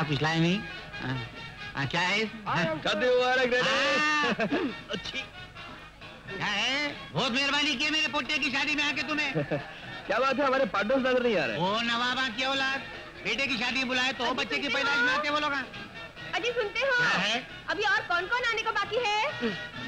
क्या कुछ लाए मैं? क्या है? अच्छी क्या है? बहुत मेहरबानी की मेरे पोते की शादी में आके तूने। क्या बात है, हमारे पार्टनर्स नजर नहीं आ रहे। वो नवाबा की औलाद बेटे की शादी बुलाए तो बच्चे की पैदाश में आते वो लोग। अजी सुनते हो क्या है? अभी और कौन कौन आने को बाकी है?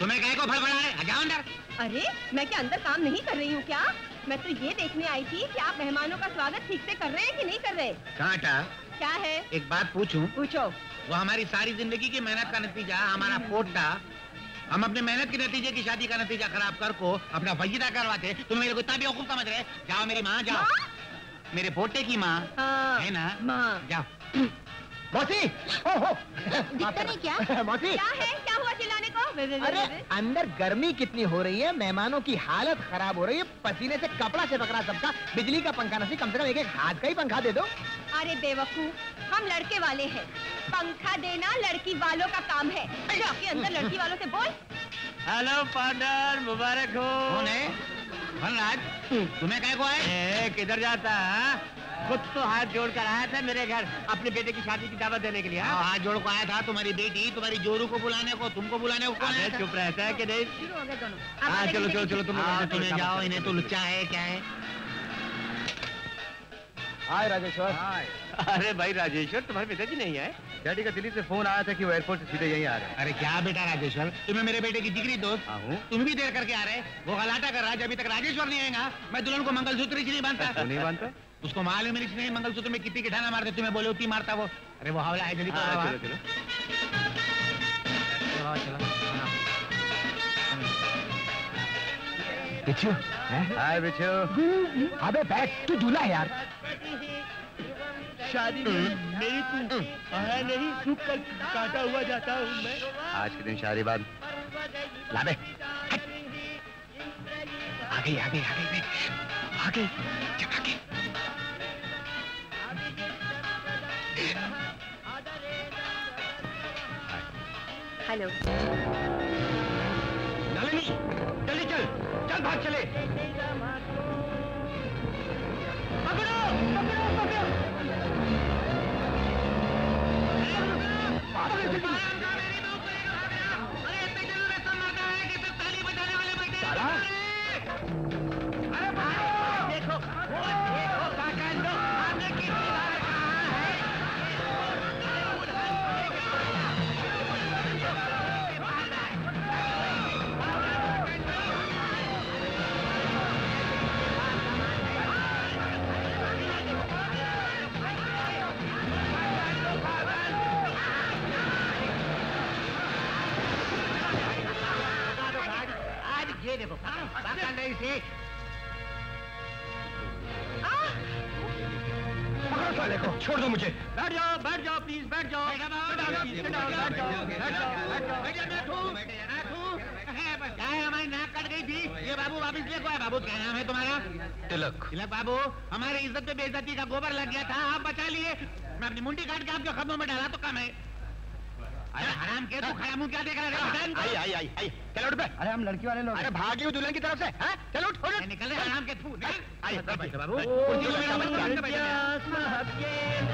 तुम्हें कहे को फड़फड़ा रहे, जाओ अंदर। अरे मैं क्या अंदर काम नहीं कर रही हूँ क्या? मैं तो ये देखने आई थी कि आप मेहमानों का स्वागत ठीक से कर रहे हैं कि नहीं कर रहे। कांटा क्या है, एक बात पूछूं? पूछो। वो हमारी सारी जिंदगी की मेहनत का नतीजा, हमारा पोटा, हम अपने मेहनत के नतीजे की शादी का नतीजा खराब करको अपना वजीदा करवाते, तुम मेरे को इतना बेवकूफ समझ रहे? जाओ मेरी माँ, जाओ मेरे पोटे की माँ है ना माँ, जाओ। मौसी, दिखता नहीं क्या? मौसी क्या है, क्या हुआ चिल्लाने को? अरे अंदर गर्मी कितनी हो रही है, मेहमानों की हालत खराब हो रही है, पसीने से कपड़ा से पकड़ा सबका, बिजली का पंखा नहीं, कम से कम एक एक हाथ का ही पंखा दे दो। अरे बेवकूफ, हम लड़के वाले हैं, पंखा देना लड़की वालों का काम है। आपके अंदर लड़की वालों से बोल। हेलो पार्टनर, मुबारक हो। राज, तुम्हें क्या हुआ है? किधर जाता है? खुद तो हाथ जोड़कर आया था मेरे घर अपने बेटे की शादी की दावत देने के लिए। हाथ जोड़ को आया था, तुम्हारी बेटी तुम्हारी जोरू को बुलाने को, तुमको बुलाने को। कौन है? चुप रहता है कि नहीं? शुरू हो गए दोनों। हाँ चलो चलो चलो, तुम जाओ, इन्हें तो लुच्चा है क्या है। हाय राजेश्वर। अरे भाई राजेश्वर, तुम्हारे पिताजी नहीं आए? डैडी का दिल्ली से फोन आया था कि वो एयरपोर्ट से सीधे यहीं आ रहे हैं। अरे क्या बेटा राजेश्वर, तुम्हें मेरे बेटे की जिगरी दोस्त तुम भी देर करके आ रहे। वो गलाटा कर रहा है, अभी तक राजेश्वर नहीं आएगा मैं दुल्हन को मंगलसूत्र नहीं बांधता। नहीं बांधता? उसको मालूम ही नहीं मंगलसूत्र में कितनी गिठाना मारते, तुम्हें बोले उतनी मारता वो। अरे वो हवाला है, जल्दी चलो। हाय बिच्छू। अबे बैठ, तू दूल्हा है यार। शादी मेरी तू है नहीं, सूख कर काटा हुआ जाता हूँ मैं। आज के दिन शादी बाद लाबे। आ गई आ गई आ गई आ गई आ गई। हेलो नलिनी, जल्दी चल, चल भाग चले। पकड़ो पकड़ो पकड़ो, छोड़ दो मुझे। बैठ जाओ बैठ जाओ, प्लीज बैठ जाओ। हमारी नाक कट गई थी, ये बाबू वापस लेको है। बाबू क्या नाम है तुम्हारा? तिलक। तिलक बाबू, हमारे इज्जत पे बेइज्जती का गोबर लग गया था, आप बचा लिए। मैं अपनी मुंडी काट के आपके खबरों में डाला तो कम है। अरे हराम के तू खड़ा मुंह क्या देख रहा है? चल उठ बे। अरे हम लड़की वाले लोग। अरे भागी दुल्हन की तरफ से। हाँ चल उठ, निकल ले हराम के, तू निकल। आई बाबू,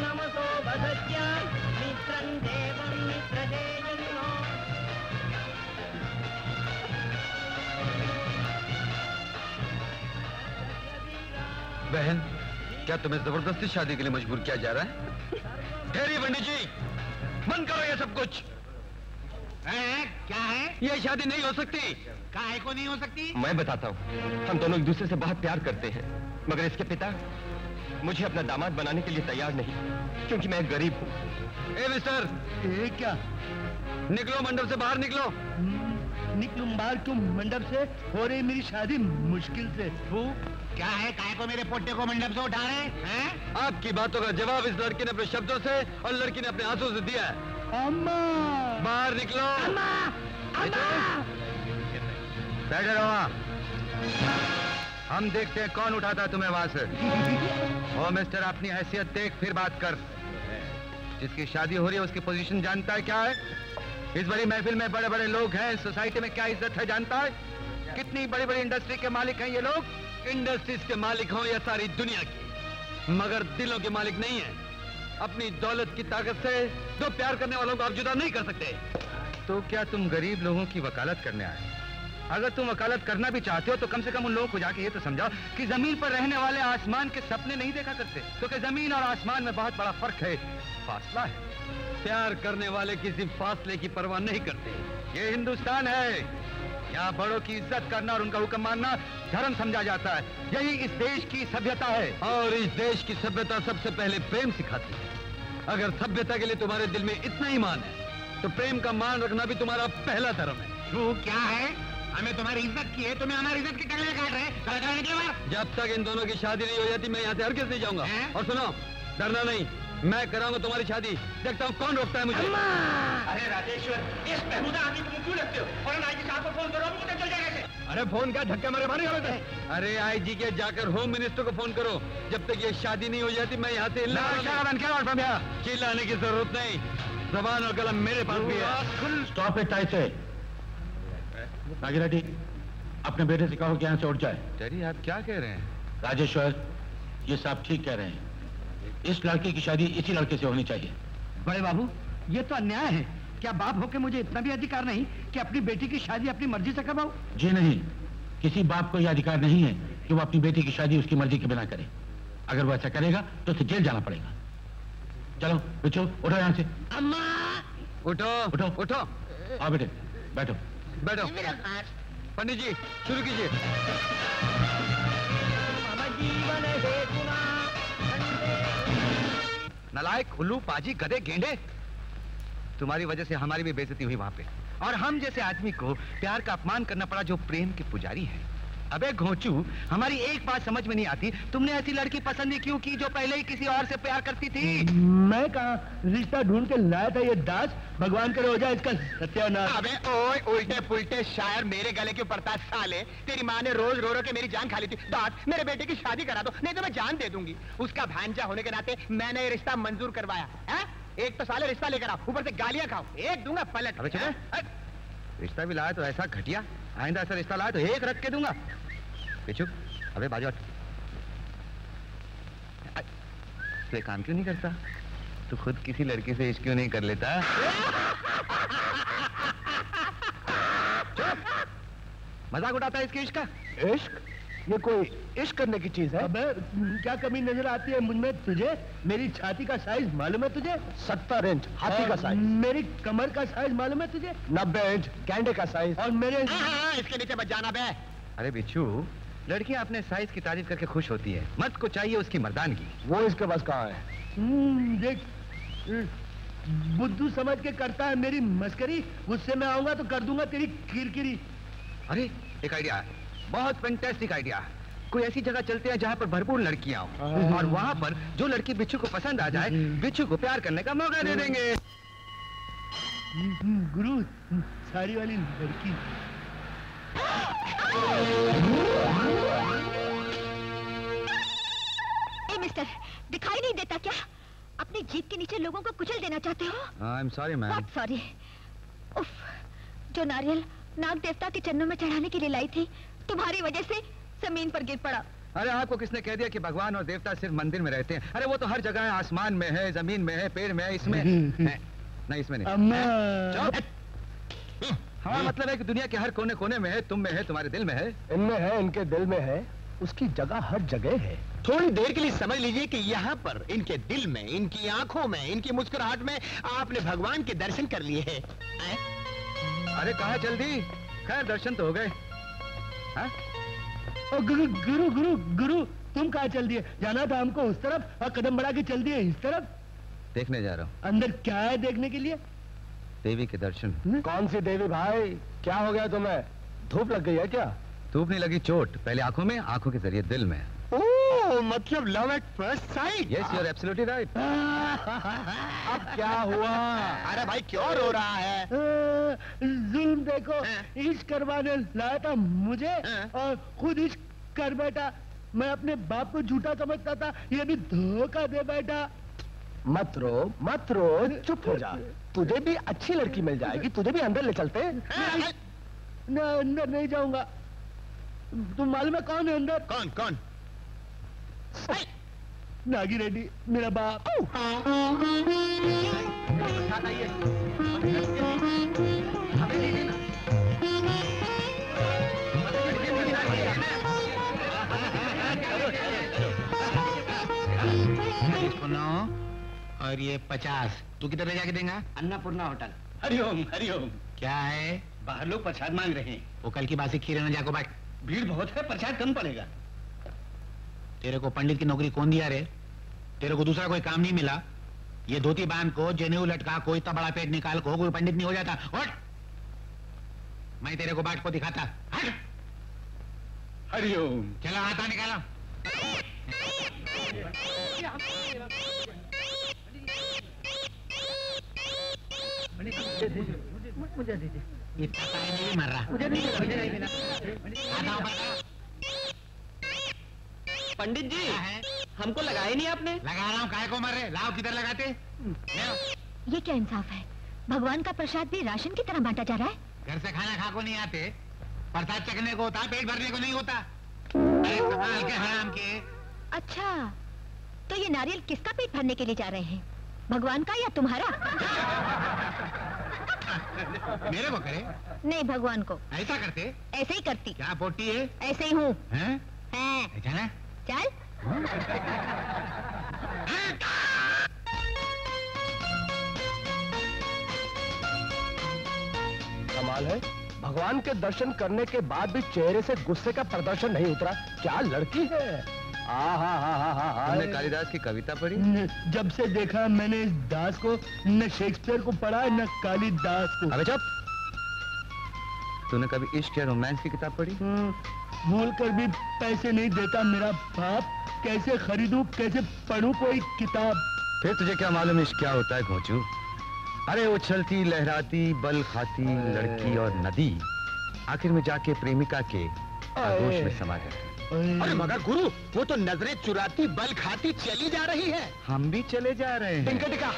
नमो भगवत्या मित्रं देवं मित्रदेवो। बहन, क्या तुम्हें जबरदस्ती शादी के लिए मजबूर किया जा रहा है? ढेरी पंडित जी, बंद करो ये सब कुछ। क्या है ये? शादी नहीं हो सकती। काहे को नहीं हो सकती? मैं बताता हूँ, हम दोनों एक दूसरे से बहुत प्यार करते हैं, मगर इसके पिता मुझे अपना दामाद बनाने के लिए तैयार नहीं, क्योंकि मैं गरीब हूँ। ए मिस्टर, ए क्या? निकलो मंडप से बाहर, निकलो। निकलू बाहर तुम मंडप से? हो रही मेरी शादी मुश्किल से। वो क्या है, काहे को मेरे पोते को मंडप से उठा रहे हैं? आपकी बातों का जवाब इस लड़के ने अपने शब्दों से और लड़की ने अपने आंसू से दिया है। अम्मा बाहर निकलो। अम्मा अम्मा बैठे रहो, हम देखते हैं कौन उठाता है तुम्हें वहां से। ओ मिस्टर, अपनी हैसियत देख फिर बात कर। जिसकी शादी हो रही है उसकी पोजीशन जानता है क्या है? इस बड़ी महफिल में बड़े बड़े लोग हैं, सोसाइटी में क्या इज्जत है जानता है? कितनी बड़ी बड़ी इंडस्ट्री के मालिक हैं ये लोग। इंडस्ट्रीज के मालिक हो या सारी दुनिया की, मगर दिलों के मालिक नहीं है। अपनी दौलत की ताकत से दो प्यार करने वालों को आप जुदा नहीं कर सकते। तो क्या तुम गरीब लोगों की वकालत करने आए? अगर तुम वकालत करना भी चाहते हो तो कम से कम उन लोगों को जाके ये तो समझाओ कि जमीन पर रहने वाले आसमान के सपने नहीं देखा करते, क्योंकि जमीन और आसमान में बहुत बड़ा फर्क है, फासला है। प्यार करने वाले किसी फासले की परवाह नहीं करते। ये हिंदुस्तान है, यहाँ बड़ों की इज्जत करना और उनका हुक्म मानना धर्म समझा जाता है। यही इस देश की सभ्यता है और इस देश की सभ्यता सबसे पहले प्रेम सिखाती है। अगर सभ्यता के लिए तुम्हारे दिल में इतना ही मान है तो प्रेम का मान रखना भी तुम्हारा पहला धर्म है। वो क्या है? हमें तुम्हारी इज्जत की है, तुम्हें हमारी इज्जत के टकले काट रहे हैं। जब तक इन दोनों की शादी नहीं हो जाती मैं यहाँ से हरगिज़ नहीं जाऊंगा। और सुनो, डरना नहीं, मैं कराऊंगा तुम्हारी शादी, देखता हूँ कौन रोकता है मुझे। अरे राजेश्वर, इस बेहुदा आदमी को क्यों लगते हो? फौरन आईजी साहब को फोन करो, मुझे चल जाएगा। अरे फोन का धक्के मारे मारे होते हैं। अरे आईजी के जाकर होम मिनिस्टर को फोन करो, जब तक ये शादी नहीं हो जाती मैं यहाँ से चिल्लाने की जरूरत नहीं। जबान और कलम मेरे पास भी है। स्टॉप इट टाइट से। नागिराटी, अपने बेटे से कहो कि यहाँ से उठ जाए। डैडी, आप क्या कह रहे हैं? राजेश्वर, ये साहब ठीक कह रहे हैं। इस लड़के की शादी इसी लड़के से होनी चाहिए। बड़े बाबू, ये तो अन्याय है। क्या बाप होकर मुझे इतना भी अधिकार नहीं कि अपनी बेटी की शादी अपनी मर्जी से करवाऊं? जी नहीं, किसी बाप को यह अधिकार नहीं है कि वो अपनी बेटी की शादी उसकी मर्जी के बिना करे। अगर वो ऐसा करेगा तो उसे जेल जाना पड़ेगा। चलो बिचो, उठो यहाँ से। अम्मा, उठो उठो उठो। हाँ बेटे, बैठो बैठो। पंडित जी शुरू कीजिए। नलायक, हुल्लू, पाजी, गधे, गेंडे, तुम्हारी वजह से हमारी भी बेइज्जती हुई वहां पे, और हम जैसे आदमी को प्यार का अपमान करना पड़ा जो प्रेम के पुजारी हैं। अबे घोंचू, हमारी एक बात समझ में नहीं आती, तुमने ऐसी लड़की पसंद ही क्यों की जो पहले ही किसी और से प्यार करती थी? मैं कहां रिश्ता ढूंढ के लाया था ये दास, भगवान करे हो जाए इसका सत्यानाश। अबे ओए, उल्टे पुल्टे शायर मेरे गले के ऊपर साले, तेरी माँ ने रोज रो रो के मेरी जान खा ली थी। दास, मेरे बेटे की शादी करा दो नहीं तो मैं जान दे दूंगी। उसका भांजा होने के नाते मैंने ये रिश्ता मंजूर करवाया है। एक तो साले रिश्ता लेकर आओ, ऊपर से गालियां खाओ, एक दूंगा पलट। रिश्ता भी लाया तो ऐसा घटिया, आइंदा ऐसा रिश्ता लाया तो एक रख के दूंगा। पिछू, अबे बाजू, तो काम क्यों नहीं करता? तू खुद किसी लड़की से इश्क क्यों नहीं कर लेता? मजाक उड़ाता है इसके इश्क का। इश्क? ये कोई इश्क करने की चीज है? अबे क्या कमी नजर आती है मुझमें तुझे? मेरी छाती का साइज मालूम है तुझे? 70 इंच हाथी का साइज। मेरी कमर का साइज मालूम है तुझे? 90 इंच गैंडे का साइज। और मेरे इसके नीचे मत जाना बे। अरे बिच्छू, लड़कियां अपने साइज की तारीफ करके खुश होती है, मर्द को चाहिए उसकी मर्दानगी। वो इसके पास कहाँ है? देख, बुद्धू समझ के करता है मेरी मस्करी, उससे मैं आऊंगा तो कर दूंगा तेरी किरकिरी। अरे एक आइडिया है, बहुत फैंटास्टिक आइडिया। कोई ऐसी जगह चलते हैं जहाँ पर भरपूर लड़कियां हो, और वहाँ पर जो लड़की बिच्छू को पसंद आ जाए, बिच्छू को प्यार करने का मौका दे देंगे। गुरु, साड़ी वाली लड़की। ए मिस्टर, दिखाई नहीं देता क्या? अपनी जीप के नीचे लोगों को कुचल देना चाहते हो? I am sorry ma'am. Not sorry. उफ, जो नारियल नाग देवता के चरणों में चढ़ाने के लिए लाई थी, तुम्हारी वजह से जमीन पर गिर पड़ा। अरे आपको किसने कह दिया कि भगवान और देवता सिर्फ मंदिर में रहते हैं? अरे वो तो हर जगह है, आसमान में है, जमीन में है, पेड़ में है, इसमें है। नहीं, इसमें नहीं। हाँ, मतलब है कि दुनिया के हर कोने कोने में है, तुम में है, तुम्हारे दिल में है, इनमें है, इनके दिल में है। उसकी जगह हर जगह है। थोड़ी देर के लिए समझ लीजिए कि यहाँ पर इनके दिल में, इनकी आंखों में, इनकी मुस्कुराहट में आपने भगवान के दर्शन कर लिए है। अरे कहा जल्दी, खैर दर्शन तो हो गए। ओ गुरु गुरु गुरु गुरु, तुम कहाँ चल दिए? जाना था हमको उस तरफ और कदम बढ़ा के चल दिए इस तरफ। देखने जा रहा हूँ। अंदर क्या है देखने के लिए? देवी के दर्शन। न? कौन सी देवी भाई, क्या हो गया तुम्हें? धूप लग गई है क्या? धूप नहीं लगी, चोट पहले आंखों में, आंखों के जरिए दिल में। ओह, मतलब love at first sight. Yes, you are absolutely right. अब क्या हुआ? अरे भाई क्यों रो रहा है? जुल्म देखो, इश्क करवाने लाया था मुझे और खुद इश्क कर बैठा। मैं अपने बाप को झूठा समझता था, ये भी धोखा दे बैठा। मत रो मत रो, चुप हो जा, तुझे भी अच्छी लड़की मिल जाएगी, तुझे भी अंदर ले चलते। ना, अंदर नहीं जाऊंगा। तुम मालूम है कौन है अंदर? कौन कौन? नागिरेड्डी मेरा बाप। सुनो, और ये 50 तू किधर ले जाके देगा? अन्नपूर्णा होटल। हरिओम हरिओम। क्या है? बाहर लोग प्रसाद मांग रहे हैं। वो कल की बासी खीरे न जाको बैठ, भीड़ बहुत है, प्रसाद कम पड़ेगा। तेरे को पंडित की नौकरी कौन दिया रे? तेरे को दूसरा कोई काम नहीं मिला? ये धोती बांध को, जनेऊ लटका को, इतना बड़ा पेट निकाल को कोई पंडित नहीं हो जाता? हट, मैं तेरे को बाट को दिखाता। हट। हरिओम। चला आता निकाला। मुझे दे दे। इतना नहीं मर रहा। मुझे नहीं। पंडित जी हमको लगाए नहीं आपने? लगा रहा हूँ, काय को मारे? लाओ किधर लगाते? ये क्या इंसाफ है? भगवान का प्रसाद भी राशन की तरह बांटा जा रहा है। घर से खाना खा को नहीं आते, प्रसाद चखने को होता, पेट भरने को नहीं होता। अरे कमाल के हराम के। अच्छा, तो ये नारियल किसका पेट भरने के लिए जा रहे हैं? भगवान का या तुम्हारा? मेरे को करे? नहीं, भगवान को। ऐसा करते? ऐसे ही करती। क्या पोटी है? ऐसे ही हूँ। चल। कमाल है, भगवान के दर्शन करने के बाद भी चेहरे से गुस्से का प्रदर्शन नहीं उतरा। क्या लड़की है। तुमने कालिदास की कविता पढ़ी? जब से देखा मैंने इस दास को, न शेक्सपियर को पढ़ा न कालिदास को। अबे चुप। तूने कभी इश्क या रोमांस की किताब पढ़ी? भूल कर भी पैसे नहीं देता मेरा बाप। कैसे खरीदूं, कैसे पढ़ूं कोई किताब? फिर तुझे क्या मालूम इश्क क्या होता है घोंचू? अरे उछलती लहराती बल खाती लड़की और नदी आखिर में जाके प्रेमिका के आगोश में समा जाती। अरे मगर गुरु, वो तो नजरें चुराती बल खाती चली जा रही है। हम भी चले जा रहे हैं। टिंका टिका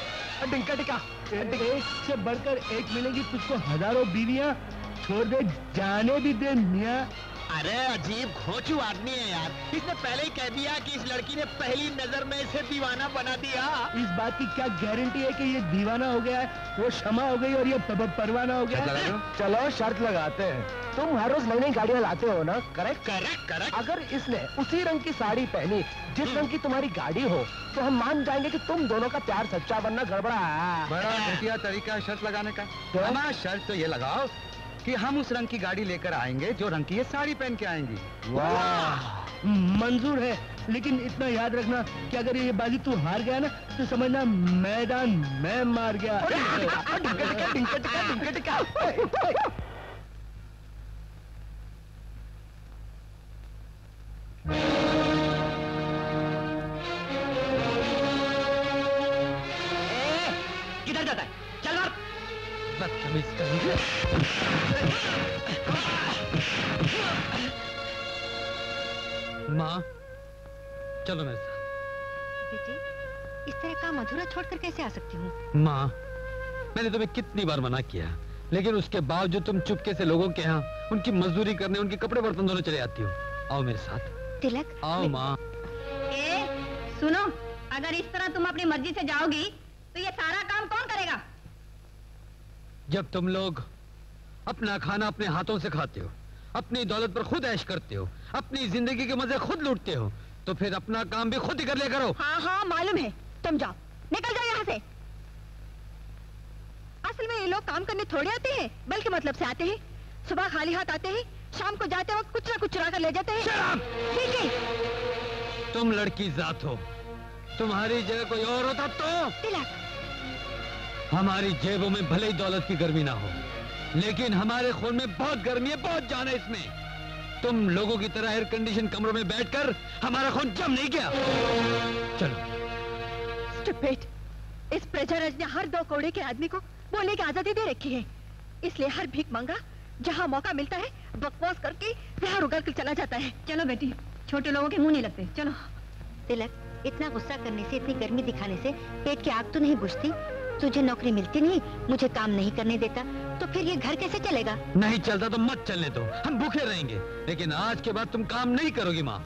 टिंका टिका। एक से बढ़कर एक मिलेगी तुझको, हजारों बीवियाँ। छोड़ दे, जाने भी दे मियाँ। अरे अजीब घोचू आदमी है यार। इसने पहले ही कह दिया कि इस लड़की ने पहली नजर में इसे दीवाना बना दिया। इस बात की क्या गारंटी है कि ये दीवाना हो गया है, वो क्षमा हो गई और ये परवाना हो गया है? चलो शर्त लगाते हैं। तुम हर रोज नई नई गाड़ियाँ लाते हो ना? Correct correct correct. अगर इसने उसी रंग की साड़ी पहनी जिस रंग की तुम्हारी गाड़ी हो तो हम मान जाएंगे कि तुम दोनों का प्यार सच्चा बनना गड़बड़ा है। बड़ा घटिया तरीका है शर्त लगाने का। हमारा शर्त तो ये लगाओ कि हम उस रंग की गाड़ी लेकर आएंगे जो रंग की ये साड़ी पहन के आएंगी। वाह, मंजूर है। लेकिन इतना याद रखना कि अगर ये बाजी तू हार गया ना तो समझना मैदान मैं मार गया। किधर जाता है? चल मार। माँ, चलो मेरे साथ। बेटे, इस तरह काम अधूरा छोड़कर कैसे आ सकती हूँ? माँ, मैंने तुम्हें कितनी बार मना किया, लेकिन उसके बावजूद तुम चुपके से लोगों के यहाँ उनकी मजदूरी करने, उनके कपड़े बर्तन धोने चले आती हो। आओ मेरे साथ। तिलक, आओ माँ। सुनो, अगर इस तरह तुम अपनी मर्जी से जाओगी तो ये सारा काम कौन करेगा? जब तुम लोग अपना खाना अपने हाथों से खाते हो, अपनी दौलत पर खुद ऐश करते हो, अपनी जिंदगी के मजे खुद लूटते हो, तो फिर अपना काम भी खुद ही कर लिया करो। हाँ हाँ मालूम है। तुम जाओ, निकल जाओ यहाँ से। असल में ये लोग काम करने थोड़े आते हैं, बल्कि मतलब से आते हैं। सुबह खाली हाथ आते हैं, शाम को जाते वक्त कुछ ना कुछ चुरा कर ले जाते हैं। ठीक है। तुम लड़की जात हो, तुम्हारी जगह कोई और होता तो हमारी जेबों में भले ही दौलत की गर्मी ना हो, लेकिन हमारे खून में बहुत गर्मी है, बहुत जान है इसमें। तुम लोगों की तरह एयर कंडीशन कमरों में बैठकर हमारा खून जम नहीं गया। चलो। स्टूपिड, इस प्रजाराज ने हर दो कोड़े के आदमी को बोलने की आजादी दे रखी है, इसलिए हर भीख मांगा जहाँ मौका मिलता है बकवास करके जहर उगल कर चला जाता है। चलो बेटी, छोटे लोगों के मुँह नहीं लगते। चलो। तिलक, इतना गुस्सा करने से, इतनी गर्मी दिखाने से पेट की आग तो नहीं बुझती? तुझे नौकरी मिलती नहीं, मुझे काम नहीं करने देता, तो फिर ये घर कैसे चलेगा? नहीं चलता तो मत चलने दो, हम भूखे रहेंगे, लेकिन आज के बाद तुम काम नहीं करोगी माँ।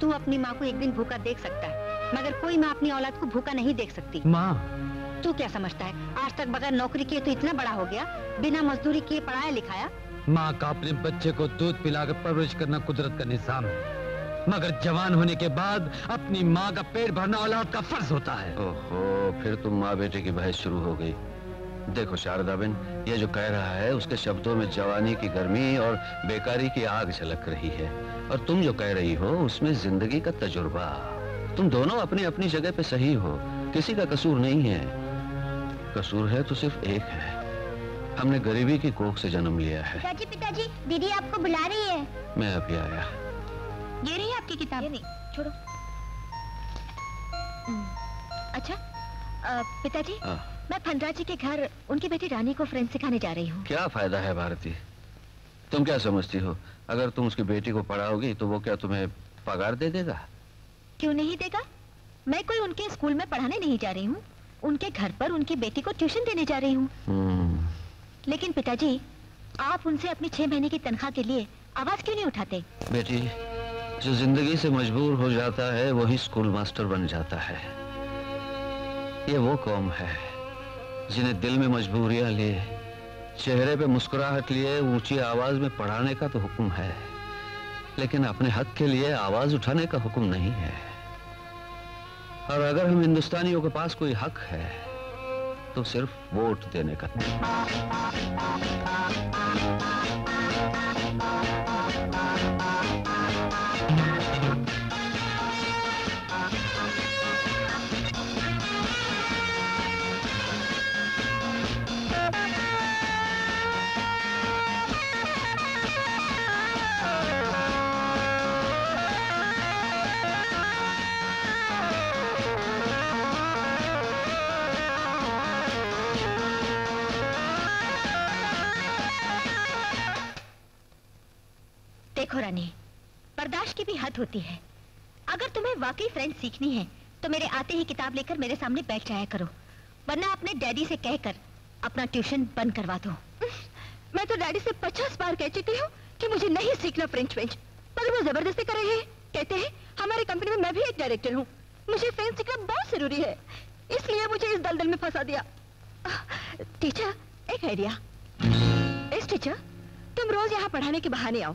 तू अपनी माँ को एक दिन भूखा देख सकता है, मगर कोई माँ अपनी औलाद को भूखा नहीं देख सकती। माँ तू क्या समझता है आज तक बगैर नौकरी किए तो इतना बड़ा हो गया, बिना मजदूरी किए पढ़ाया लिखाया। माँ का अपने बच्चे को दूध पिलाकर परवरिश करना कुदरत का निजाम है, मगर जवान होने के बाद अपनी माँ का पेट भरना औलाद का फर्ज होता है। ओहो, फिर तुम माँ बेटे की बहस शुरू हो गई। देखो शारदा बेन, ये जो कह रहा है उसके शब्दों में जवानी की गर्मी और बेकारी की आग झलक रही है, और तुम जो कह रही हो उसमें जिंदगी का तजुर्बा। तुम दोनों अपनी अपनी जगह पे सही हो, किसी का कसूर नहीं है। कसूर है तो सिर्फ एक है, हमने गरीबी की कोख से जन्म लिया है। चाची पिताजी दीदी आपको बुला रही है। मैं अभी आया। ये रही आपकी किताब। ये नहीं, छोड़ो। अच्छा पिताजी मैं फनराज जी के घर उनकी बेटी रानी को फ्रेंच सिखाने जा रही हूँ। क्या फायदा है भारती, तुम क्या समझती हो अगर तुम उसकी बेटी को पढ़ाओगी तो वो क्या तुम्हें पगार दे देगा? क्यों नहीं देगा, मैं कोई उनके स्कूल में पढ़ाने नहीं जा रही हूँ, उनके घर पर उनकी बेटी को ट्यूशन देने जा रही हूँ। लेकिन पिताजी आप उनसे अपनी 6 महीने की तनख्वाह के लिए आवाज क्यों नहीं उठाते? बेटी जो जिंदगी से मजबूर हो जाता है वही स्कूल मास्टर बन जाता है। ये वो कौम है जिन्हें दिल में मजबूरियां लिए, चेहरे पे मुस्कुराहट लिए ऊंची आवाज में पढ़ाने का तो हुक्म है, लेकिन अपने हक के लिए आवाज उठाने का हुक्म नहीं है। और अगर हम हिंदुस्तानियों के पास कोई हक है तो सिर्फ वोट देने का। देखो रानी, बर्दाश्त की भी हद होती है। अगर तुम्हें वाकई फ्रेंच सीखनी है तो मेरे आते ही किताब लेकर मेरे सामने बैठ जाया करो, वरना अपने डैडी से कहकर अपना ट्यूशन बंद करवा दो। मैं तो डैडी से 50 बार कह चुकी हूँ कि मुझे नहीं सीखना फ्रेंच फ्रेंच, मगर वो जबरदस्ती कर रहे हैं। कहते हैं हमारी कंपनी में मैं भी एक डायरेक्टर हूँ, मुझे फ्रेंच सीखना बहुत जरूरी है, इसलिए मुझे इस दलदल में फंसा दिया। टीचर एक आइडिया। इस टीचर तुम रोज यहाँ पढ़ाने के बहाने आओ,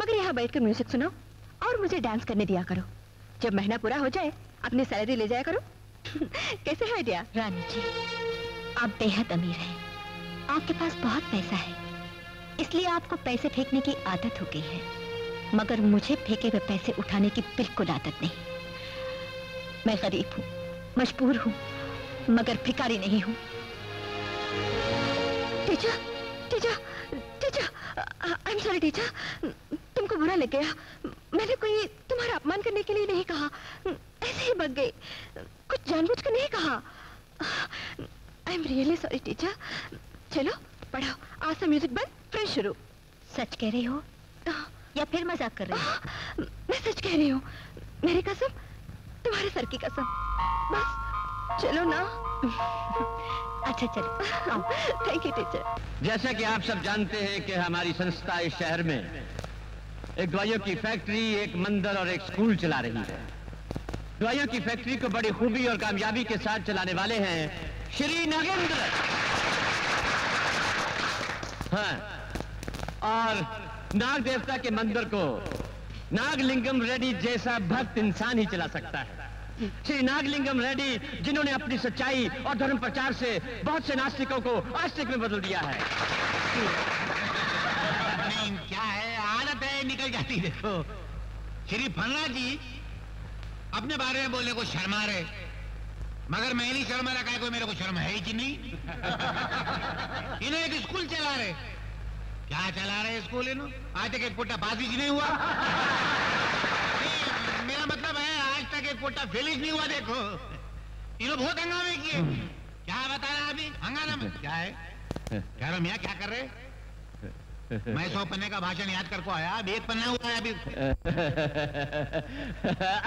मगर यहाँ बैठकर म्यूजिक सुनो और मुझे डांस करने दिया करो। जब महीना पूरा हो जाए अपनी सैलरी ले जाया करो। कैसे है आइडिया? रानी जी आप बेहद अमीर हैं, आपके पास बहुत पैसा है, इसलिए आपको पैसे फेंकने की आदत हो गई है, मगर मुझे फेंके हुए पैसे उठाने की बिल्कुल आदत नहीं। मैं गरीब हूँ, मजबूर हूँ, मगर भिखारी नहीं हूँ। Teacher teacher teacher I am sorry teacher, तुमको बुरा लग गया, मैंने कोई तुम्हारा अपमान करने के लिए नहीं कहा, ऐसे ही बग गई, कुछ जानबूझकर नहीं कहा। I am really sorry teacher. चलो पढ़ाओ, आज से म्यूजिक बंद, फिर शुरू। सच कह रही हो या फिर मजाक कर रही हो? मैं सच कह रही हूँ, मेरी कसम तुम्हारे सर की कसम। बस चलो ना। अच्छा चलो, थैंक यू टीचर। जैसा कि आप सब जानते हैं कि हमारी संस्था इस शहर में एक दवाइयों की फैक्ट्री, एक मंदिर और एक स्कूल चला रही है। दवाइयों की फैक्ट्री को बड़ी खूबी और कामयाबी के साथ चलाने वाले हैं श्री नागेंद्र। हाँ, और नाग देवता के मंदिर को नागलिंगम रेड्डी जैसा भक्त इंसान ही चला सकता है। श्री नागलिंगम रेड्डी जिन्होंने अपनी सच्चाई और धर्म प्रचार से बहुत से नास्तिकों को आस्तिक में बदल दिया है। क्या है, आदत है निकल जाती। देखो श्री फन्ना जी अपने बारे में बोलने को शर्मा रहे, मगर मैं नहीं शर्मा रहा, कोई मेरे को शर्म है ही कि नहीं। इन्हें एक स्कूल चला रहे। क्या चला रहे स्कूल? इन्हों आज तक एक पोटा पास ही नहीं हुआ। मेरा मतलब है आज तक एक कोटा फिनिश नहीं हुआ। देखो इन्होंने बहुत हंगामे किए। क्या बता रहा अभी हंगामा क्या है? कह रहा मियां क्या कर रहे? मैं 100 पन्ने का भाषण याद करके आया, अब 1 पन्ना हुआ है अभी।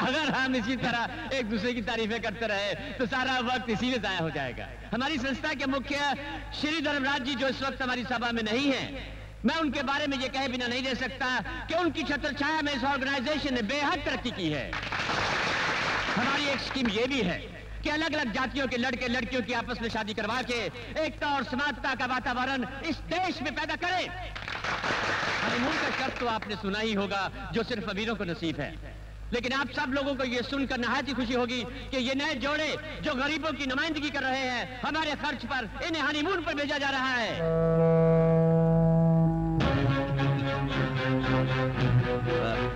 अगर हम इसी तरह एक दूसरे की तारीफें करते रहे तो सारा वक्त इसी में जाया हो जाएगा। हमारी संस्था के मुखिया श्री धर्मराज जी जो इस वक्त हमारी सभा में नहीं है, मैं उनके बारे में ये कहे बिना नहीं दे सकता कि उनकी छत्रछाया में इस ऑर्गेनाइजेशन ने बेहद तरक्की की है। हमारी एक स्कीम ये भी है कि अलग अलग जातियों के लड़के लड़कियों की आपस में शादी करवा के एकता और समानता का वातावरण इस देश में पैदा करें। हनीमून का शब्द तो आपने सुना ही होगा जो सिर्फ अमीरों को नसीब है, लेकिन आप सब लोगों को यह सुनकर नहायत ही खुशी होगी कि ये नए जोड़े जो गरीबों की नुमाइंदगी कर रहे हैं, हमारे खर्च पर इन्हें हनीमून पर भेजा जा रहा है।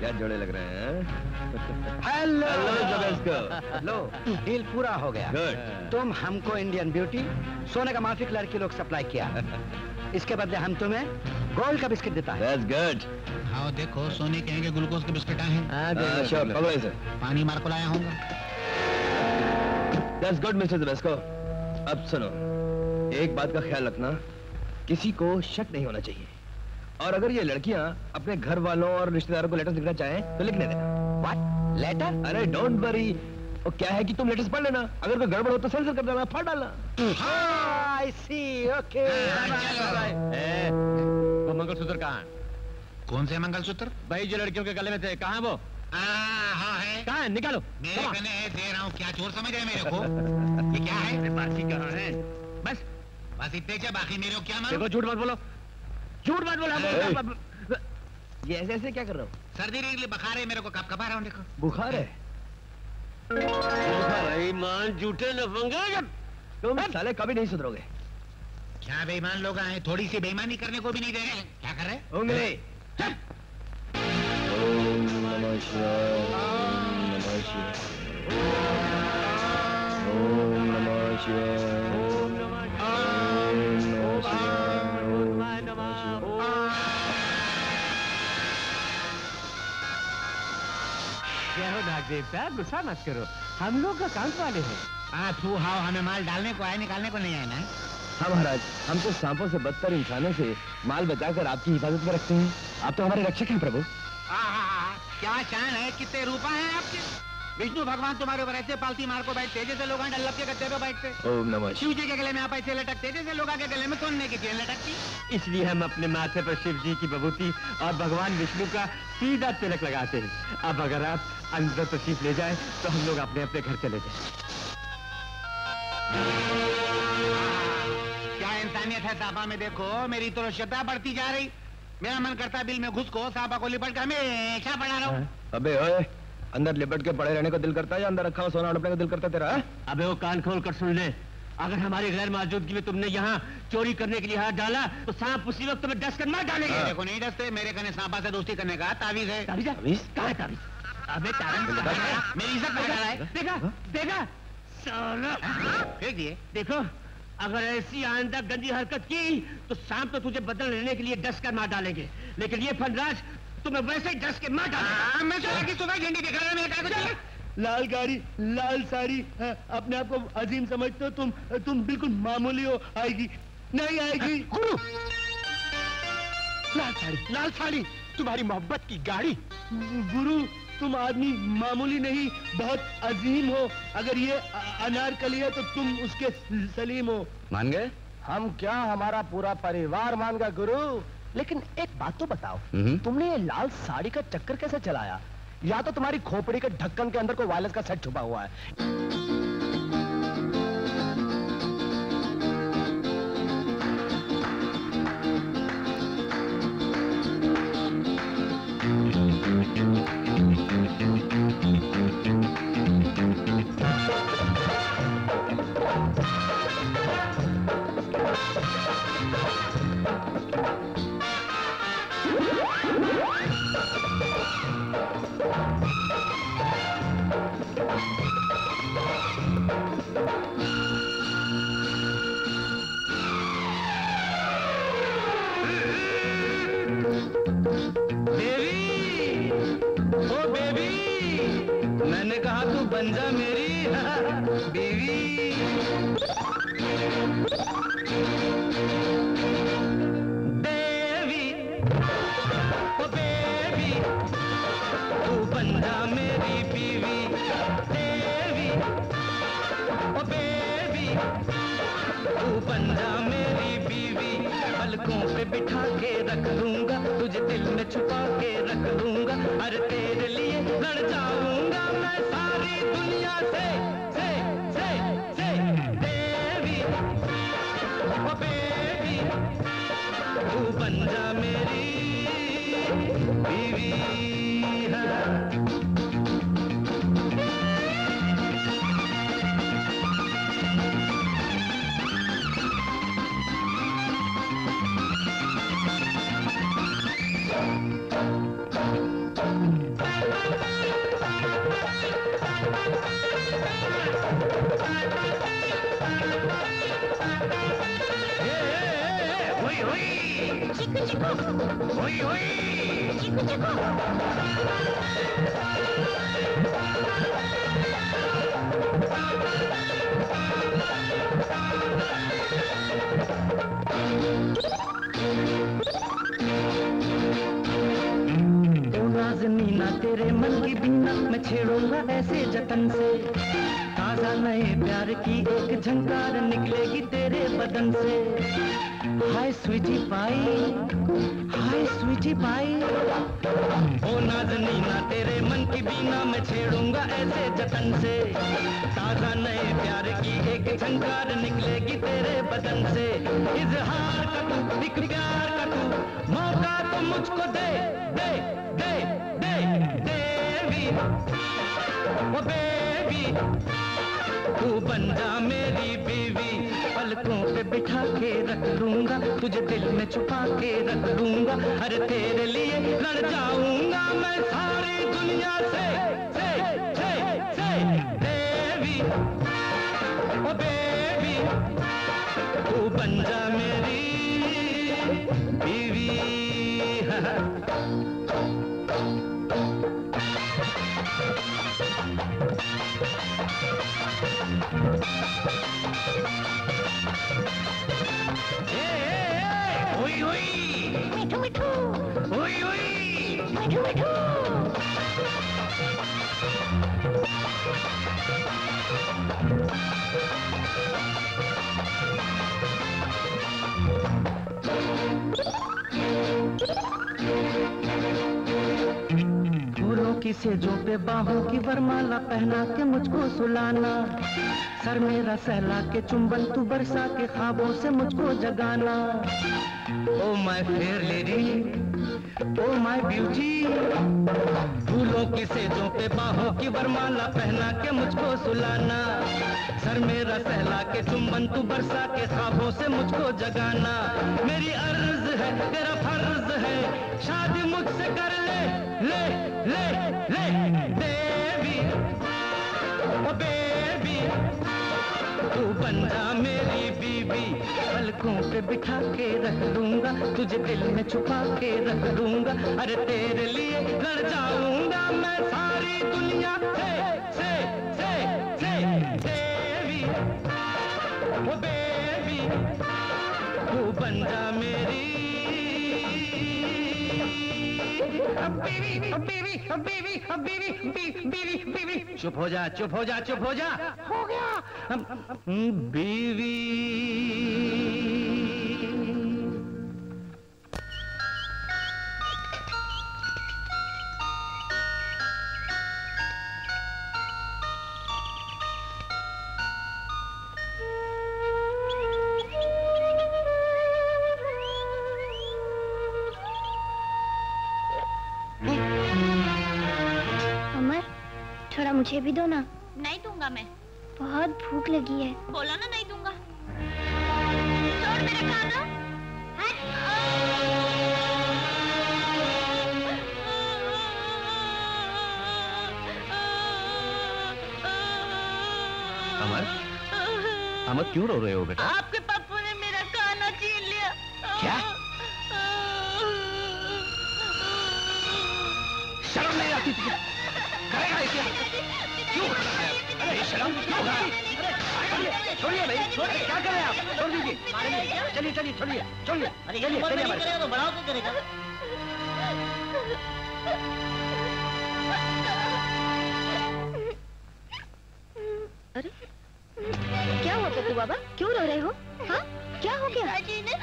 क्या जोड़े लग रहे हैं। हेलो हेलो, डील पूरा हो गया। Good. तुम हमको इंडियन ब्यूटी सोने का माफिक लड़की लोग सप्लाई किया, इसके बदले हम तुम्हें गोल्ड का बिस्किट देता है। That's good. हाँ देखो सोने के आगे ग्लूकोज के बिस्किट आए हैं। Sure. पानी मार को लाया होगा। That's good, Mr. Zabesco. अब सुनो, एक बात का ख्याल रखना, किसी को शक नहीं होना चाहिए, और अगर ये लड़कियाँ अपने घर वालों और रिश्तेदारों को लेटर लिखना चाहें तो लिखने देना। What? Letter? अरे डोंट वरी, वो क्या है कि तुम लेटर्स पढ़ लेना, अगर कोई गड़बड़ हो तो सेंसर कर देना, फाड़ डालना। I see, okay. वो मंगलसूत्र कहाँ? कौन से मंगलसूत्र? भाई जो लड़कियों के गले में थे, कहाँ वो? हाँ है। कहाँ है? निकालो। मेरे गले है, दे रहा हूँ, क्या चोर समझ रहे मेरे को? ये क्या है? बासी कहाँ है? बस, बस इतने क्या बाकी मेरे को क्या मालूम? देखो झूठ मत बोलो, झूठ मत बोलो। ये ऐसे ऐसे क्या कर रहा हूँ? सर्दी नहीं, बुखार है मेरे को, कपकपा रहा हूँ। देखो बुखार है। बेईमान झूठे लफंगे, तुम साले कभी नहीं सुधरोगे। क्या बेईमान लोग आए, थोड़ी सी बेईमानी करने को भी नहीं दे रहे। क्या कर रहे होंगे? नागदेव साहब गुस्सा मत करो, हम लोग अकाउंट वाले हैं। हाँ तू हाव, हमें माल डालने को आए निकालने को नहीं आए ना। हाँ महाराज, हम तो सांपों से बदतर इंसानों से माल बचाकर आपकी हिफाजत में रखते हैं, आप तो हमारे रक्षक हैं प्रभु। क्या शान है, कितने रूपा है आपके। विष्णु भगवान तुम्हारे ऊपर ऐसे पालती मार को बैठते, जैसे लोग डल्लब के गद्दे पे बैठते। ओम नमः। शिव जी के गले में आप ऐसे लटकते, जैसे लोग के गले में सोने की चेन लटकती। इसलिए हम अपने माथे पर शिव जी की विभूति और भगवान विष्णु का सीधा तिलक लगाते हैं। अब अगर आप अंदर तशरीफ ले जाए तो हम लोग अपने अपने घर चले जाए। क्या इंसानियत है साहबा में, देखो मेरी तो रोशता बढ़ती जा रही, मेरा मन करता बिल में घुस को साहबा को लिपट कर हमेशा पड़ा रहा हूँ। अबे ओए, अंदर लिपट के पड़े रहने को दिल करता है या अंदर रखा हुआ सोना हड़पने का दिल करता है तेरा? अबे वो कान खोल कर सुन ले, अगर हमारी गैर मौजूदगी में तुमने यहाँ चोरी करने के लिए हाथ डाला तो सांप उसी वक्त तुम्हें डस कर मार डालेंगे। देखो नहीं डसते, मेरे कने सांपा से दोस्ती करने का तावीज है। तावीज? तावीज? कहाँ है तावीज? अबे मेरी इज्जत पर डाला है। देखा देखा सोना फेंक दिए। देखो अगर ऐसी आइंदा गंदी हरकत की तो सांप तो तुझे बदल लेने के लिए डस कर मार डालेंगे, लेकिन ये फनराज तुम्हें वैसे ही डस के मार डालेंगे। लाल गाड़ी लाल साड़ी, अपने आप को अजीम समझते हो तुम बिल्कुल मामूली हो। आएगी नहीं आएगी। लाल साड़ी तुम्हारी मोहब्बत की गाड़ी। गुरु तुम आदमी मामूली नहीं, बहुत अजीम हो। अगर ये अनारकली है तो तुम उसके सलीम हो। मान गए हम? क्या हमारा पूरा परिवार मान गया गुरु। लेकिन एक बात तो बताओ, तुमने ये लाल साड़ी का चक्कर कैसे चलाया? या तो तुम्हारी खोपड़ी के ढक्कन के अंदर कोई वायरस का सेट छुपा हुआ है। दुनिया राजनी ना तेरे मन की बिना मैं छेड़ूंगा ऐसे जतन से। ताजा नए प्यार की एक झंकार निकलेगी तेरे बदन से। हाय स्वीटी पाई, हाय स्वीटी पाई, ओ नाज़नीना तेरे मन की बीना मैं छेड़ूंगा ऐसे जतन से। ताजा नए प्यार की एक झंकार निकलेगी तेरे बदन से। इजहार का तू दिख प्यार का तू मौका तो मुझको दे दे दे दे देवी ओ बेबी तू बन जा मेरी बीवी। पलकों पे बिठा के रख दूंगा तुझे दिल में छुपा के रख दूंगा। अरे तेरे लिए लड़ जाऊंगा मैं सारी दुनिया से देवी ओ बेबी तू बन जा मेरी बीवी। फूलों की सेजों पे बाहों की वरमाला पहना के मुझको सुलाना। सर मेरा सहला के चुंबन तू बरसा के ख्वाबों से मुझको जगाना। Oh my fair lady oh my beauty फूलों की सेजों पे बाहों की वरमाला पहना के मुझको सुलाना। सर मेरा सहला के चुम्बन तू बरसा के ख्वाबों से मुझको जगाना। मेरी अर्ज है तेरा फर्ज है शादी मुझसे कर ले ले ले ले देवी ओ बेबी तू बन जा मेरी बीवी। पलकों पे बिठा के रख दूंगा तुझे दिल में छुपा के रख दूंगा। अरे तेरे लिए लड़ जाऊंगा मैं सारी दुनिया से देवी ओ बेबी तू बन जा मेरी बीवी बीवी बीवी बीवी बीवी बीवी। चुप हो जा चुप हो जा चुप हो जा हो गया बीवी। मुझे भी दो ना। नहीं दूंगा मैं, बहुत भूख लगी है। बोला ना नहीं दूंगा। छोड़ मेरे काका। अमर, अमर क्यों रो रहे हो बेटा? आपके पप्पू ने मेरा खाना छीन लिया। क्या? शर्म नहीं आती तुझे? करेगा इसे? अरे शराब क्यों खा रहे हैं? छोड़िए भाई, छोड़िए, क्या कर रहे हैं आप? छोड़ दीजिए, चलिए चलिए छोड़िए, छोड़िए, अरे चलिए चलिए हमारे तो बड़ा क्या करेगा? अरे क्या हुआ पप्पू बाबा? क्यों रो रहे हो? हाँ क्या हो गया? पिताजी ने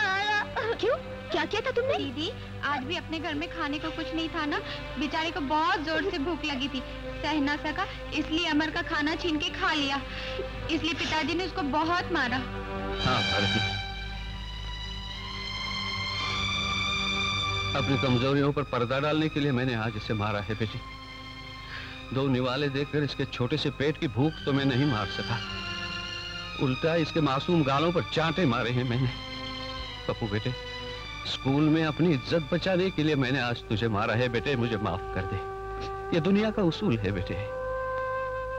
मारा। क्यों? क्या किया था तुमने? दीदी आज भी अपने घर में खाने को कुछ नहीं था ना, बेचारे को बहुत जोर से भूख लगी थी, सह ना सका इसलिए अमर का खाना छीन के खा लिया, इसलिए पिताजी ने उसको बहुत मारा। हाँ भारती, अपनी कमजोरियों पर पर्दा डालने के लिए मैंने आज इसे मारा है बेटी। दो निवाले देखकर इसके छोटे से पेट की भूख तो मैं नहीं मार सका, उल्टा इसके मासूम गालों पर चांटे मारे हैं मैंने। पप्पू बेटे स्कूल में अपनी इज्जत बचाने के लिए मैंने आज तुझे मारा है बेटे, मुझे माफ कर दे, ये दुनिया का उसूल है बेटे।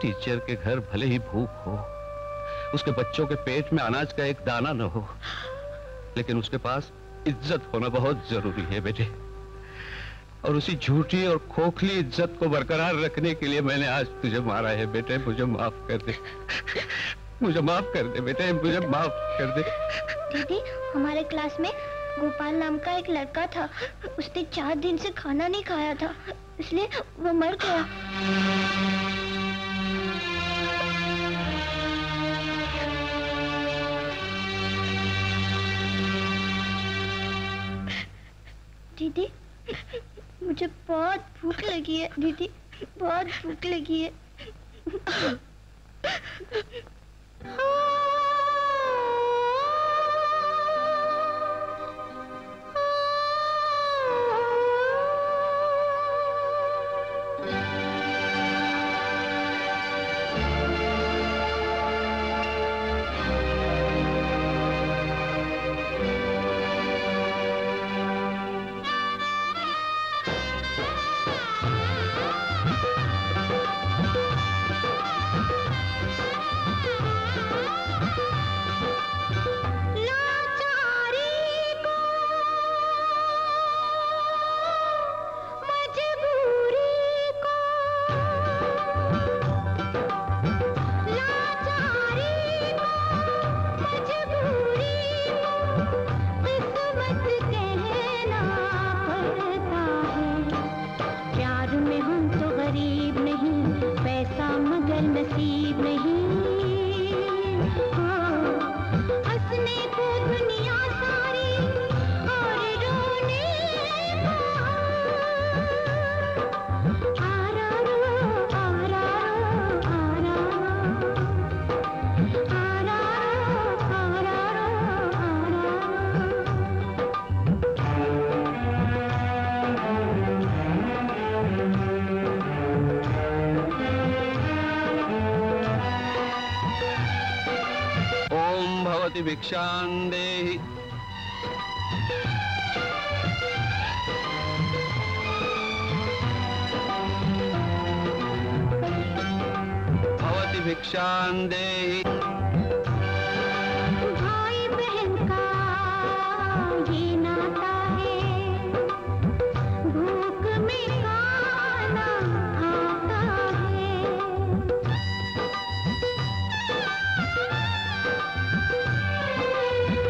टीचर के घर भले ही भूख हो उसके बच्चों के पेट में अनाज का एक दाना न हो, लेकिन उसके पास इज्जत होना बहुत जरूरी है बेटे। और उसी झूठी और खोखली इज्जत को बरकरार रखने के लिए मैंने आज तुझे मारा है बेटे। मुझे माफ कर दे, मुझे माफ कर दे बेटे, मुझे माफ कर दे। दीदी, हमारे क्लास में गोपाल नाम का एक लड़का था, उसने 4 दिन से खाना नहीं खाया था, इसलिए वो मर गया। दीदी, मुझे बहुत भूख लगी है। दीदी, बहुत भूख लगी है। भिक्षांदेहि भवति भिक्षांदेहि। भाई बहन का ये नाता है, भूख में खाना खाता है।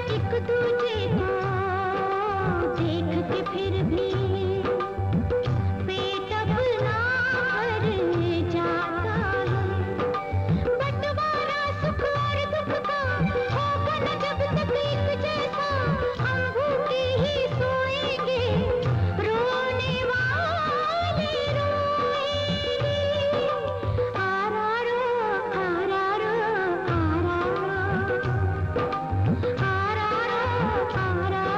फिर भी पेट अपना भर जाता है। बंटवारा सुख और दुख का होगा न जब तक एक जैसा। हम भूखे ही सोएंगे, रोने वाले रोएंगे। आरा रो आरा रो आरा रो आरा रो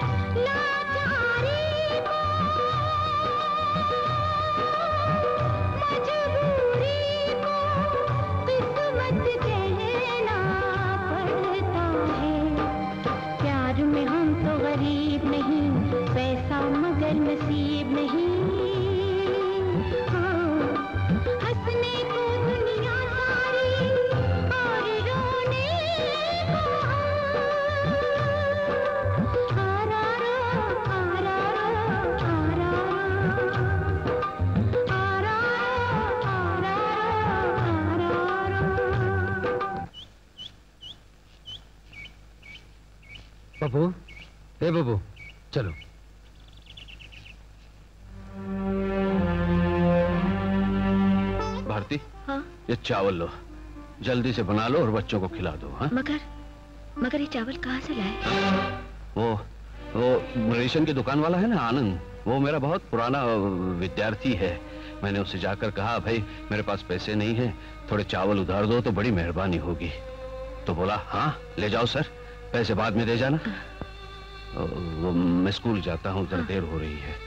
आरा रो। नसीब नहीं, हाँ। हंसने को दुनिया सारी और रोने को आरा रो आरा रो आरा रो आरा रो आरा रो आरा रो। बाबू, हे बाबू, चलो। ये चावल लो, जल्दी से बना लो और बच्चों को खिला दो। हा? मगर ये चावल कहाँ से लाए? वो रेशन की दुकान वाला है ना, आनंद, वो मेरा बहुत पुराना विद्यार्थी है। मैंने उसे जाकर कहा, भाई मेरे पास पैसे नहीं है, थोड़े चावल उधार दो तो बड़ी मेहरबानी होगी। तो बोला, हाँ ले जाओ सर, पैसे बाद में दे जाना। वो मैं स्कूल जाता हूँ, उधर देर हो रही है।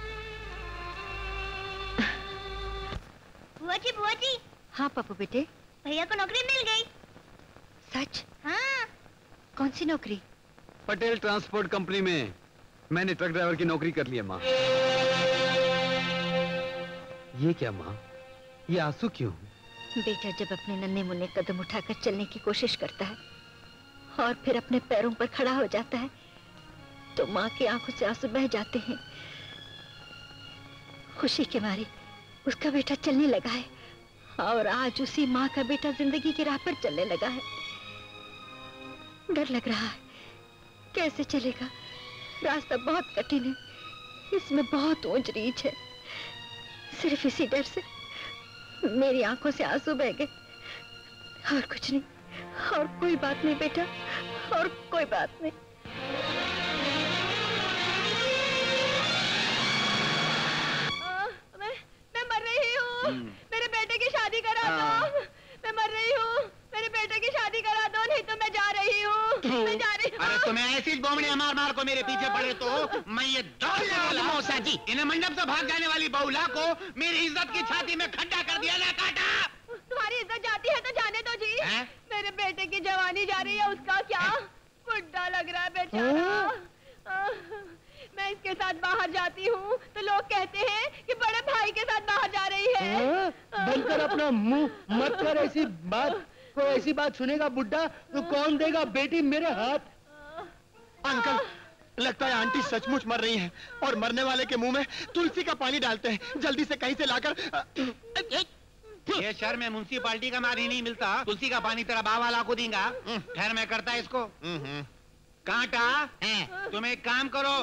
बुआ जी। हाँ पापू बेटे, भैया को नौकरी मिल गई। सच? हाँ। कौन सी नौकरी? पटेल ट्रांसपोर्ट कंपनी में मैंने ट्रक ड्राइवर की नौकरी कर ली है। माँ, ये क्या माँ, ये आंसू क्यों? बेटा जब अपने नन्हे मुन्ने कदम उठाकर चलने की कोशिश करता है और फिर अपने पैरों पर खड़ा हो जाता है तो माँ की आंखों से आंसू बह जाते हैं। खुशी के मारे उसका बेटा चलने लगा है और आज उसी माँ का बेटा जिंदगी की राह पर चलने लगा है। डर लग रहा है, कैसे चलेगा? रास्ता बहुत कठिन है, इसमें बहुत ऊंच नीच है। सिर्फ इसी डर से मेरी आंखों से आंसू बह गए। और कुछ नहीं, और कोई बात नहीं बेटा, और कोई बात नहीं। मैं मर रही हूँ, मेरे बेटे की शादी करा दो। मैं मर रही हूँ, मेरे बेटे की शादी करा दो, नहीं तो मैं जा रही हूँ, मैं जा रही हूँ। अरे तुम्हें ऐसी बोमड़ियां मार मार को मेरे पीछे पड़े तो मैं ये दौड़ने वाला मौसा जी। इन्हें मंडप से भाग जाने वाली बहुला को मेरी इज्जत की छाती में खड्डा कर दिया ना। काटा, तुम्हारी इज्जत जाती है तो जाने दो जी। मेरे बेटे की जवानी जा रही है, उसका क्या? बुढ़ा लग रहा है बेचारा। मैं इसके साथ बाहर जाती हूँ तो लोग कहते हैं कि बड़े भाई के साथ बाहर जा रही है। बनकर अपना मुंह मत कर, ऐसी बात को ऐसी बात सुनेगा बुड्ढा तो कौन देगा बेटी मेरे हाथ। अंकल, लगता है आंटी सचमुच मर रही हैं और मरने वाले के मुंह में तुलसी का पानी डालते हैं। जल्दी से कहीं से लाकर। ये शहर में म्यूनसिपालिटी का मार ही नहीं मिलता, तुलसी का पानी तेरा बाबा लाखों देगा। ठहर में करता है इसको। कांटा, तुम एक काम करो,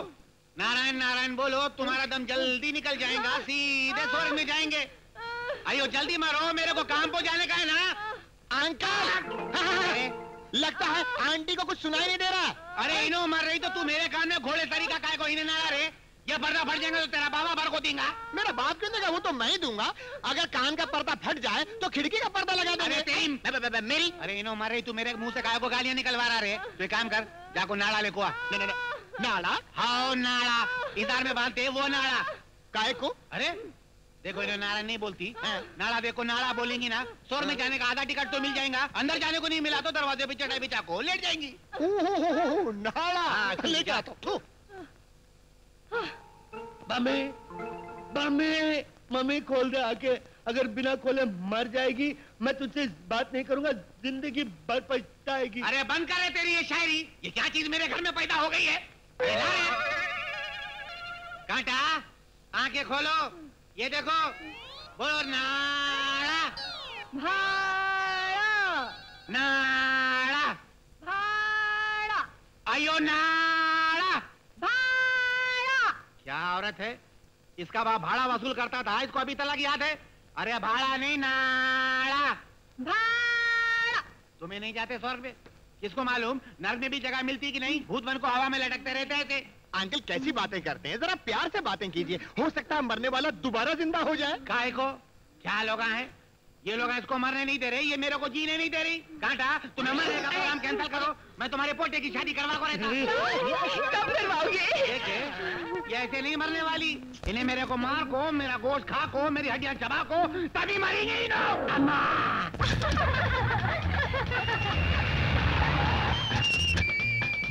नारायण नारायण बोलो, तुम्हारा दम जल्दी निकल जाएगा, सीधे स्वर्ग में जाएंगे। आइयो जल्दी मारो, मेरे को काम पे जाने का है ना। अंकल, लगता है आंटी को कुछ सुनाई नहीं दे रहा। अरे इनो मर रही तो तू मेरे कान में घोड़े तरीका काय को इन्हें नारा रे। ये पर्दा फट जाएगा तो तेरा बाबा भर को देगा। मेरा बाप क्यों देगा, वो तो मैं ही दूंगा। अगर कान का पर्दा फट जाए तो खिड़की का पर्दा लगा देंगे मेरी। अरे इनो मर रही, तू मेरे मुंह से काय को गालियां निकलवा रहा रे। तो काम कर, जाको नाड़ा लेको आ। नाड़ा? हाँ नाड़ा, इधर में बांधते वो नाड़ा काय को। अरे देखो इन्हें नारा नहीं बोलती, नारा देखो नारा बोलेंगी ना, स्वर्ग में जाने का आधा टिकट तो मिल जाएगा। अंदर जाने को नहीं मिला तो दरवाजे पे चटाई बिछा को लेट जाएंगी। ओहो नारा ले जा तो। मम्मी मम्मी मम्मी खोल दे आके, अगर बिना खोले मर जाएगी। मैं तुझसे बात नहीं करूंगा, जिंदगी भर पछताएगी। अरे बंद करे तेरी ये शायरी, ये क्या चीज मेरे घर में पैदा हो गई है। कांटा आंखें खोलो, ये देखो, बोलो नाड़ा भाड़ा नाड़ा भाड़ा। आयो नाड़ा भाड़ा। क्या औरत है, इसका बाप भाड़ा वसूल करता था, इसको अभी तलक याद है। अरे भाड़ा नहीं, नाड़ा भाड़ा। तुम्हें नहीं जाते स्वर्ग में, किसको मालूम नर्क में भी जगह मिलती कि नहीं। भूत बन को हवा में लटकते रहते थे। अंकल कैसी बातें करते हैं, जरा प्यार से बातें कीजिए, हो सकता है मरने वाला दोबारा जिंदा हो जाए। काय को क्या लोग हैं, ये लोग इसको मरने नहीं दे रहे, ये मेरे को जीने नहीं दे रही। कांटा तुम्हें मरने का प्रोग्राम कैंसिल करो, मैं तुम्हारे पोते की शादी करवा को रहता। कब करवाओगे? ये ऐसे नहीं मरने वाली, इन्हें मेरे को मार को, मेरा गोश्त खा को, मेरी हड्डियाँ चबा को, तभी मरेंगे।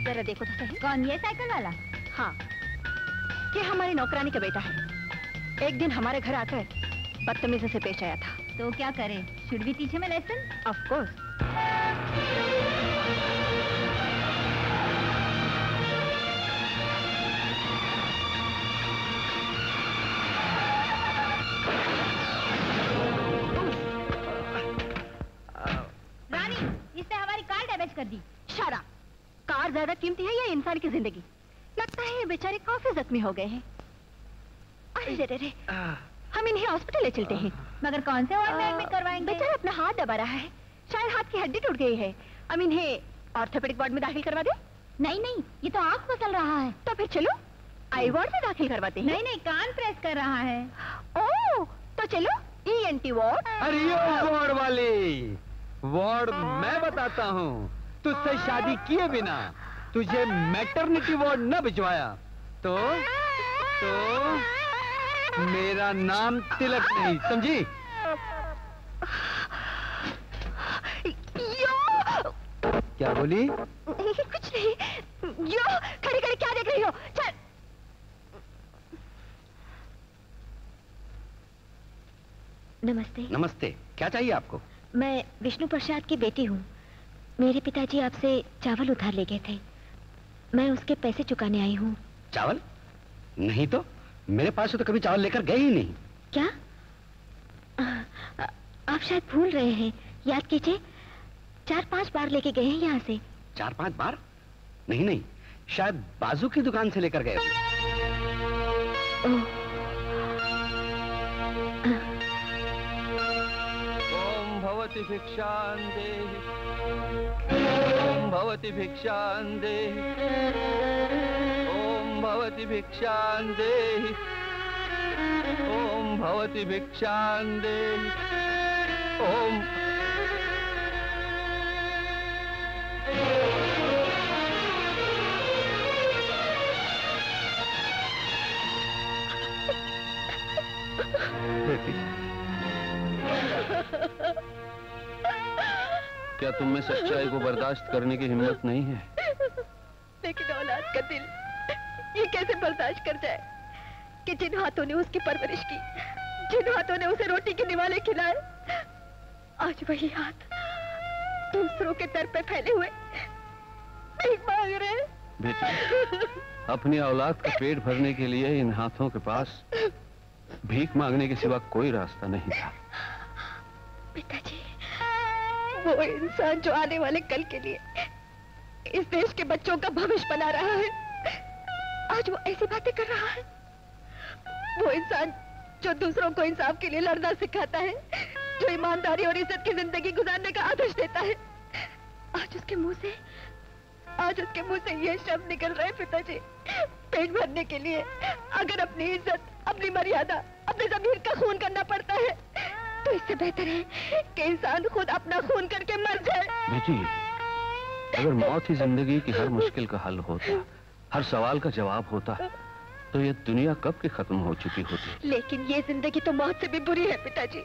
जरा देखो तो सही, कौन ये साइकिल वाला? हाँ, ये हमारी नौकरानी का बेटा है। एक दिन हमारे घर आकर बदतमीजी से पेश आया था। तो क्या करें? Should we teach him a lesson? Of course. Rani, इसने हमारी कार डैमेज कर दी। शारा, कार ज्यादा कीमती है या इंसान की जिंदगी? लगता है ये बेचारे काफी जख्मी हो गए हैं। अरे रे रे, हम इन्हें हॉस्पिटल ले चलते हैं। मगर कौन से वार्ड में एडमिट करवाएंगे? बेचारा अपना हाथ दबा रहा है, शायद हाथ की हड्डी टूट गई है। हम इन्हें ऑर्थोपेडिक वार्ड में दाखिल करवा दें? नहीं नहीं, ये तो आंख मसल रहा है। तो फिर चलो आई वार्ड में दाखिल करवाते हैं। नहीं नहीं, कान प्रेस कर रहा है। ओ तो चलो ENT वार्ड। अरे वार्ड वाले, वार्ड मैं बताता हूँ, तुझसे शादी किए बिना तुझे मैटरनिटी वार्ड न भिजवाया तो मेरा नाम तिलक नहीं, समझी? क्या बोली? कुछ नहीं। यो खड़ी खड़ी क्या देख रही हो? चल। नमस्ते। नमस्ते, क्या चाहिए आपको? मैं विष्णु प्रसाद की बेटी हूँ। मेरे पिताजी आपसे चावल उधार ले गए थे, मैं उसके पैसे चुकाने आई हूँ। चावल? नहीं तो मेरे पास तो कभी चावल लेकर गए ही नहीं। क्या आप शायद भूल रहे हैं, याद कीजिए, 4-5 बार लेके गए हैं यहाँ से। 4-5 बार? नहीं नहीं, शायद बाजू की दुकान से लेकर गए। ओम भवति भिक्षां देहि, ओम भवति भिक्षां देहि, भवति भिक्षां देहि, ओम भवति भिक्षां देहि, ओम। बेटी, क्या तुम में सच्चाई को बर्दाश्त करने की हिम्मत नहीं है? लेकिन औलाद का दिल ये कैसे बर्दाश्त कर जाए कि जिन हाथों ने उसकी परवरिश की, जिन हाथों ने उसे रोटी के निवाले खिलाए, आज वही हाथ दूसरों के दर पे फैले हुए भीख मांग रहे। बेटी, अपनी औलाद का पेट भरने के लिए इन हाथों के पास भीख मांगने के सिवा कोई रास्ता नहीं था। पिताजी, वो इंसान जो आने वाले कल के लिए इस देश के बच्चों का भविष्य बना रहा है, आज वो ऐसी बातें कर रहा है। वो इंसान जो दूसरों को इंसाफ के लिए लड़ना सिखाता है, जो ईमानदारी और इज्जत की जिंदगी गुजारने का आदर्श देता है, आज उसके मुंह से ये शब्द निकल रहे। पिताजी, पेट भरने के लिए अगर अपनी इज्जत, अपनी मर्यादा, अपने ज़मीर का खून करना पड़ता है, तो इससे बेहतर है कि इंसान खुद अपना खून करके मर जाए। बेटी, अगर मौत ही जिंदगी की हर मुश्किल का हल होता, हर सवाल का जवाब होता, तो ये दुनिया कब की खत्म हो चुकी होती। लेकिन ये जिंदगी तो मौत से भी बुरी है पिताजी।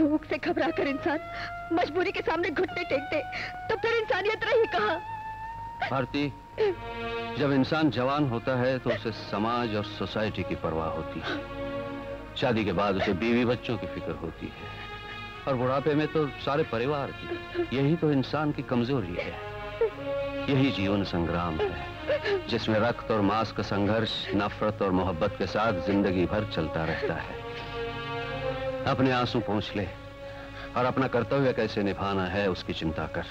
भूख से घबराकर इंसान मजबूरी के सामने घुटने टेकते, तो फिर इंसानियत रही कहाँ? भारती, जब इंसान जवान होता है तो उसे समाज और सोसाइटी की परवाह होती है, शादी के बाद उसे बीवी बच्चों की फिक्र होती है, और बुढ़ापे में तो सारे परिवार की। यही तो इंसान की कमजोरी है, यही जीवन संग्राम है जिसमें रक्त और मांस का संघर्ष नफरत और मोहब्बत के साथ जिंदगी भर चलता रहता है। अपने आंसू पोंछ ले और अपना कर्तव्य कैसे निभाना है उसकी चिंता कर।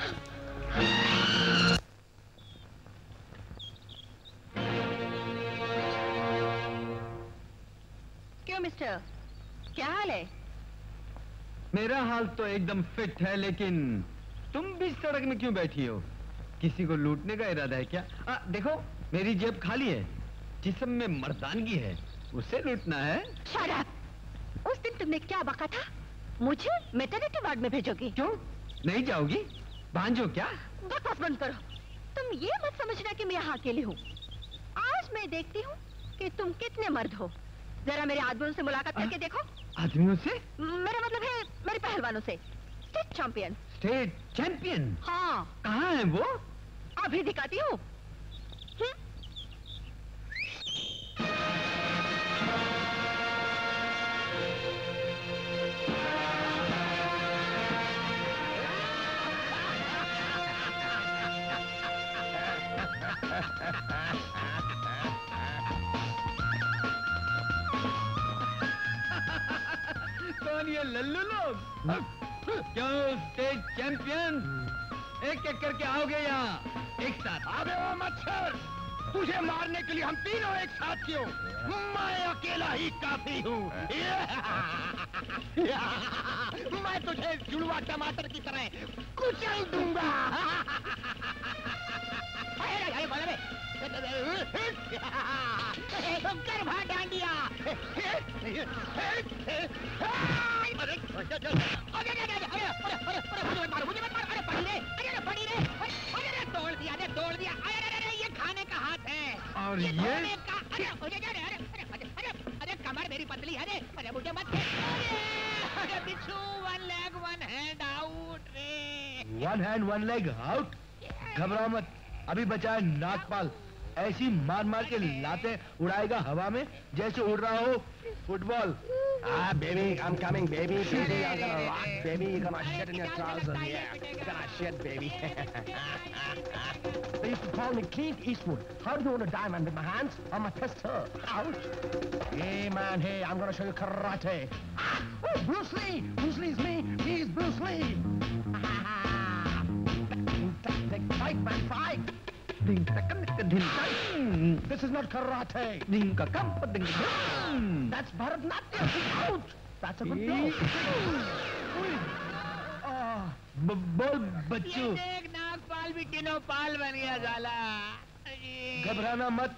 क्यों मिस्टर, क्या हाल है? मेरा हाल तो एकदम फिट है, लेकिन तुम भी सड़क में क्यों बैठी हो? किसी को लूटने का इरादा है क्या? देखो मेरी जेब खाली है, जिस्म में मर्दानगी है, उसे लूटना है। Shut up! उस दिन तुमने क्या बका था? मुझे मेटर्निटी वार्ड में भेजोगी? क्यों नहीं जाओगी? भांजो क्या? बकवास बंद करो। तुम ये मत समझना कि मैं यहाँ अकेली हूँ। आज मैं देखती हूँ कि तुम कितने मर्द हो। जरा मेरे आदमियों से मुलाकात करके देखो। आदमियों से? मेरा मतलब है मेरे पहलवानों से। State champion. State champion? हाँ। कहाँ है वो? अभी दिखाती हूँ। कौन ये लल्लू लोग? क्यों स्टेट चैंपियन? एक एक करके आओगे यहाँ एक साथ? अबे वो मच्छर, तुझे मारने के लिए हम तीनों एक साथ क्यों? मैं अकेला ही काफी हूँ। मैं तुझे जुड़वा टमाटर की तरह कुचल दूंगा। तोड़ दिया। अरे ये खाने का हाथ है और ये खाने का। अरे कमर मेरी पतली है। अरे मुझे मत। अरे बिच्छू, 1 leg 1 hand out। रे 1 hand 1 leg out। घबराओ मत, अभी बचा है नागपाल। ऐसी मार मार के लाते उड़ाएगा हवा में जैसे उड़ रहा हो Football. Ah, baby, I'm coming, baby. Baby, I'm gonna rock, baby. You're gonna shit in your trousers, yeah. You're gonna shit, baby. They used to call me Clint Eastwood. How do you want a diamond with my hands or my fist? Ouch. Hey, man, hey, I'm gonna show you karate. Oh, Bruce Lee. Bruce Lee's me. Me is Bruce Lee. Fight, man, fight. This is not karate. That's Bharatanatyam. Ouch! That's a good blow. बोल बच्चू. एक नाग पाल भी kilo पाल बन गया जाला. घबराना मत.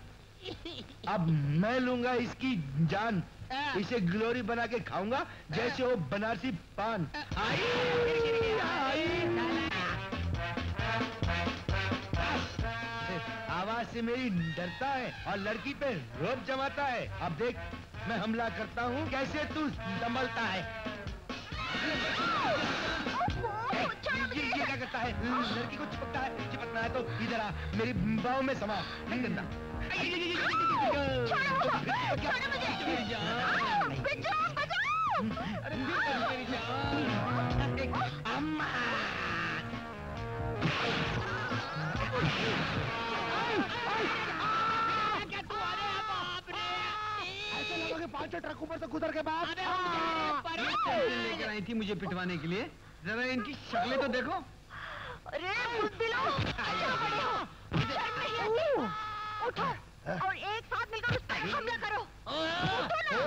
अब मैं लूंगा इसकी जान. इसे ग्लोरी बना के खाऊंगा जैसे वो बनारसी पान. आवाज से मेरी डरता है और लड़की पे रोब जमाता है. अब देख मैं हमला करता हूँ कैसे तू संभलता है. ये क्या करता है? लड़की को छुपता है. चिपकना है तो इधर आ मेरी बाहों में समा. नहीं करना. अम्मा पांचों ट्रक ऊपर से गुजर के बाद लेकर आई थी मुझे पिटवाने के लिए. जरा इनकी शक्लें तो देखो. अरे उठो और एक साथ मिलकर उस पर हमला करो. उठो ना.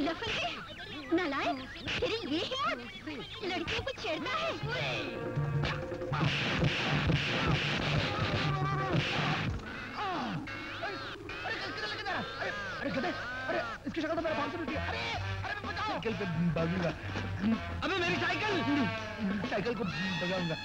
लखन जी नालायक तेरी ये है लड़कियों को छेड़ना है. अरे गधे. अरे इसकी शक्ल तो मेरे पास से मिलती है. अरे अरे मैं बचाओ. साइकिल पे भागूंगा. अबे मेरी साइकिल. साइकिल को भगाऊंगा.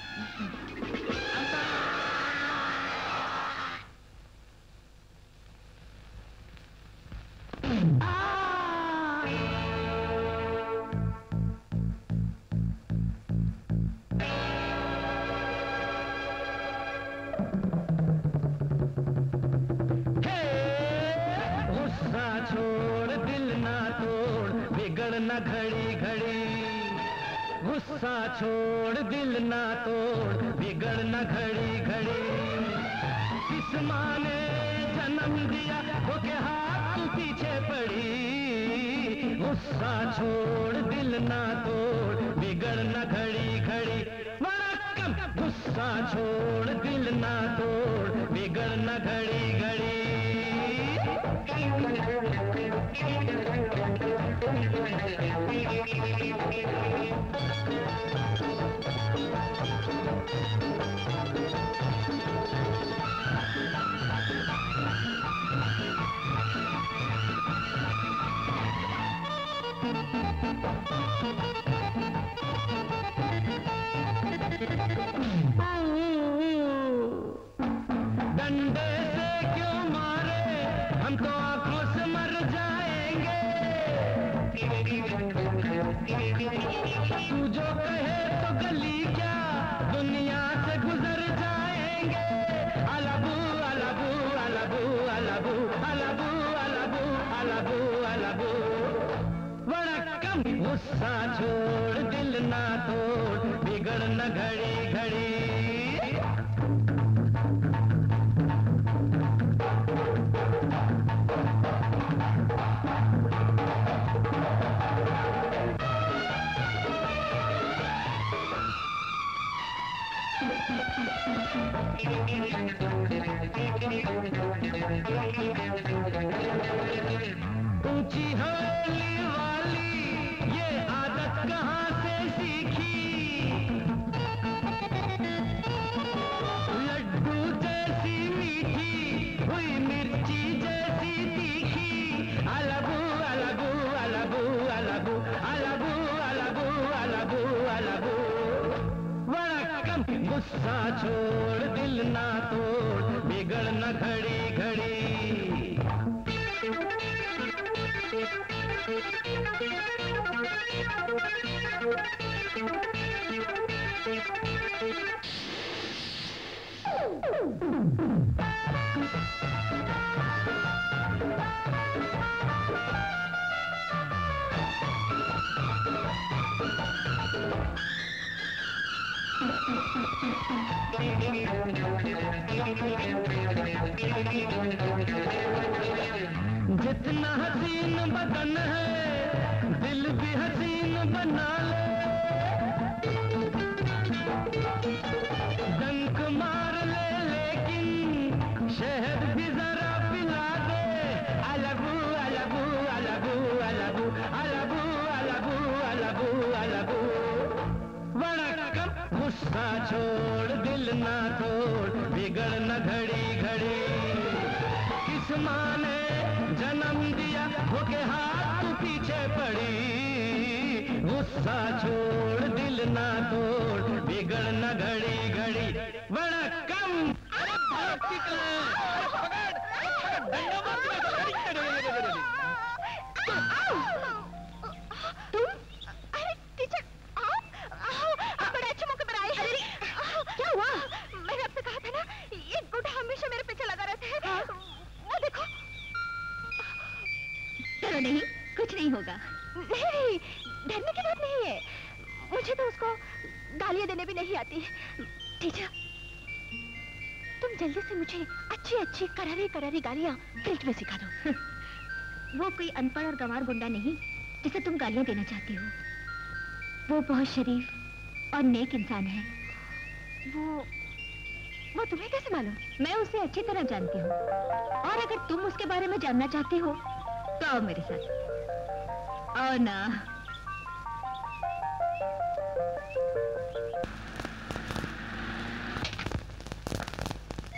छोड़ दिल ना तोड़ बिगड़ ना घड़ी घड़ी. किस माँ ने जन्म दिया वो के हाथ पीछे पड़ी. गुस्सा छोड़ दिल ना तोड़ बिगड़ ना घड़ी घड़ी. वरकम गुस्सा छोड़ दिल ना तोड़ बिगड़ ना घड़ी घड़ी. डंडे से क्यों मारे हम तो आंखों से मर जाएंगे. तू जो कहे तो गली क्या दुनिया से गुजर जाएंगे. अलबू अलबू अलबू अलबू अलबू अलबू अलबू अलबू. बड़ा कम गुस्सा छोड़ दिल ना तोड़ बिगड़ न घड़ी घड़ी. ऊंची हौली वाली ये आदत कहाँ से सीखी. लड्डू जैसी मीठी हुई मिर्ची जैसी तीखी. अलबू अलबू अलबू अलबू अलबू अलबू गुस्सा छोड़, दिल ना तोड़, बिगड़ न घड़ी घड़ी। जितना हसीन बदन है दिल भी हसीन बना ले, डंक मार ले लेकिन शहद भी जरा पिला दे। अलबू अलबू अलबू अलबू अलबू अलबू अलबू अलबू। वड़कम गुस्सा छोड़, दिल ना तोड़, बिगड़ न घड़ी घड़ी। किस माँ ने जन्म दिया हो के हाथ पीछे पड़ी। गुस्सा छोड़, दिल ना तोड़, बिगड़ न घड़ी घड़ी। बड़ा कम तुम, अरे टीचर आओ आओ, आप बड़े अच्छे मौके पर आए। क्या हुआ? मैंने आपसे कहा था ना, ये बूढ़ा हमेशा मेरे पीछे लगा रहता है। वो देखो। डरो नहीं, कुछ नहीं होगा। नहीं, डरने की बात नहीं है। मुझे तो उसको गालियां देने भी नहीं आती। टीचर, तुम जल्दी से मुझे अच्छी अच्छी करारी करारी गालियां फ्रिज में सिखा दो। वो कोई अनपढ़ और गंवार गुंडा नहीं जिसे तुम गालियां देना चाहती हो। वो बहुत शरीफ और नेक इंसान है। वो तुम्हें कैसे मालूम? मैं उसे अच्छी तरह जानती हूँ, और अगर तुम उसके बारे में जानना चाहती हो तो आओ मेरे साथ। आओ ना।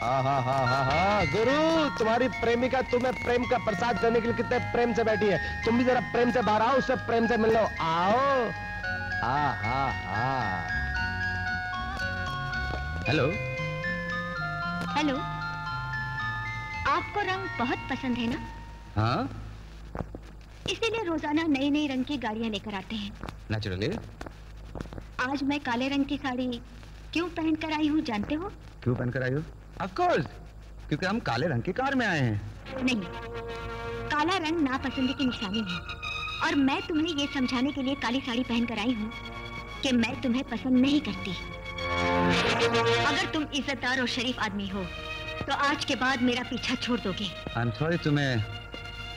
हा हा हा हा। गुरु, तुम्हारी प्रेमिका तुम्हें प्रेम का प्रसाद देने के लिए कितने प्रेम से बैठी है। तुम भी जरा प्रेम से बाहर आओ, उससे प्रेम से मिल लो। आओ। हा हा हा। हेलो हेलो, आपको रंग बहुत पसंद है ना? हाँ, इसीलिए रोजाना नई नई रंग की गाड़ियाँ लेकर आते हैं। नेचुरली। आज मैं काले रंग की साड़ी क्यों पहन कर आई हूँ जानते हो? क्यों पहन कर आई हो? ऑफ कोर्स, क्योंकि हम काले रंग की कार में आए हैं। नहीं, काला रंग नापसंदी की निशानी है, और मैं तुम्हें ये समझाने के लिए काली साड़ी पहन कर आई हूँ कि मैं तुम्हें पसंद नहीं करती। अगर तुम इज्जतदार और शरीफ आदमी हो तो आज के बाद मेरा पीछा छोड़ दोगे। आई एम सॉरी, तुम्हें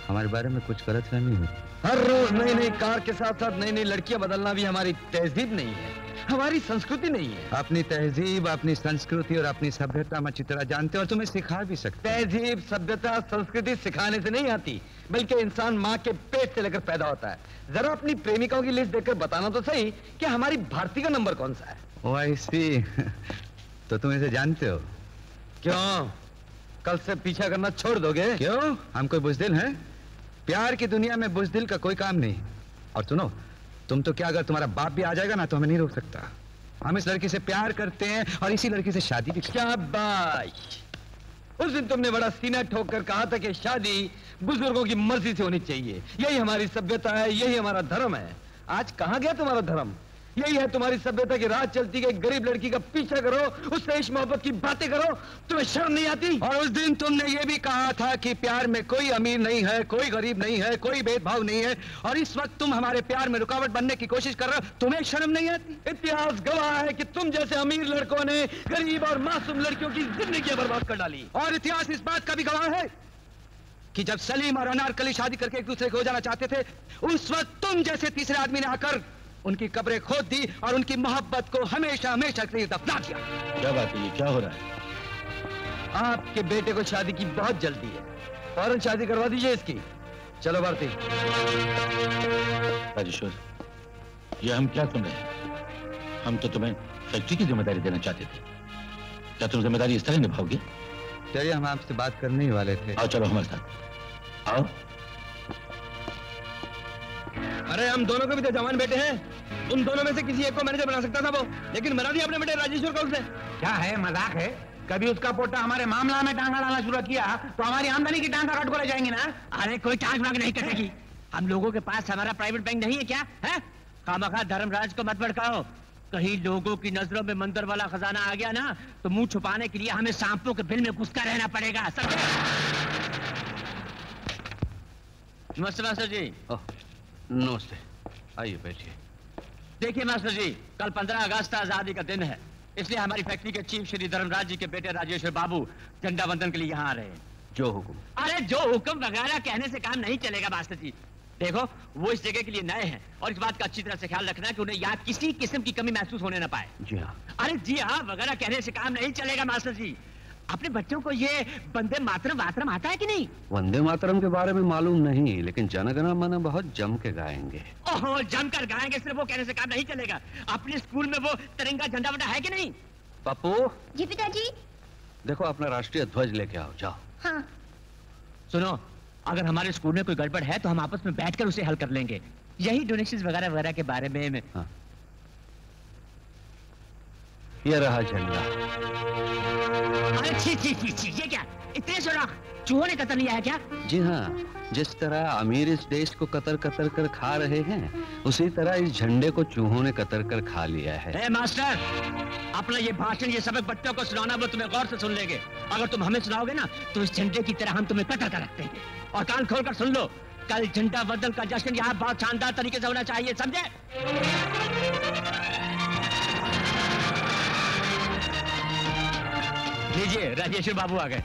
हमारे बारे में कुछ गलत फहमी हुई। हर रोज नई नई कार के साथ साथ नई नई लड़कियां बदलना भी हमारी तहजीब नहीं है, हमारी संस्कृति नहीं है। अपनी तहजीब, अपनी संस्कृति और अपनी सभ्यता हम अच्छी तरह जानते हैं, और तुम्हें सिखा भी सकते। तहजीब, सभ्यता, संस्कृति सिखाने से नहीं आती, बल्कि इंसान माँ के पेट से लेकर पैदा होता है। जरा अपनी प्रेमिकाओं की लिस्ट देखकर बताना तो सही कि हमारी भारती का नंबर कौन सा है। ओ आई सी, तो तुम इसे जानते हो? क्यों कल से पीछा करना छोड़ दोगे? क्यों, हम कोई बुजदिल हैं? प्यार की दुनिया में बुजदिल का कोई काम नहीं। और सुनो, तुम तो क्या, अगर तुम्हारा बाप भी आ जाएगा ना तो हमें नहीं रोक सकता। हम इस लड़की से प्यार करते हैं और इसी लड़की से शादी भी। क्या बात! उस दिन तुमने बड़ा सीना ठोक कर कहा था कि शादी बुजुर्गों की मर्जी से होनी चाहिए, यही हमारी सभ्यता है, यही हमारा धर्म है। आज कहाँ गया तुम्हारा धर्म? यही है तुम्हारी सभ्यता की राह चलती कि गरीब लड़की का पीछा करो, उससे इश्क मोहब्बत की बातें करो। तुम्हें शर्म नहीं आती? और उस दिन तुमने ये भी कहा था कि प्यार में कोई अमीर नहीं है, कोई गरीब नहीं है, कोई भेदभाव नहीं है, और इस वक्त तुम हमारे प्यार में रुकावट बनने की कोशिश कर रहे हो। तुम्हें शर्म नहीं आती? इतिहास गवाह है कि तुम जैसे अमीर लड़कों ने गरीब और मासूम लड़कियों की जिंदगी बर्बाद कर डाली। और इतिहास इस बात का भी गवाह है कि जब सलीम और अनारकली शादी करके एक दूसरे को हो जाना चाहते थे, उस वक्त तुम जैसे तीसरे आदमी ने आकर उनकी कब्रें खोद दी और उनकी मोहब्बत को हमेशा हमेशा के लिए दफना दिया। क्या बात है, क्या हो रहा है? आपके बेटे को शादी की बहुत जल्दी है, फौरन शादी करवा दीजिए इसकी। चलो भारती। राजेश्वर, ये हम क्या सुन रहे हैं? हम तो तुम्हें फैक्ट्री की जिम्मेदारी देना चाहते थे। क्या तुम जिम्मेदारी इस तरह निभाओगे? चलिए, हम आपसे बात करने ही वाले थे। आओ, चलो हमारे साथ आओ। अरे हम दोनों के भी तो जवान बेटे हैं, उन दोनों में से किसी एक को मैनेजर बना सकता था वो, लेकिन बना दिया अपने बेटे राजेश्वर को उसने। क्या है, मजाक है? कभी उसका पोटा हमारे मामला में टांगा डालना शुरू किया तो हमारी आमदनी की टांगा काट को ले जाएंगे ना। अरे कोई टांग मांग नहीं करेगी, हम लोगों के पास हमारा प्राइवेट बैंक नहीं है क्या? है खामखा धर्मराज को मत भड़काओ, कहीं लोगों की नजरों में मंदिर वाला खजाना आ गया ना तो मुंह छुपाने के लिए हमें सांपों के बिल में घुसका रहना पड़ेगा। नमस्ते मास्टर जी। नमस्ते, आइए बैठिए। देखिए मास्टर जी, कल 15 अगस्त आजादी का दिन है, इसलिए हमारी फैक्ट्री के चीफ श्री धर्मराज जी के बेटे राजेश्वर बाबू झंडा वंदन के लिए यहाँ आ रहे हैं। जो हुक्म। अरे जो हुक्म वगैरह कहने से काम नहीं चलेगा मास्टर जी, देखो वो इस जगह के लिए नए हैं और इस बात का अच्छी तरह से ख्याल रखना कि उन्हें यहाँ किसी किस्म की कमी महसूस होने ना पाए। जी हाँ। अरे जी हाँ वगैरह कहने से काम नहीं चलेगा मास्टर जी। अपने बच्चों को ये वंदे मातरम वातरम आता है कि नहीं? वंदे मातरम के बारे में मालूम नहीं, लेकिन जन गण मन बहुत जम के गाएंगे। ओहो जम कर गाएंगे, सिर्फ वो कहने से काम नहीं चलेगा। अपने स्कूल में वो तिरंगा झंडा वंडा है कि नहीं? पप्पू जी। पिताजी देखो अपना राष्ट्रीय ध्वज लेके आओ, जाओ। हाँ। सुनो, अगर हमारे स्कूल में कोई गड़बड़ है तो हम आपस में बैठकर उसे हल कर लेंगे, यही डोनेशन वगैरह वगैरह के बारे में। हाँ। ये रहा झंडा। अरे छी छी छी छी, ये क्या? इतने सुराख चूहों ने कतर लिया है क्या? जी हाँ, जिस तरह अमीर इस देश को कतर कतर कर खा रहे हैं, उसी तरह इस झंडे को चूहों ने कतर कर खा लिया है। ए मास्टर, अपना ये भाषण, ये सबक बच्चों को सुनाना, वो तुम्हें गौर से सुन लेंगे। अगर तुम हमें सुनाओगे ना तो इस झंडे की तरह हम तुम्हें कतर कर रखते हैं। और कान खोल कर सुन लो, कल झंडा वंदन का जश्न यहाँ बहुत शानदार तरीके से होना चाहिए, समझे? लीजिए राजेश्वर बाबू आ गए।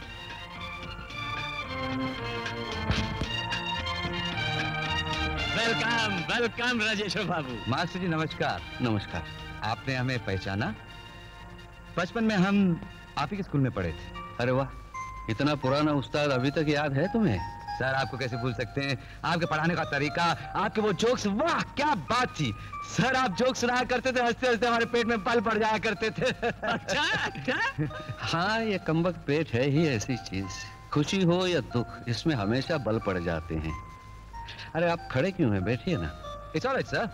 वेलकम वेलकम राजेश्वर बाबू। मास्टर जी नमस्कार। नमस्कार। आपने हमें पहचाना? बचपन में हम आप ही के स्कूल में पढ़े थे। अरे वाह, इतना पुराना उस्ताद अभी तक याद है तुम्हें? सर आपको कैसे भूल सकते हैं, आपके पढ़ाने का तरीका, आपके वो जोक्स, वाह क्या बात थी। सर आप जोक्स सुनाया करते थे, हंसते हंसते हमारे पेट में पल पड़ जाया करते थे। अच्छा अच्छा। हाँ ये कमबख्त पेट है ही ऐसी चीज, खुशी हो या दुख इसमें हमेशा बल पड़ जाते हैं। अरे आप खड़े क्यों हैं, बैठिए ना। It's alright sir.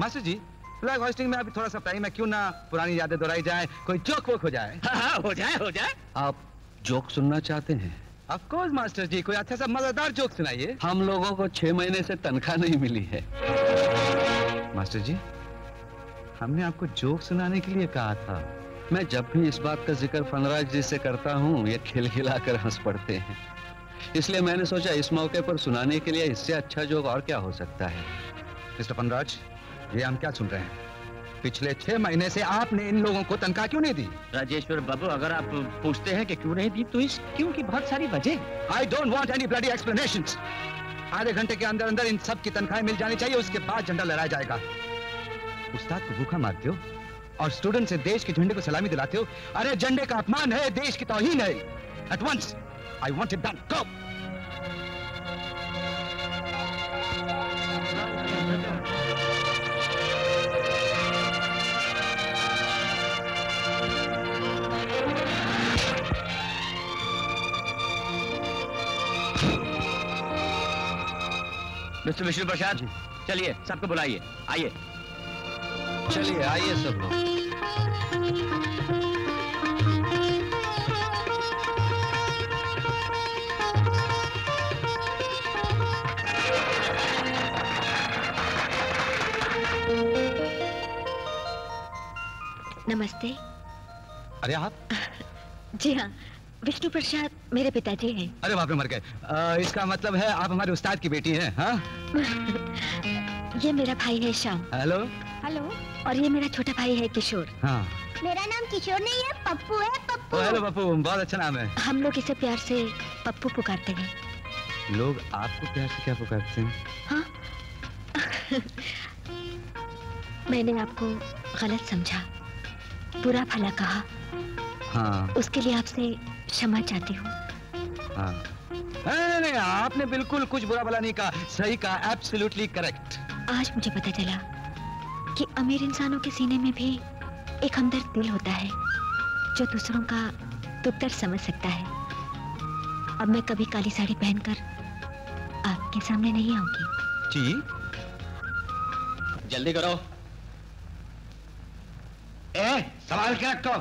Master ji flag hosting में अभी थोड़ा सा टाइम है, क्यों ना पुरानी यादें दोहराई जाए, कोई जोक वोक हो जाए। हाँ, हो जाए हो जाए। आप जोक सुनना चाहते हैं? ऑफ कोर्स मास्टर जी, कोई अच्छा सा मजेदार जोक सुनाइए। हम लोगों को 6 महीने से तनख्वाह नहीं मिली है। मास्टर जी हमने आपको जोक सुनाने के लिए कहा था। मैं जब भी इस बात का जिक्र फनराज जी से करता हूँ ये खिलखिला कर हंस पड़ते हैं, इसलिए मैंने सोचा इस मौके पर सुनाने के लिए इससे अच्छा जोक और क्या हो सकता है। मिस्टर फनराज ये हम क्या सुन रहे हैं? पिछले 6 महीने से आपने इन लोगों को तनख्वाह क्यों नहीं दी? राजेश्वर बाबू अगर आप पूछते हैं कि क्यों नहीं दी तो इस क्यों की बहुत सारी वजह। I don't want any bloody explanations. आधे घंटे के अंदर अंदर इन सब की तनख्वाहें मिल जानी चाहिए, उसके बाद झंडा लहराया जाएगा। उस्ताद को भूखा मारते हो और स्टूडेंट से देश के झंडे को सलामी दिलाते हो, अरे झंडे का अपमान है, देश की तौहीन है। At once I want it done. Go. Mister Vishnu Prasad चलिए सबको बुलाइए, आइए। चलिए आइए सब लोग। नमस्ते। अरे आप? जी हाँ, विष्णु प्रसाद मेरे पिताजी हैं। अरे बाप रे मर गए। इसका मतलब है आप हमारे उस्ताद की बेटी हैं? हाँ। ये मेरा भाई है श्याम। Hello hello. और ये मेरा छोटा भाई है किशोर। हाँ। मेरा नाम किशोर नहीं है, पप्पू है। पप्पू। हेलो पप्पू, बहुत अच्छा नाम है। हम लोग इसे प्यार से पप्पू पुकारते हैं। लोग आपको प्यार से क्या पुकारते हैं? हाँ। मैंने आपको गलत समझा, बुरा भला कहा। हाँ। उसके लिए आपसे क्षमा चाहती हूँ। हाँ। नहीं आपने बिल्कुल कुछ बुरा भला नहीं कहा, सही कहा, एब्सोल्युटली करेक्ट। आज मुझे पता चला कि अमीर इंसानों के सीने में भी एक हमदर्द दिल होता है जो दूसरों का दुख दर्द समझ सकता है। अब मैं कभी काली साड़ी पहनकर आपके सामने नहीं आऊंगी। जी जल्दी करो। सवाल क्या रखो?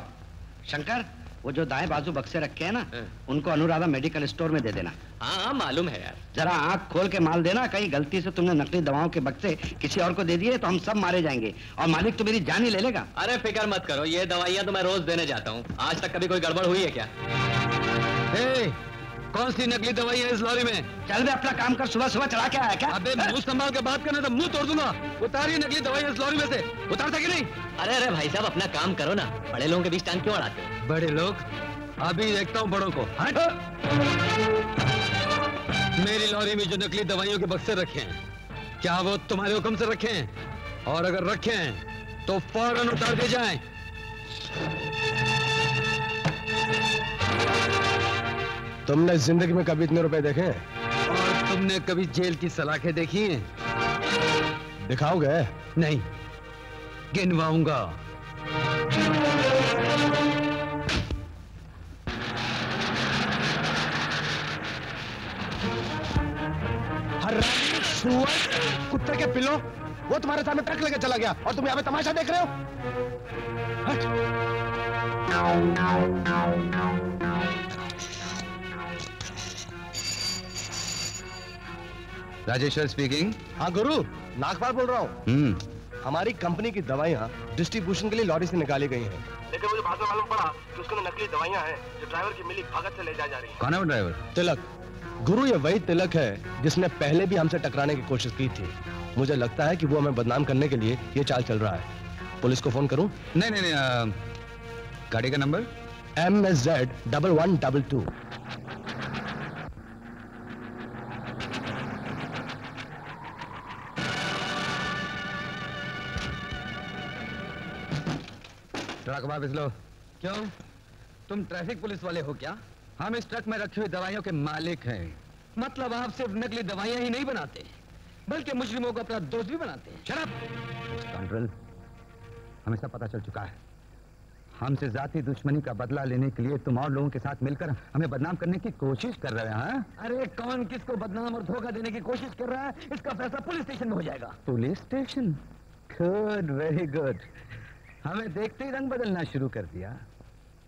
शंकर, वो जो दाएं बाजू बक्से रखे हैं ना, उनको अनुराधा मेडिकल स्टोर में दे देना। हाँ मालूम है यार। जरा आंख खोल के माल देना, कहीं गलती से तुमने नकली दवाओं के बक्से किसी और को दे दिए तो हम सब मारे जाएंगे और मालिक तो मेरी जान ही ले लेगा। अरे फिक्र मत करो, ये दवाइयाँ तो मैं रोज देने जाता हूँ, आज तक कभी कोई गड़बड़ हुई है क्या? कौन सी नकली दवाई है इस लॉरी में? चल बे, अपना काम कर, सुबह सुबह चला के आया क्या? अबे मुंह संभाल के बात करना तो मुंह तोड़ दूंगा। उतारिए नकली दवाई इस लॉरी में से, उतारता कि नहीं? अरे अरे भाई साहब, अपना काम करो ना, बड़े लोगों के बीच टांग क्यों अड़ाते हो? बड़े लोग अभी देखता हूँ बड़ों को। हट, मेरी लॉरी में जो नकली दवाइयों के बक्से रखे हैं, क्या वो तुम्हारे हुक्म से रखे हैं? और अगर रखे हैं तो फौरन उतार के जाए। तुमने जिंदगी में कभी इतने रुपए देखे? और तुमने कभी जेल की सलाखें देखी हैं? दिखाओगे? नहीं, गिनवाऊंगा। हरामी सुअर, कुत्ते के पिल्लो, वो तुम्हारे सामने ट्रक लेके चला गया और तुम यहाँ पे तमाशा देख रहे हो? राजेश्वर स्पीकिंग। हाँ गुरु, नागपाल बोल रहा हूँ। हमारी कंपनी की दवाइयाँ डिस्ट्रीब्यूशन के लिए लॉरी से निकाली गई हैं। लेकिन मुझे बाद में मालूम पड़ा कि उसमें नकली दवाइयाँ हैं जो ड्राइवर की मिली भागत से ले जा रही हैं। कौन है वो ड्राइवर? तिलक। गुरु, ये वही तिलक है जिसने पहले भी हमसे टकराने की कोशिश की थी। मुझे लगता है कि वो हमें बदनाम करने के लिए ये चाल चल रहा है। पुलिस को फोन करूँ? नहीं नहीं नहीं, गाड़ी का नंबर MZ 1122। ट्रक वापस लो। क्यों, तुम ट्रैफिक पुलिस वाले हो क्या? हम इस ट्रक में रखी हुई दवाइयों के मालिक हैं। मतलब आप सिर्फ नकली दवाइयां ही नहीं बनाते, बल्कि मुजरिमों को अपना दोस्त भी बनाते हैं। शराब कंट्रोल, हमें सब पता चल चुका है। हमसे जाती दुश्मनी का बदला लेने के लिए तुम और लोगों के साथ मिलकर हमें बदनाम करने की कोशिश कर रहे हैं। अरे कौन किसको बदनाम और धोखा देने की कोशिश कर रहा है, इसका फैसला पुलिस स्टेशन में हो जाएगा। Police station, good, very good. हमें देखते ही रंग बदलना शुरू कर दिया।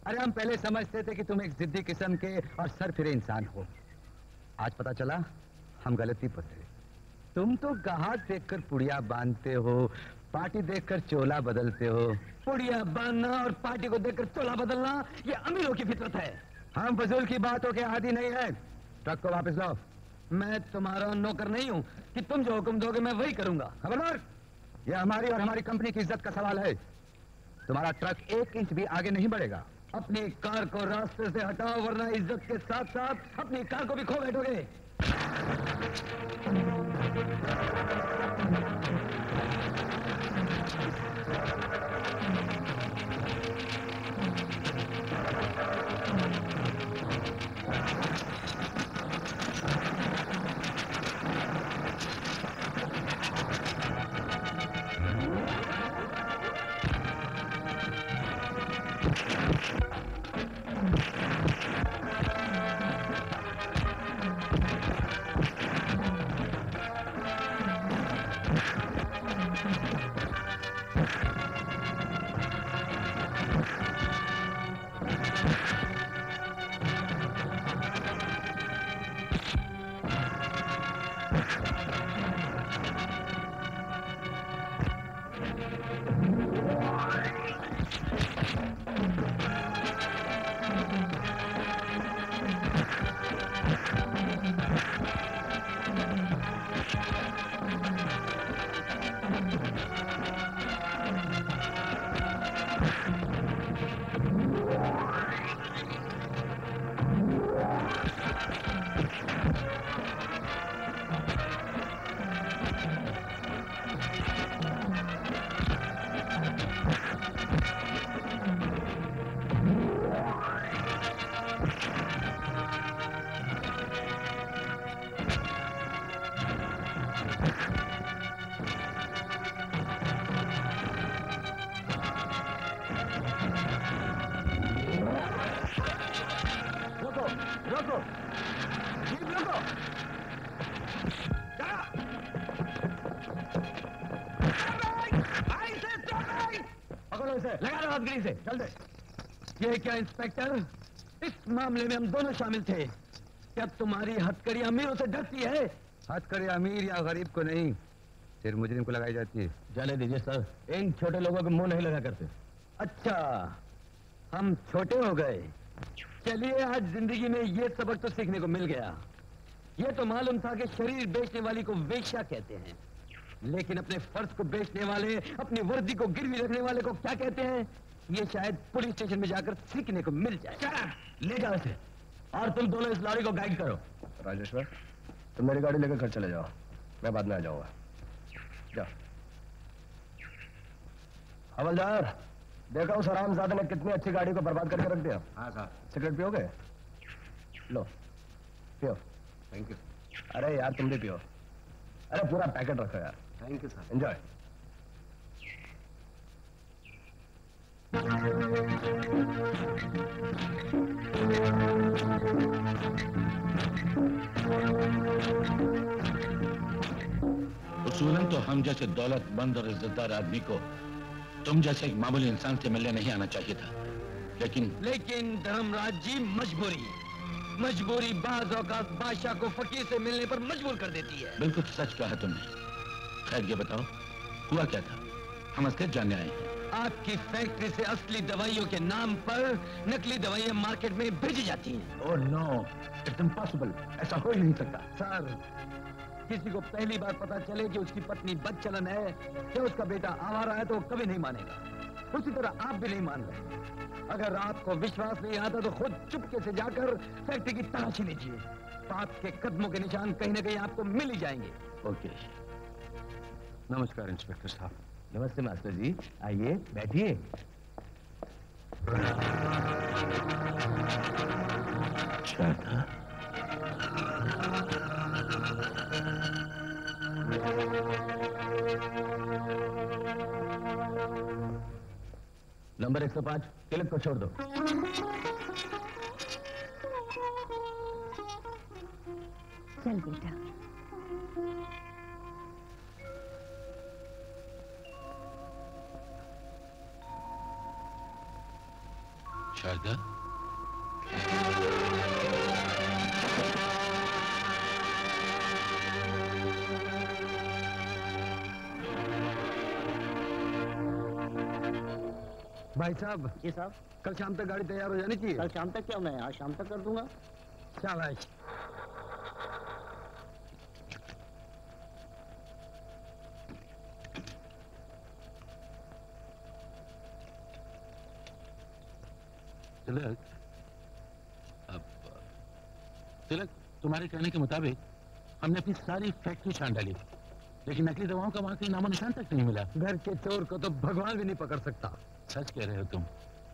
अरे हम पहले समझते थे कि तुम एक जिद्दी किस्म के और सरफिरे इंसान हो, आज पता चला हम गलती पर थे। तुम तो गाहक देखकर पुड़िया बांधते हो, पार्टी देखकर चोला बदलते हो। पुड़िया बांधना और पार्टी को देखकर चोला बदलना, ये अमीरों की फितरत है। हम फजूल की बातों के आदी नहीं है। ट्रक को वापस लाओ। मैं तुम्हारा नौकर नहीं हूँ कि तुम जो हुक्म दोगे मैं वही करूँगा। खबरदार, यह हमारी और हमारी कंपनी की इज्जत का सवाल है। तुम्हारा ट्रक एक इंच भी आगे नहीं बढ़ेगा। अपनी कार को रास्ते से हटाओ, वरना इज्जत के साथ साथ अपनी कार को भी खो बैठोगे। निकालो हाथ गली से। चल दे। ये क्या इंस्पेक्टर, इस मामले में हम दोनों शामिल थे। क्या तुम्हारी हथकड़ी अमीरों से डरती है? हथकड़ी अमीर या गरीब को नहीं, सिर्फ मुजरिम को लगाई जाती है। जाने दीजिए सर, इन छोटे लोगों को मुंह नहीं लगा करते। अच्छा, हम छोटे हो गए। चलिए, आज जिंदगी में ये सबक तो सीखने को मिल गया। ये तो मालूम था कि शरीर बेचने वाली को वेश्या कहते हैं, लेकिन अपने फर्ज को बेचने वाले, अपनी वर्दी को गिरवी रखने वाले को क्या कहते हैं, ये शायद पुलिस स्टेशन में जाकर सीखने को मिल जाए। ले जाओ इसे, और तुम दोनों इस लॉरी को गाइड करो। राजेश्वर, तुम मेरी गाड़ी लेकर घर चले जाओ, मैं बाद में आ जाऊंगा। जाओ। हवलदार, देखा उस हरामजादे ने कितनी अच्छी गाड़ी को बर्बाद करके रख दिया। हाँ साहब। सिगरेट पियोगे? लो, पियो। Thank you. अरे यार, तुम भी पियो। अरे पूरा पैकेट रखो यार। थैंक यू साहब। एंजॉय। उसूलन तो हम जैसे दौलतमंद और इज्जतदार आदमी को तुम जैसे एक मामूली इंसान से मिलने नहीं आना चाहिए था, लेकिन धर्मराज जी, मजबूरी बाज औकात बादशाह को फकीर से मिलने पर मजबूर कर देती है। बिल्कुल सच कहा तुमने। खैर, ये बताओ हुआ क्या था? हम इसके जानने आए हैं। आपकी फैक्ट्री से असली दवाइयों के नाम पर नकली दवाइयां मार्केट में भेजी जाती हैं। ओह नो, इट्स इम्पॉसिबल, ऐसा हो ही नहीं सकता। सर, किसी को पहली बार पता चले कि उसकी पत्नी बदचलन है या उसका बेटा आवारा है तो वो कभी नहीं मानेगा। उसी तरह आप भी नहीं मान रहे। अगर आपको विश्वास नहीं आता तो खुद चुपके से जाकर फैक्ट्री की तलाशी लीजिए। पाप के कदमों के निशान कहीं ना कहीं आपको मिल ही जाएंगे। ओके। नमस्कार इंस्पेक्टर साहब। नमस्ते मास्टर जी, आइए बैठिए। अच्छा था। नंबर 105 तिलक को छोड़ दो। चल बेटा। शारदा, भाई साहब। जी साहब। कल शाम तक गाड़ी तैयार हो जानी चाहिए। कल शाम तक क्या, मैं आज शाम तक कर दूंगा। क्या भाई, तिलक, तुम्हारे कहने के मुताबिक हमने अपनी सारी फैक्ट्री छान डाली, लेकिन नकली दवाओं का वहां कहीं नामो निशान तक नहीं मिला। घर के चोर को तो भगवान भी नहीं पकड़ सकता। सच कह रहे हो तुम,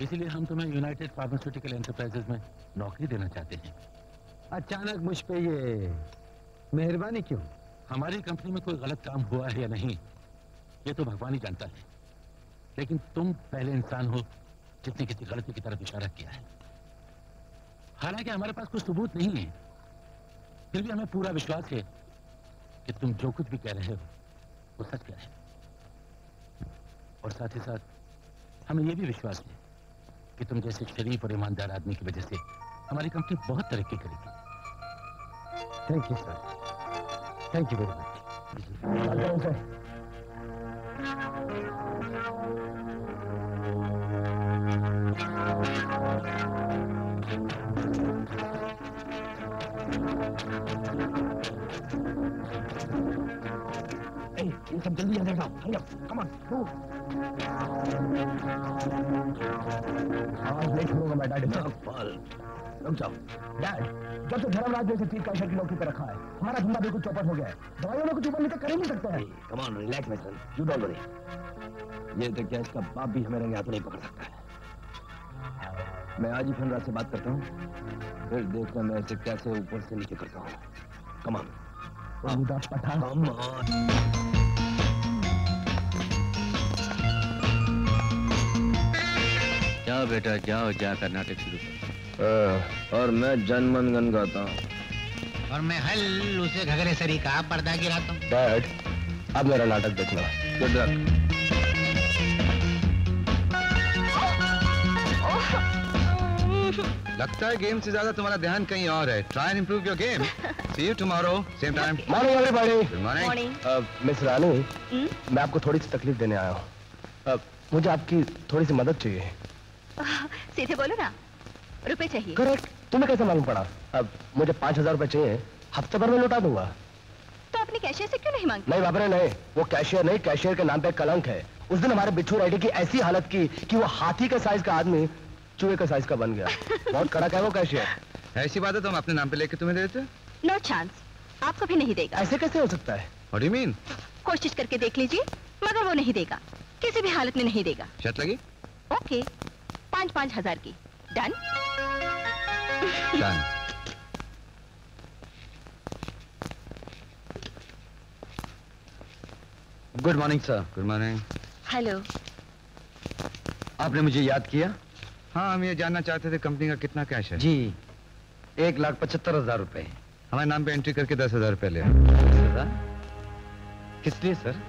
इसीलिए हम तुम्हें यूनाइटेड फार्मास्यूटिकल एंटरप्राइजेज में नौकरी देना चाहते हैं। अचानक मुझ पे ये मेहरबानी क्यों? हमारी कंपनी में कोई गलत काम हुआ है या नहीं, ये तो भगवान ही जानता है, लेकिन तुम पहले इंसान हो जिसने किसी गलती की तरफ इशारा किया है। हालांकि हमारे पास कुछ सबूत नहीं है, फिर भी हमें पूरा विश्वास है कि तुम जो कुछ भी कह रहे हो वो सच कह रहे हो, और साथ ही साथ हमें यह भी विश्वास है कि तुम जैसे शरीफ और ईमानदार आदमी की वजह से हमारी कंपनी बहुत तरक्की करेगी। Thank you sir, thank you very much. ये सब जल्दी जल्दी उठाओ। Come on, move. आज लेट होगा मैं डैड। रुक जाओ डैड, जब से धर्मराज जैसे चीफ कैशर की नौकरी पर रखा है, हमारा धंधा बिल्कुल चौपट हो गया है। दवाइयों में कुछ ऊपर नीचे कर ही नहीं सकते हैं। Come on, relax my son, you don't worry. ये तो क्या, इसका बाप भी हमें रंगे हाथों नहीं पकड़ सकता है। मैं आज ही धर्मराज से बात करता हूँ, फिर देखता मैं इसे कैसे ऊपर से नीचे करता हूँ। Come on. Come on. जाओ बेटा, जाओ, जा कर्नाटक शुरू करो। और मैं जनमनगन गाता हूँ, और मैं हल उसे घगरे सरी का पर्दा गिराता हूँ। डैड, अब मेरा नाटक देखना। Good luck. लगता है गेम से ज्यादा तुम्हारा ध्यान कहीं और है। Try and improve your game. See you tomorrow same time. Morning everybody. Miss Ranu, मैं आपको थोड़ी सी तकलीफ देने आया हूँ। मुझे आपकी थोड़ी सी मदद चाहिए। सीधे बोलो ना, रुपए चाहिए। करेक्ट, तुम्हें कैसे मालूम पड़ा? अब मुझे 5,000 रुपए चाहिए, हफ्ते भर में लौटा दूंगा। तो आपने कैशियर से क्यों नहीं मांगा? नहीं बाबरे नहीं, वो कैशियर नहीं, कैशियर के नाम पे कलंक है। उस दिन हमारे बिच्छू रेड्डी की ऐसी हालत की कि वो हाथी के साइज का आदमी चूहे के साइज का बन गया। बहुत कड़क है वो कैशियर। ऐसी बात है तो हम अपने नाम पे लेके तुम्हें देते? नो चांस, आपको भी नहीं देगा। ऐसे कैसे हो सकता है? What do you mean? कोशिश करके देख लीजिए, मगर वो नहीं देगा, किसी भी हालत में नहीं देगा। शर्त लगी? ओके, 5,000 की। Done done. Good morning sir. Good morning. Hello, आपने मुझे याद किया? हाँ, हम ये जानना चाहते थे कंपनी का कितना कैश है। जी, 1,75,000 रुपए। हमारे नाम पे एंट्री करके 10,000 रुपए ले। किस लिए सर?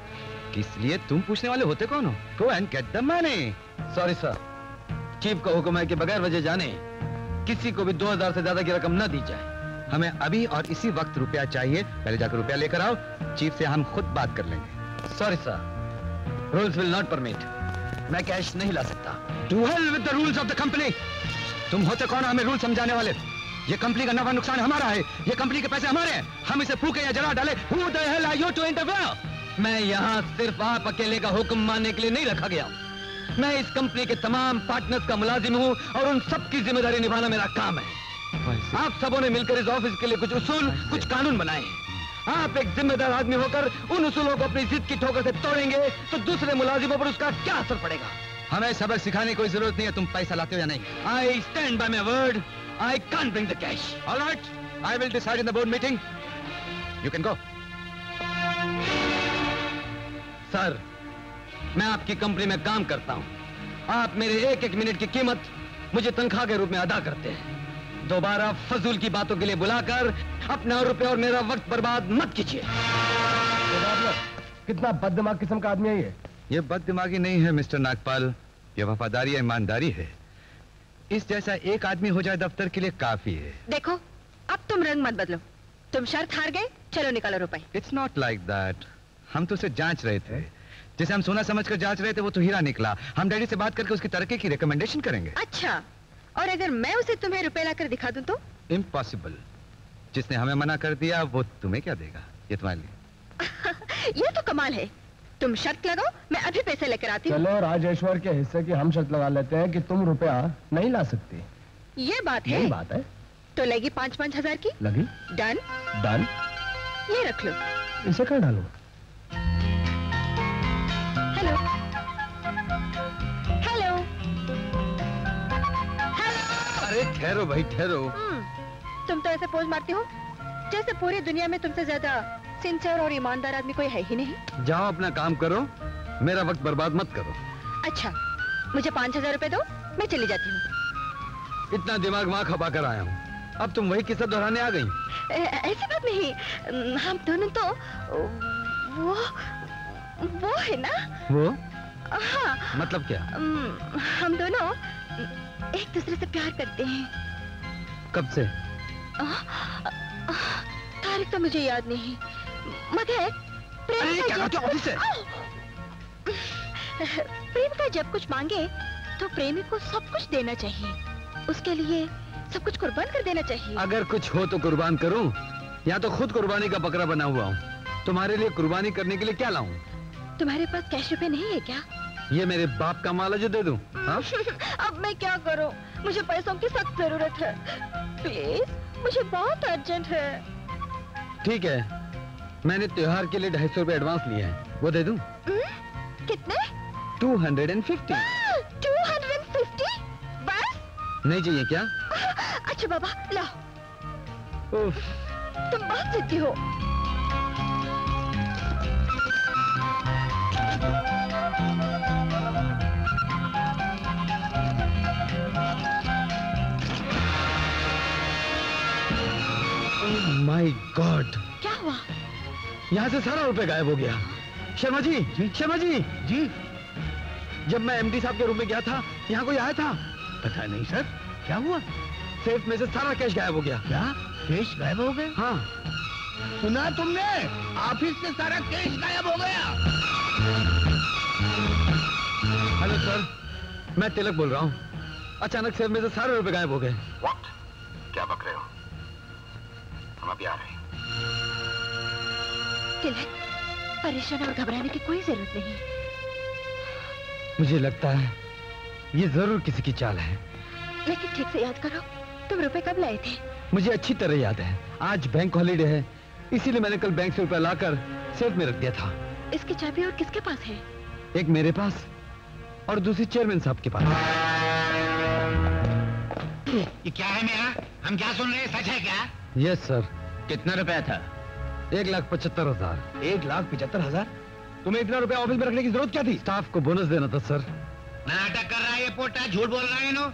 किस लिए? तुम पूछने वाले होते कौन हो? Go and get the money. Sorry sir, chief का हुक्म है कि बगैर वजह जाने किसी को भी 2,000 से ज्यादा की रकम न दी जाए। हमें अभी और इसी वक्त रुपया चाहिए। पहले जाकर रुपया लेकर आओ, चीफ से हम खुद बात कर लेंगे। Sorry sir, rules will not permit. मैं कैश नहीं ला सकता। To hell with the rules of the company. तुम होते कौन हमें रूल समझाने वाले? ये कंपनी का नफा नुकसान हमारा है, ये कंपनी के पैसे हमारे हैं, हम इसे फूके या जला डाले। Who the hell are you to interfere? मैं यहाँ सिर्फ आप अकेले का हुक्म मानने के लिए नहीं रखा गया। मैं इस कंपनी के तमाम पार्टनर्स का मुलाजिम हूँ और उन सब की जिम्मेदारी निभाना मेरा काम है। आप सबों ने मिलकर इस ऑफिस के लिए कुछ उसूल, कुछ कानून बनाए हैं। आप एक जिम्मेदार आदमी होकर उन उसूलों को अपनी जिद की ठोकर से तोड़ेंगे तो दूसरे मुलाजिमों पर उसका क्या असर पड़ेगा? हमें सबक सिखाने की कोई जरूरत नहीं है। तुम पैसा लाते हो या नहीं। I stand by my word. I can't bring the cash. Alright, I will decide in the board meeting. You can go. Sir, मैं आपकी कंपनी में काम करता हूँ। आप मेरे एक एक मिनट की कीमत मुझे तनख्वाह के रूप में अदा करते हैं। दोबारा फजूल की बातों के लिए बुलाकर अपना रुपया और मेरा वक्त बर्बाद मत कीजिए। कितना बददिमाग किस्म का आदमी है ये। ये बददिमागी नहीं है मिस्टर नागपाल, ये वफादारी है, ईमानदारी है। इस जैसा एक आदमी हो जाए दफ्तर के लिए काफी है। देखो, अब तुम रंग मत बदलो। तुम शर्त हार गए, चलो निकालो रुपए। It's not like that. हम तो उसे जांच रहे थे, जैसे हम सोना समझकर जांच रहे थे। वो तो हीरा निकला। हम डैडी से बात करके उसकी तरक्की की रिकमेंडेशन करेंगे। अच्छा, और अगर मैं उसे तुम्हें रुपए लाकर दिखा दूं तो? इम्पॉसिबल। जिसने हमें मना कर दिया वो तुम्हें क्या देगा? ये तुम्हारे लिए। ये तो कमाल है। तुम शर्त लगाओ, मैं अभी पैसे लेकर आती हूँ। चलो, राजेश्वर के हिस्से की हम शर्त लगा लेते हैं कि तुम रुपया नहीं ला सकती। ये बात है? यही बात है। तो लगी 5,000 की। लगी। Done done. ये रख लो। इसे कर डालो। Hello hello hello. अरे ठहरो भाई, ठहरो। तुम तो ऐसे पोज मारती हो जैसे पूरी दुनिया में तुमसे ज्यादा सिंचर और ईमानदार आदमी कोई है ही नहीं। जाओ, अपना काम करो, मेरा वक्त बर्बाद मत करो। अच्छा, मुझे 5,000 रुपए दो, मैं चली जाती हूँ। इतना दिमाग वहाँ खपा कर आया हूँ, अब तुम वही किस्सा दोहराने आ गई। ऐसी बात नहीं, हम दोनों तो वो है ना वो। हाँ, मतलब क्या? हम दोनों एक दूसरे से प्यार करते हैं। कब से? तारीख तो मुझे याद नहीं, मगर प्रेम का जब कुछ मांगे तो प्रेमी को सब कुछ देना चाहिए, उसके लिए सब कुछ कुर्बान कर देना चाहिए। अगर कुछ हो तो कुर्बान करूं, या तो खुद कुर्बानी का बकरा बना हुआ हूँ। तुम्हारे लिए कुर्बानी करने के लिए क्या लाऊं? तुम्हारे पास कैश रुपए नहीं है क्या? ये मेरे बाप का माल है जो दे दूं। हाँ? अब मैं क्या करूं? मुझे पैसों की सख्त जरूरत है। प्लीज, मुझे बहुत अर्जेंट है। ठीक है, मैंने त्योहार के लिए 250 रुपए एडवांस लिए हैं, वो दे दूं? कितने? 250। 250 बस? नहीं चाहिए क्या? अच्छा बाबा, लाओ। तुम बहुत जिद्दी हो। माय गॉड, क्या हुआ? यहाँ से सारा रुपए गायब हो गया। शर्मा जी, शर्मा जी जी, जब मैं एमडी साहब के रूम में गया था, यहाँ कोई आया था? पता नहीं सर, क्या हुआ? सेफ में से सारा कैश गायब हो गया। क्या कैश गायब हो गया? हाँ सुना तुमने, ऑफिस से सारा कैश गायब हो गया। हेलो सर, मैं तिलक बोल रहा हूँ। अचानक सेफ में से सारे रुपए गायब हो गए। What? क्या बक रहे हो? हम अभी आ रहे हैं। तिलक, परेशान और घबराने की कोई जरूरत नहीं। मुझे लगता है ये जरूर किसी की चाल है। लेकिन ठीक से याद करो, तुम रुपए कब लाए थे? मुझे अच्छी तरह याद है। आज बैंक हॉलीडे है, इसीलिए मैंने कल बैंक से रुपया लाकर सेफ में रख दिया था। इसकी चाबी और किसके पास है? एक मेरे पास और दूसरी चेयरमैन साहब के पास। ये क्या है मेरा? हम क्या सुन रहे हैं? सच है क्या? Yes sir. कितना रुपया था? 1,75,000। 1,75,000? तुम्हें इतना रुपया ऑफिस में रखने की जरूरत क्या थी? स्टाफ को बोनस देना था सर। नाटक कर रहा है ये पोटा, झूठ बोल रहा है। नो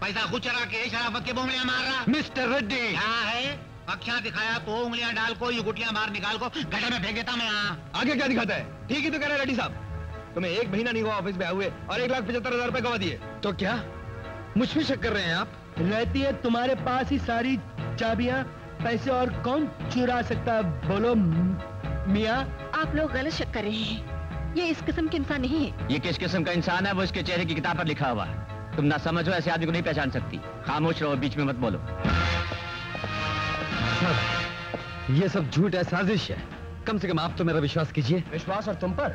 पैसा खुद चला के शराफत के बोंगलियां मार रहा। मिस्टर रेड्डी यहाँ है, अक्षर दिखाया तो उंगलियाँ डाल को ये गुटलियाँ बाहर निकाल को गड्ढे में फेंक देता मैं। आगे क्या दिखाता है? ठीक ही तो कह रहे रेड्डी साहब, तुम्हें एक महीना नहीं हुआ ऑफिस में आए हुए और 1,75,000 रुपए गवा दिए। तो क्या मुझ में शक कर रहे हैं आप? रहती है तुम्हारे पास ही सारी चाबियां, पैसे और कौन चुरा सकता है? बोलो मियां। आप लोग गलत शक कर रहे हैं, ये इस किस्म के इंसान नहीं है। ये किस किस्म का इंसान है वो इसके चेहरे की किताब पर लिखा हुआ है। तुम ना समझो, ऐसे आदमी को नहीं पहचान सकती। खामोश रहो, बीच में मत बोलो। ये सब झूठ है, साजिश है। कम से कम आप तो मेरा विश्वास कीजिए। विश्वास और तुम पर?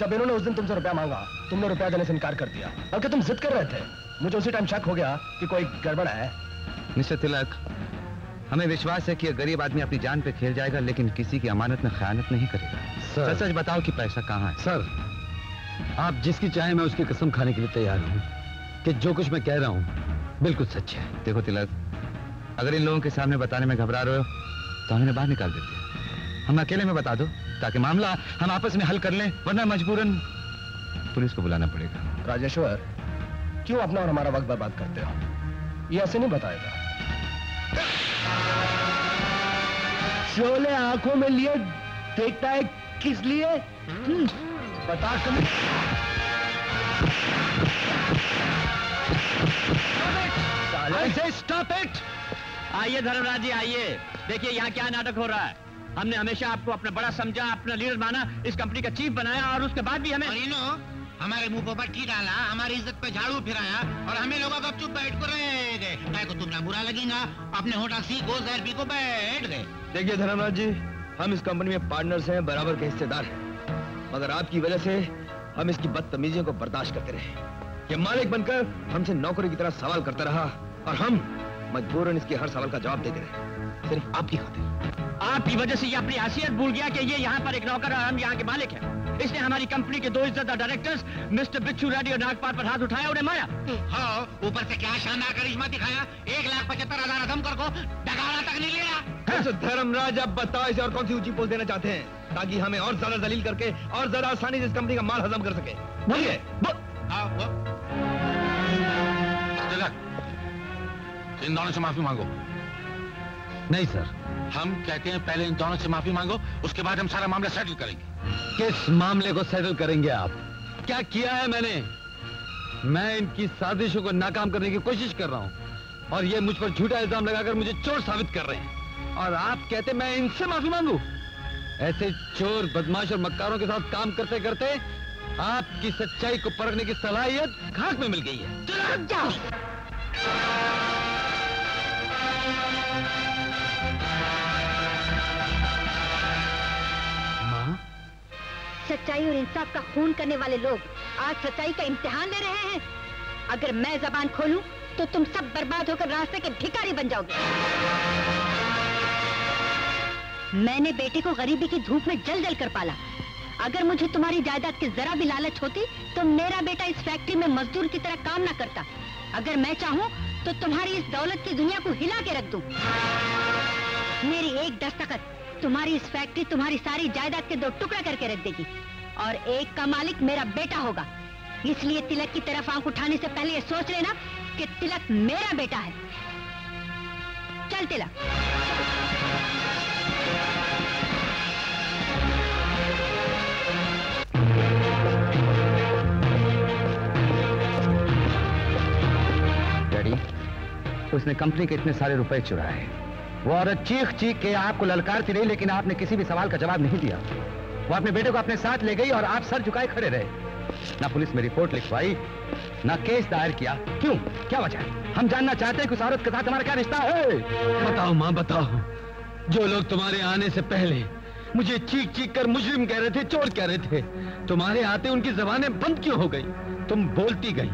जब इन्होंने उस दिन तुमसे रुपया मांगा, तुमने रुपया देने से इनकार कर दिया। बल्कि तुम जिद कर रहे थे। मुझे उसी टाइम शक हो गया कि कोई गड़बड़ है। मिस्टर तिलक, हमें विश्वास है कि गरीब आदमी अपनी जान पे खेल जाएगा, लेकिन किसी की अमानत में खयानत नहीं करेगा। सर सच बताओ कि पैसा कहाँ है? सर आप जिसकी चाहे मैं उसकी कसम खाने के लिए तैयार हूँ कि जो कुछ मैं कह रहा हूँ बिल्कुल सच है। देखो तिलक, अगर इन लोगों के सामने बताने में घबरा रहे हो तो हमें बाहर निकाल देते हैं। हमें अकेले में बता दो ताकि मामला हम आपस में हल कर लें, वरना मजबूरन पुलिस को बुलाना पड़ेगा। राजेश्वर, क्यों अपना और हमारा वक्त बर्बाद करते हो? ये ऐसे नहीं बताएगा। शोले आंखों में लिए देखता है, किस लिए बता कर। Stop it! आइए धर्मराज जी, आइए देखिए यहाँ क्या नाटक हो रहा है। हमने हमेशा आपको अपना बड़ा समझा, अपना लीडर माना, इस कंपनी का चीफ बनाया और उसके बाद भी हमें हमारे मुंह पर पट्टी डाला, हमारी इज्जत पे झाड़ू फिराया और हमें लोग अब चुप बैठ कर रह गए। मैं को तुम ना बुरा लगेगा, अपने होटल सी को जहर पी को बैठ गए। देखिए धर्मराज जी, हम इस कंपनी में पार्टनर्स हैं, बराबर के हिस्सेदार हैं, मगर आपकी वजह से हम इसकी बदतमीजियों को बर्दाश्त करते रहे। ये मालिक बनकर हमसे नौकरी की तरह सवाल करता रहा और हम मजबूरन इसके हर सवाल का जवाब देते रहे, सिर्फ आपकी खातिर। आपकी वजह से ये अपनी हैसियत भूल गया कि ये यहाँ पर एक नौकर और हम यहाँ के मालिक हैं। इसने हमारी कंपनी के दो इज्जतदार डायरेक्टर्स मिस्टर बिच्छू रेड्डी और नागपाल पर हाथ उठाया, उन्हें मारा। हाँ, ऊपर से क्या शानदार करिश्मा दिखाया, 1,75,000 अदम कर को डगारा तक नहीं लिया। धर्मराज अब बताओ इसे और कौन सी ऊंची पोस्ट देना चाहते हैं ताकि हमें और ज्यादा जलील करके और ज्यादा आसानी से इस कंपनी का माल हजम कर सके। इन दोनों से माफी मांगो। नहीं सर, हम कहते हैं पहले इन दोनों से माफी मांगो, उसके बाद हम सारा मामला सेटल करेंगे। किस मामले को सेटल करेंगे आप? क्या किया है मैंने? मैं इनकी साजिशों को नाकाम करने की कोशिश कर रहा हूं और ये मुझ पर झूठा इल्जाम लगाकर मुझे चोर साबित कर रहे हैं, और आप कहते मैं इनसे माफी मांगू? ऐसे चोर, बदमाश और मक्कारों के साथ काम करते करते आपकी सच्चाई को परखने की सलाहियत खाक में मिल गई है। सच्चाई और इंसाफ का खून करने वाले लोग आज सच्चाई का इम्तिहान ले रहे हैं। अगर मैं जबान खोलूं तो तुम सब बर्बाद होकर रास्ते के भिखारी बन जाओगे। मैंने बेटे को गरीबी की धूप में जल जल कर पाला। अगर मुझे तुम्हारी जायदाद की जरा भी लालच होती तो मेरा बेटा इस फैक्ट्री में मजदूर की तरह काम ना करता। अगर मैं चाहूँ तो तुम्हारी इस दौलत की दुनिया को हिला के रख दूं। मेरी एक दस्तखत तुम्हारी इस फैक्ट्री तुम्हारी सारी जायदाद के दो टुकड़ा करके रख देगी और एक का मालिक मेरा बेटा होगा। इसलिए तिलक की तरफ आंख उठाने से पहले ये सोच लेना कि तिलक मेरा बेटा है। चल तिलक। डैडी, उसने कंपनी के इतने सारे रुपए चुराए। वो औरत चीख चीख के आपको ललकारती रही, लेकिन आपने किसी भी सवाल का जवाब नहीं दिया। वो अपने बेटे को अपने साथ ले गई और आप सर झुकाए खड़े रहे। ना पुलिस में रिपोर्ट लिखवाई, ना केस दायर किया। क्यों? क्या वजह? हम जानना चाहते हैं कि उस औरत के साथ हमारा क्या रिश्ता है। बताओ माँ बताओ, जो लोग तुम्हारे आने से पहले मुझे चीख चीख कर मुजरिम कह रहे थे, चोर कह रहे थे, तुम्हारे आते उनकी जबानें बंद क्यों हो गई? तुम बोलती गई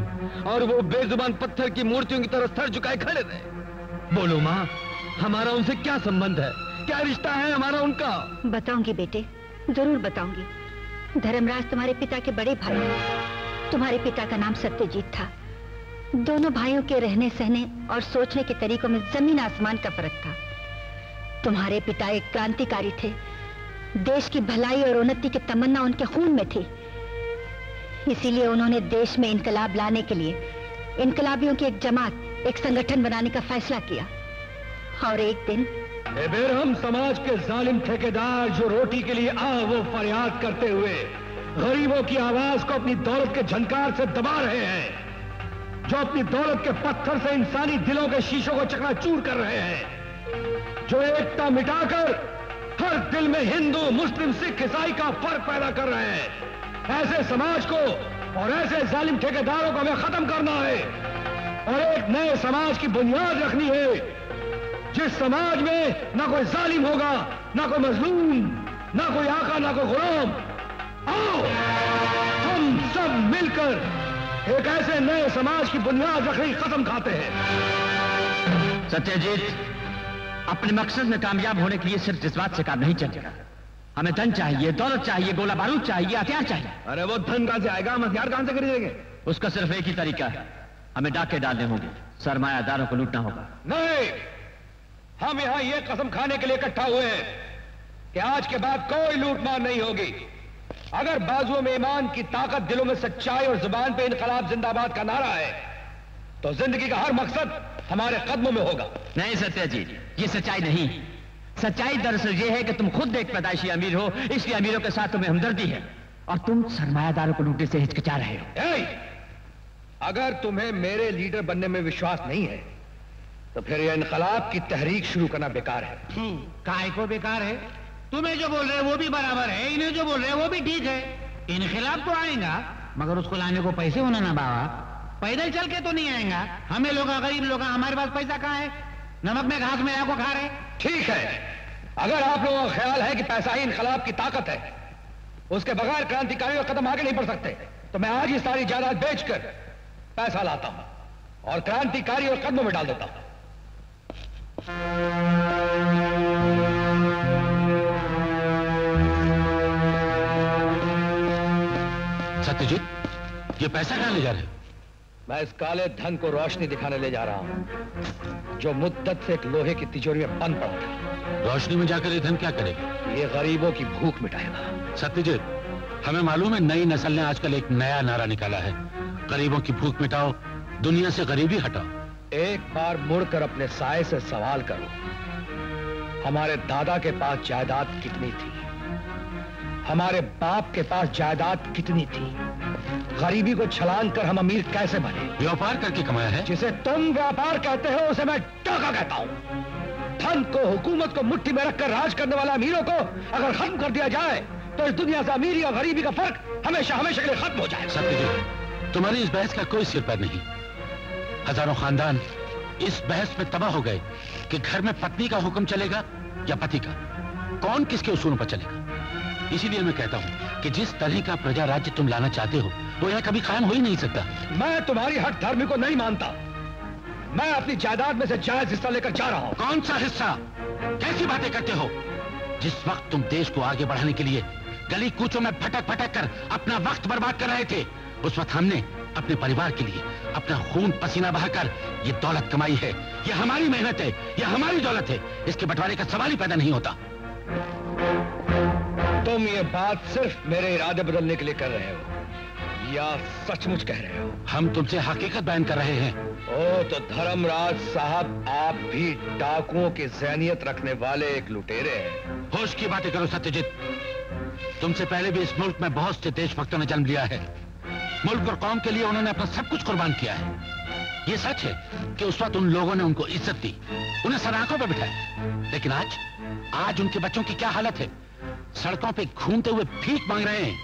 और वो बेजुबान पत्थर की मूर्तियों की तरह सर झुकाए खड़े रहे। बोलो माँ, हमारा उनसे क्या संबंध है? क्या रिश्ता है हमारा उनका? बताऊंगी बेटे, जरूर बताऊंगी। धर्मराज तुम्हारे पिता के बड़े भाई हैं। तुम्हारे पिता का नाम सत्यजीत था। दोनों भाइयों के रहने सहने और सोचने के तरीकों में जमीन आसमान का फर्क था। तुम्हारे पिता एक क्रांतिकारी थे। देश की भलाई और उन्नति की तमन्ना उनके खून में थी, इसीलिए उन्होंने देश में इंकलाब लाने के लिए इंकलाबियों की एक जमात, एक संगठन बनाने का फैसला किया। और एक दिन बेरहम समाज के जालिम ठेकेदार जो रोटी के लिए वो फरियाद करते हुए गरीबों की आवाज को अपनी दौलत के झंकार से दबा रहे हैं, जो अपनी दौलत के पत्थर से इंसानी दिलों के शीशों को चकनाचूर कर रहे हैं, जो एकता मिटाकर हर दिल में हिंदू, मुस्लिम, सिख, ईसाई का फर्क पैदा कर रहे हैं। ऐसे समाज को और ऐसे जालिम ठेकेदारों को हमें खत्म करना है और एक नए समाज की बुनियाद रखनी है, जिस समाज में ना कोई जालिम होगा, ना कोई मजलूम, ना कोई आका, ना कोई गुलाम। आओ हम सब मिलकर एक ऐसे नए समाज की बुनियाद रखने की कसम खाते हैं। सत्यजीत, अपने मकसद में कामयाब होने के लिए सिर्फ जज्बात से काम नहीं चलेगा। हमें धन चाहिए, दौलत चाहिए, गोला बारूद चाहिए, हथियार चाहिए। अरे वो धन कहां से आएगा, हम हथियार कहां से खरीदेंगे? उसका सिर्फ एक ही तरीका है, हमें डाके डालने होंगे, सरमायादारों को लूटना होगा। नहीं, हम यहाँ ये कसम खाने के लिए इकट्ठा हुए हैं कि आज के बाद कोई लूटमार नहीं होगी। अगर बाजुओं में ईमान की ताकत, दिलों में सच्चाई और जुबान पे इनकलाब जिंदाबाद का नारा है, तो जिंदगी का हर मकसद हमारे कदमों में होगा। नहीं सत्यजीत, ये सच्चाई नहीं। सच्चाई दरअसल ये है कि तुम खुद एक पैदाइशी अमीर हो, इसलिए अमीरों के साथ तुम्हें हमदर्दी है और तुम सरमायादारों को लूटने से हिचकिचा रहे हो। अगर तुम्हें मेरे लीडर बनने में विश्वास नहीं है तो फिर ये इनकलाब की तहरीक शुरू करना बेकार है। काहे को बेकार है? तुम्हें जो बोल रहे हैं वो भी बराबर है, इन्हें जो बोल रहे हैं वो भी ठीक है। इनकलाब तो आएगा, मगर उसको लाने को पैसे होना ना बाबा, पैदल चल के तो नहीं आएगा। हमें लोग गरीब लोग, हमारे पास पैसा कहाँ है? नमक में घास में आपको खा रहे। ठीक है, अगर आप लोगों का ख्याल है कि पैसा ही इनकलाब की ताकत है, उसके बगैर क्रांतिकारी और कदम आगे नहीं बढ़ सकते, तो मैं आज ही सारी जायदाद बेचकर पैसा लाता हूं और क्रांतिकारी और कदमों में डाल देता हूं। सत्यजीत, ये पैसा कहां ले जा रहे हैं? मैं इस काले धन को रोशनी दिखाने ले जा रहा हूँ, जो मुद्दत से एक लोहे की तिजोरी में बंद पड़ा था। रोशनी में जाकर ये धन क्या करेगा? ये गरीबों की भूख मिटाएगा। सत्यजीत, हमें मालूम है नई नस्ल ने आजकल एक नया नारा निकाला है, गरीबों की भूख मिटाओ, दुनिया से गरीबी हटाओ। एक बार मुड़कर अपने साये से सवाल करो, हमारे दादा के पास जायदाद कितनी थी? हमारे बाप के पास जायदाद कितनी थी? गरीबी को छलांग कर हम अमीर कैसे बने? व्यापार करके कमाया है। जिसे तुम व्यापार कहते हो उसे मैं डाका कहता हूँ। धन को, हुकूमत को मुट्ठी में रखकर राज करने वाला अमीरों को अगर खत्म कर दिया जाए तो इस दुनिया से अमीरी और गरीबी का फर्क हमेशा हमेशा के लिए खत्म हो जाए। सत्यजीत, तुम्हारी इस बहस का कोई सिर पैर नहीं। हजारों खानदान इस बहस में तबाह हो गए कि घर में पत्नी का हुक्म चलेगा या पति का, कौन किसके उसूलों पर चलेगा। इसीलिए मैं कहता हूँ कि जिस तरह का प्रजा राज्य तुम लाना चाहते हो वो यहाँ कभी कायम हो ही नहीं सकता। मैं तुम्हारी हट धर्मी को नहीं मानता। मैं अपनी जायदाद में से जायज हिस्सा लेकर जा रहा हूँ। कौन सा हिस्सा? कैसी बातें करते हो? जिस वक्त तुम देश को आगे बढ़ाने के लिए गली कूचों में भटक भटक कर अपना वक्त बर्बाद कर रहे थे, उस वक्त हमने अपने परिवार के लिए अपना खून पसीना बहाकर ये दौलत कमाई है। ये हमारी मेहनत है, ये हमारी दौलत है, इसके बंटवारे का सवाल ही पैदा नहीं होता। तुम ये बात सिर्फ मेरे इरादे बदलने के लिए कर रहे हो या सचमुच कह रहे हो? हम तुमसे हकीकत बयान कर रहे हैं। ओ तो धर्मराज साहब, आप भी डाकुओं की ज़हनियत रखने वाले एक लुटेरे हैं। होश की बातें करो सत्यजीत, तुमसे पहले भी इस मुल्क में बहुत से देशभक्तों ने जन्म लिया है। मुल्क और कौम के लिए उन्होंने अपना सब कुछ कुर्बान किया है। ये सच है कि उस वक्त उन लोगों ने उनको इज्जत दी, उन्हें सलाखों पर बिठाया, लेकिन आज आज उनके बच्चों की क्या हालत है, सड़कों पे घूमते हुए भीख मांग रहे हैं।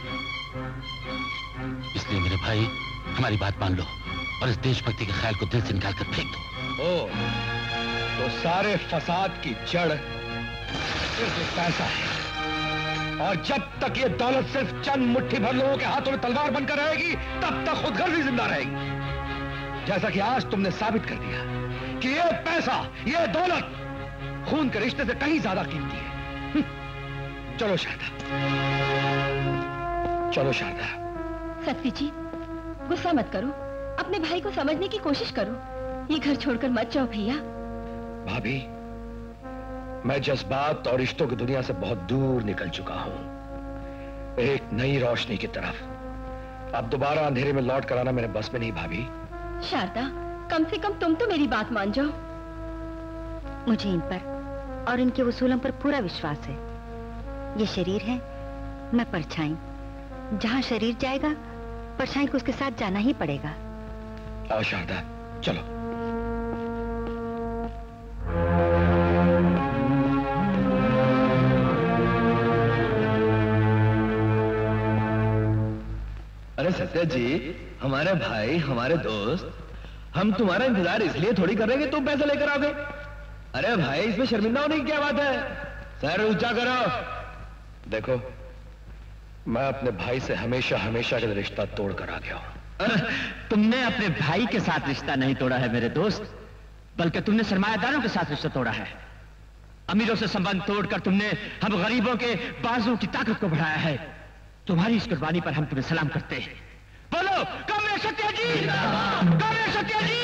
इसलिए मेरे भाई हमारी बात मान लो और इस देशभक्ति के ख्याल को दिल से निकाल कर फेंक दो। ओ, तो सारे फसाद की जड़ सिर्फ पैसा है, और जब तक ये दौलत सिर्फ चंद मुट्ठी भर लोगों के हाथों में तलवार बनकर रहेगी, तब तक खुदगर्जी जिंदा रहेगी। जैसा कि आज तुमने साबित कर दिया कि ये पैसा, ये दौलत खून के रिश्ते से कहीं ज्यादा कीमती है। चलो शारदा, चलो शारदा। सत्ती जी, गुस्सा मत करो, अपने भाई को समझने की कोशिश करो, ये घर छोड़कर मत जाओ भैया। भाभी, मैं जज्बात और रिश्तों की दुनिया से बहुत दूर निकल चुका हूं, एक नई रोशनी की तरफ। अब दोबारा अंधेरे में लौट कर आना मेरे बस में नहीं भाभी। शारदा, कम से कम तुम तो मेरी बात मान जाओ। मुझे इन पर और इनके उसूलों पर पूरा विश्वास है। ये शरीर है, मैं परछाई। जहां शरीर जाएगा, परछाई को उसके साथ जाना ही पड़ेगा। आओ शारदा, चलो। सत्या जी, हमारे भाई, हमारे दोस्त, हम तुम्हारा इंतजार इसलिए थोड़ी कर रहे हैं कि तुम पैसा लेकर आ गए। अरे भाई, इसमें शर्मिंदा होने की क्या बात है? सर ऊंचा करो। देखो, मैं अपने भाई से हमेशा हमेशा का रिश्ता तोड़कर आ गया हूं। तुमने अपने भाई के साथ रिश्ता नहीं तोड़ा है मेरे दोस्त, बल्कि तुमने सरमायादारों के साथ रिश्ता तोड़ा है। अमीरों से संबंध तोड़कर तुमने हम गरीबों के बाजू की ताकत को बढ़ाया है। तुम्हारी इस कुर्बानी पर हम तुम्हें सलाम करते हैं। बोलो कमरे सत्या जी, कमरे सत्या जी।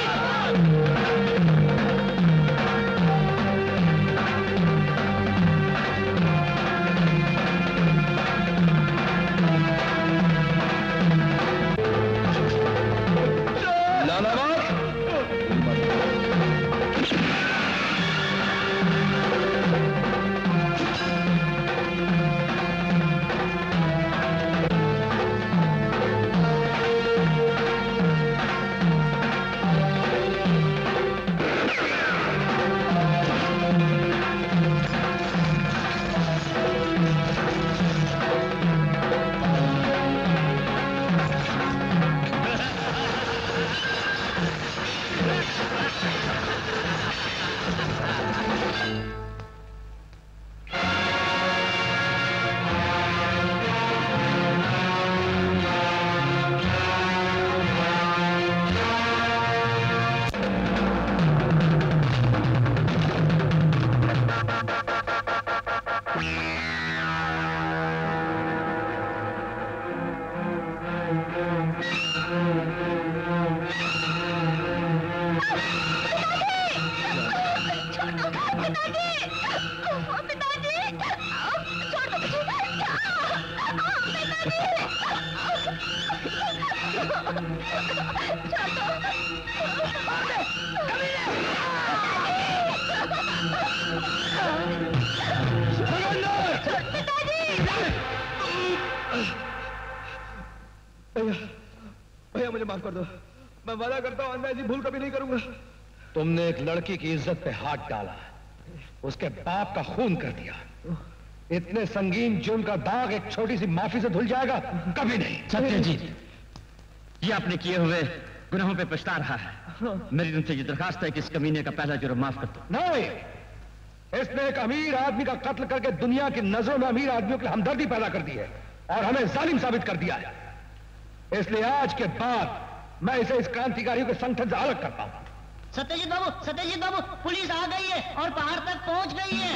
तुमने एक लड़की की इज्जत पे हाथ डाला, उसके बाप का खून कर दिया। इतने संगीन जुर्म का दाग एक छोटी सी माफी से धुल जाएगा? कभी नहीं। सत्यजीत, ये आपने किए हुए गुनाहों पे पछता रहा है। मेरी तुमसे ये दरखास्त है कि इस कमीने का पहला जुर्म माफ कर दो। नहीं, इसने एक अमीर आदमी का कत्ल करके दुनिया की नजरों में अमीर आदमियों के लिए हमदर्दी पैदा कर दी है और हमें जालिम साबित कर दिया है। इसलिए आज के बाद मैं इसे इस क्रांतिकारियों के संगठन से अलग करता हूँ। सत्यजीत बाबू, सत्यजीत बाबू, पुलिस आ गई है और पहाड़ तक पहुंच गई है।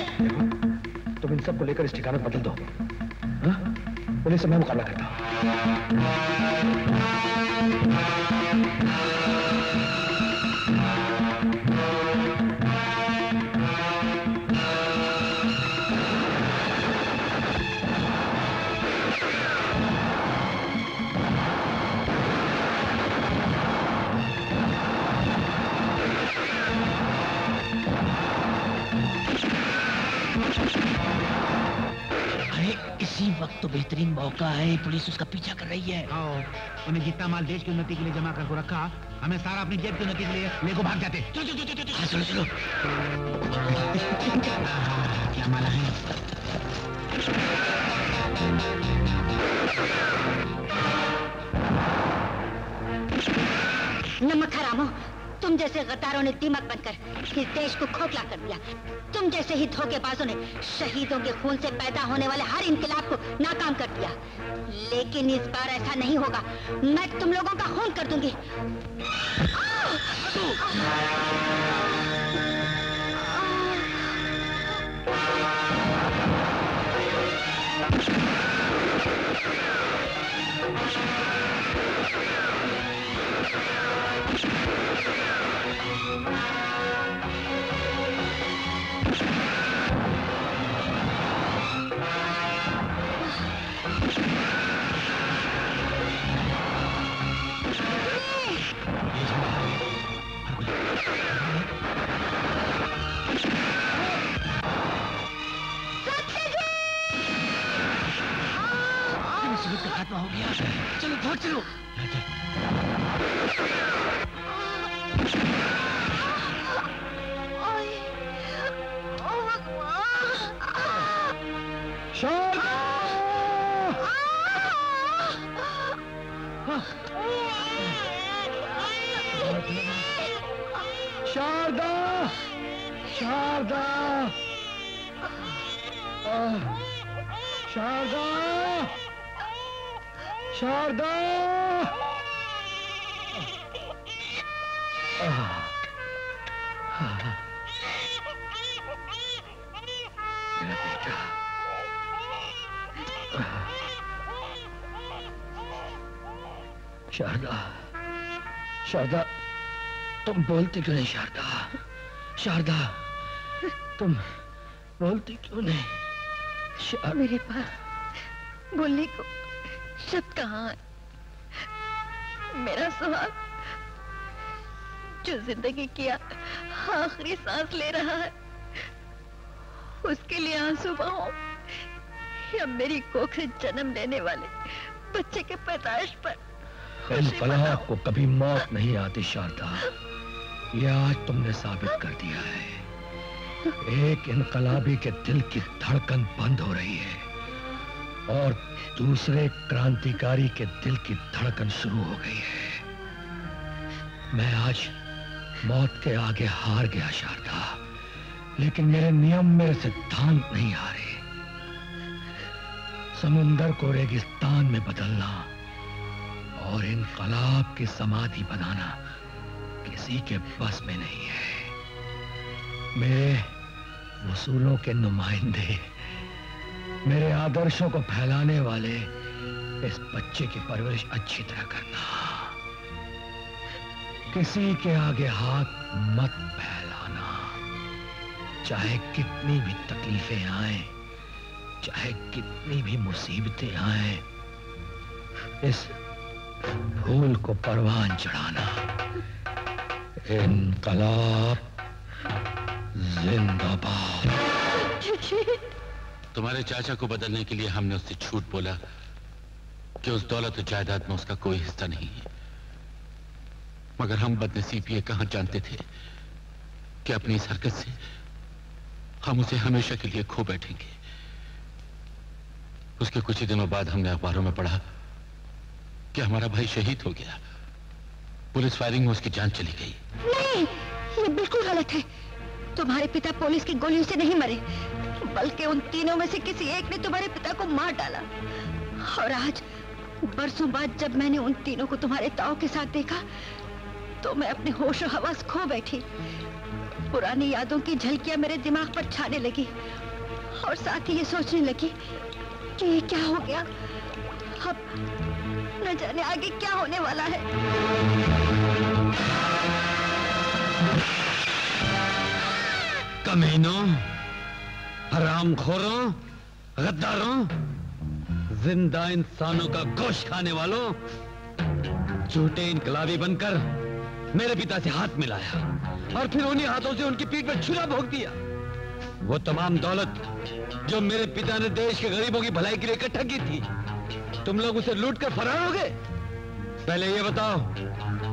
तुम इन सबको लेकर इस ठिकाने पर बदल दो। पुलिस से मैं मुकाबला करता हूँ। वक्त तो बेहतरीन मौका है, पुलिस उसका पीछा कर रही है। उन्हें जितना माल देश की उन्नति के लिए जमा करके रखा, हमें सारा अपनी जेब क्यों नतीजे लेको भाग जाते। चलो चलो चलो चलो चलो चलो। क्या माला है? नमक हरामो, तुम जैसे गद्दारों ने दीमक बनकर इस देश को खोखला कर दिया। तुम जैसे ही धोखेबाजों ने शहीदों के खून से पैदा होने वाले हर इंकलाब को नाकाम कर दिया। लेकिन इस बार ऐसा नहीं होगा। मैं तुम लोगों का खून कर दूंगी। खात्मा हो गया। चलो भाग चलो। शारदा शारदा शारदा शारदा। शारदा शारदा तुम बोलती क्यों नहीं? शारदा शारदा तुम बोलती क्यों नहीं? मेरे पास बोलने को शब्द कहाँ है? मेरा सवाल जो जिंदगी की आखिरी सांस ले रहा है उसके लिए आंसू बहाऊं या मेरी कोख से जन्म लेने वाले बच्चे के पैदाइश पर फलाह को कभी मौत नहीं आती। शारदा यह आज तुमने साबित कर दिया है। एक इनकलाबी के दिल की धड़कन बंद हो रही है और दूसरे क्रांतिकारी के दिल की धड़कन शुरू हो गई है। मैं आज मौत के आगे हार गया शारदा, लेकिन मेरे नियम मेरे सिद्धांत नहीं हारे। समुंदर को रेगिस्तान में बदलना और इंकलाब की समाधि बनाना किसी के बस में नहीं है। मेरे उसूलों के नुमाइंदे, मेरे आदर्शों को फैलाने वाले इस बच्चे की परवरिश अच्छी तरह करना। किसी के आगे हाथ मत फैलाना। चाहे कितनी भी तकलीफें आए, चाहे कितनी भी मुसीबतें आए, इस फूल को परवान चढ़ाना। इंकलाब जिंदाबाद। तुम्हारे चाचा को बदलने के लिए हमने उससे झूठ बोला कि उस दौलत और जायदाद में उसका कोई हिस्सा नहीं है। मगर हम बदनसीब ये कहां जानते थे कि अपनी इस हरकत से हम उसे हमेशा के लिए खो बैठेंगे। उसके कुछ ही दिनों बाद हमने अखबारों में पढ़ा कि हमारा भाई शहीद हो गया। पुलिस फायरिंग में उसकी जान चली गई। नहीं, ये बिल्कुल गलत है। तुम्हारे पिता पुलिस की गोलियों से नहीं मरे, बल्कि उन तीनों में से किसी एक ने तुम्हारे पिता को मार डाला। और आज बरसों बाद जब मैंने उन तीनों को तुम्हारे ताऊ के साथ देखा तो मैं अपने होश और हवास खो बैठी। पुरानी यादों की झलकियां मेरे दिमाग पर छाने लगी और साथ ही ये सोचने लगी कि ये क्या हो गया। न जाने आगे क्या होने वाला है। कमीनों, हरामखोरों, गद्दारों, जिंदा इंसानों का गोश्त खाने वालों, झूठे इनकलाबी बनकर मेरे पिता से हाथ मिलाया और फिर उन्हीं हाथों से उनकी पीठ पर छुरा भोंक दिया। वो तमाम दौलत जो मेरे पिता ने देश के गरीबों की भलाई के लिए इकट्ठा की थी, तुम लोग उसे लूट कर फरार हो गए। पहले ये बताओ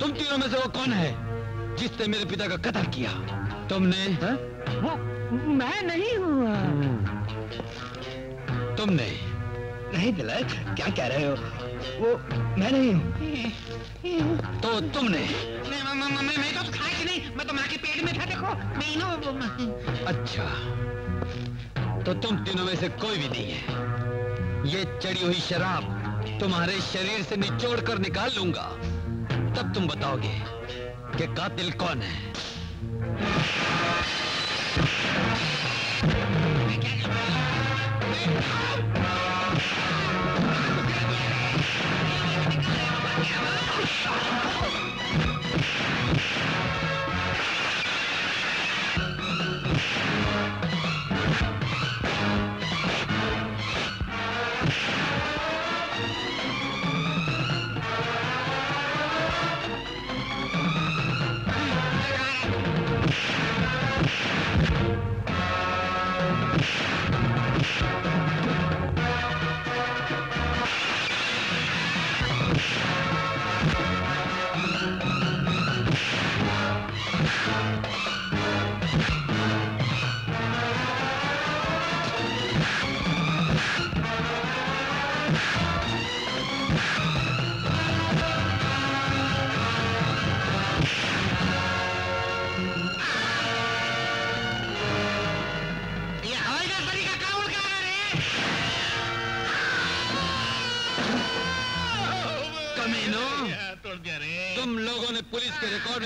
तुम तीनों में से वो कौन है जिसने मेरे पिता का कत्ल किया? तुमने? वो मैं नहीं हुआ। तुमने? नहीं तिलक, क्या कह रहे हो? वो मैं नहीं हूँ। तो तुमने? मैं तो खाया कि नहीं, मैं तो माँ के पेट में था। देखो मैं इन्हों। अच्छा, तो तुम तीनों में से कोई भी नहीं है। ये चढ़ी हुई शराब तुम्हारे शरीर से निचोड़ कर निकाल लूंगा, तब तुम बताओगे कि कातिल कौन है।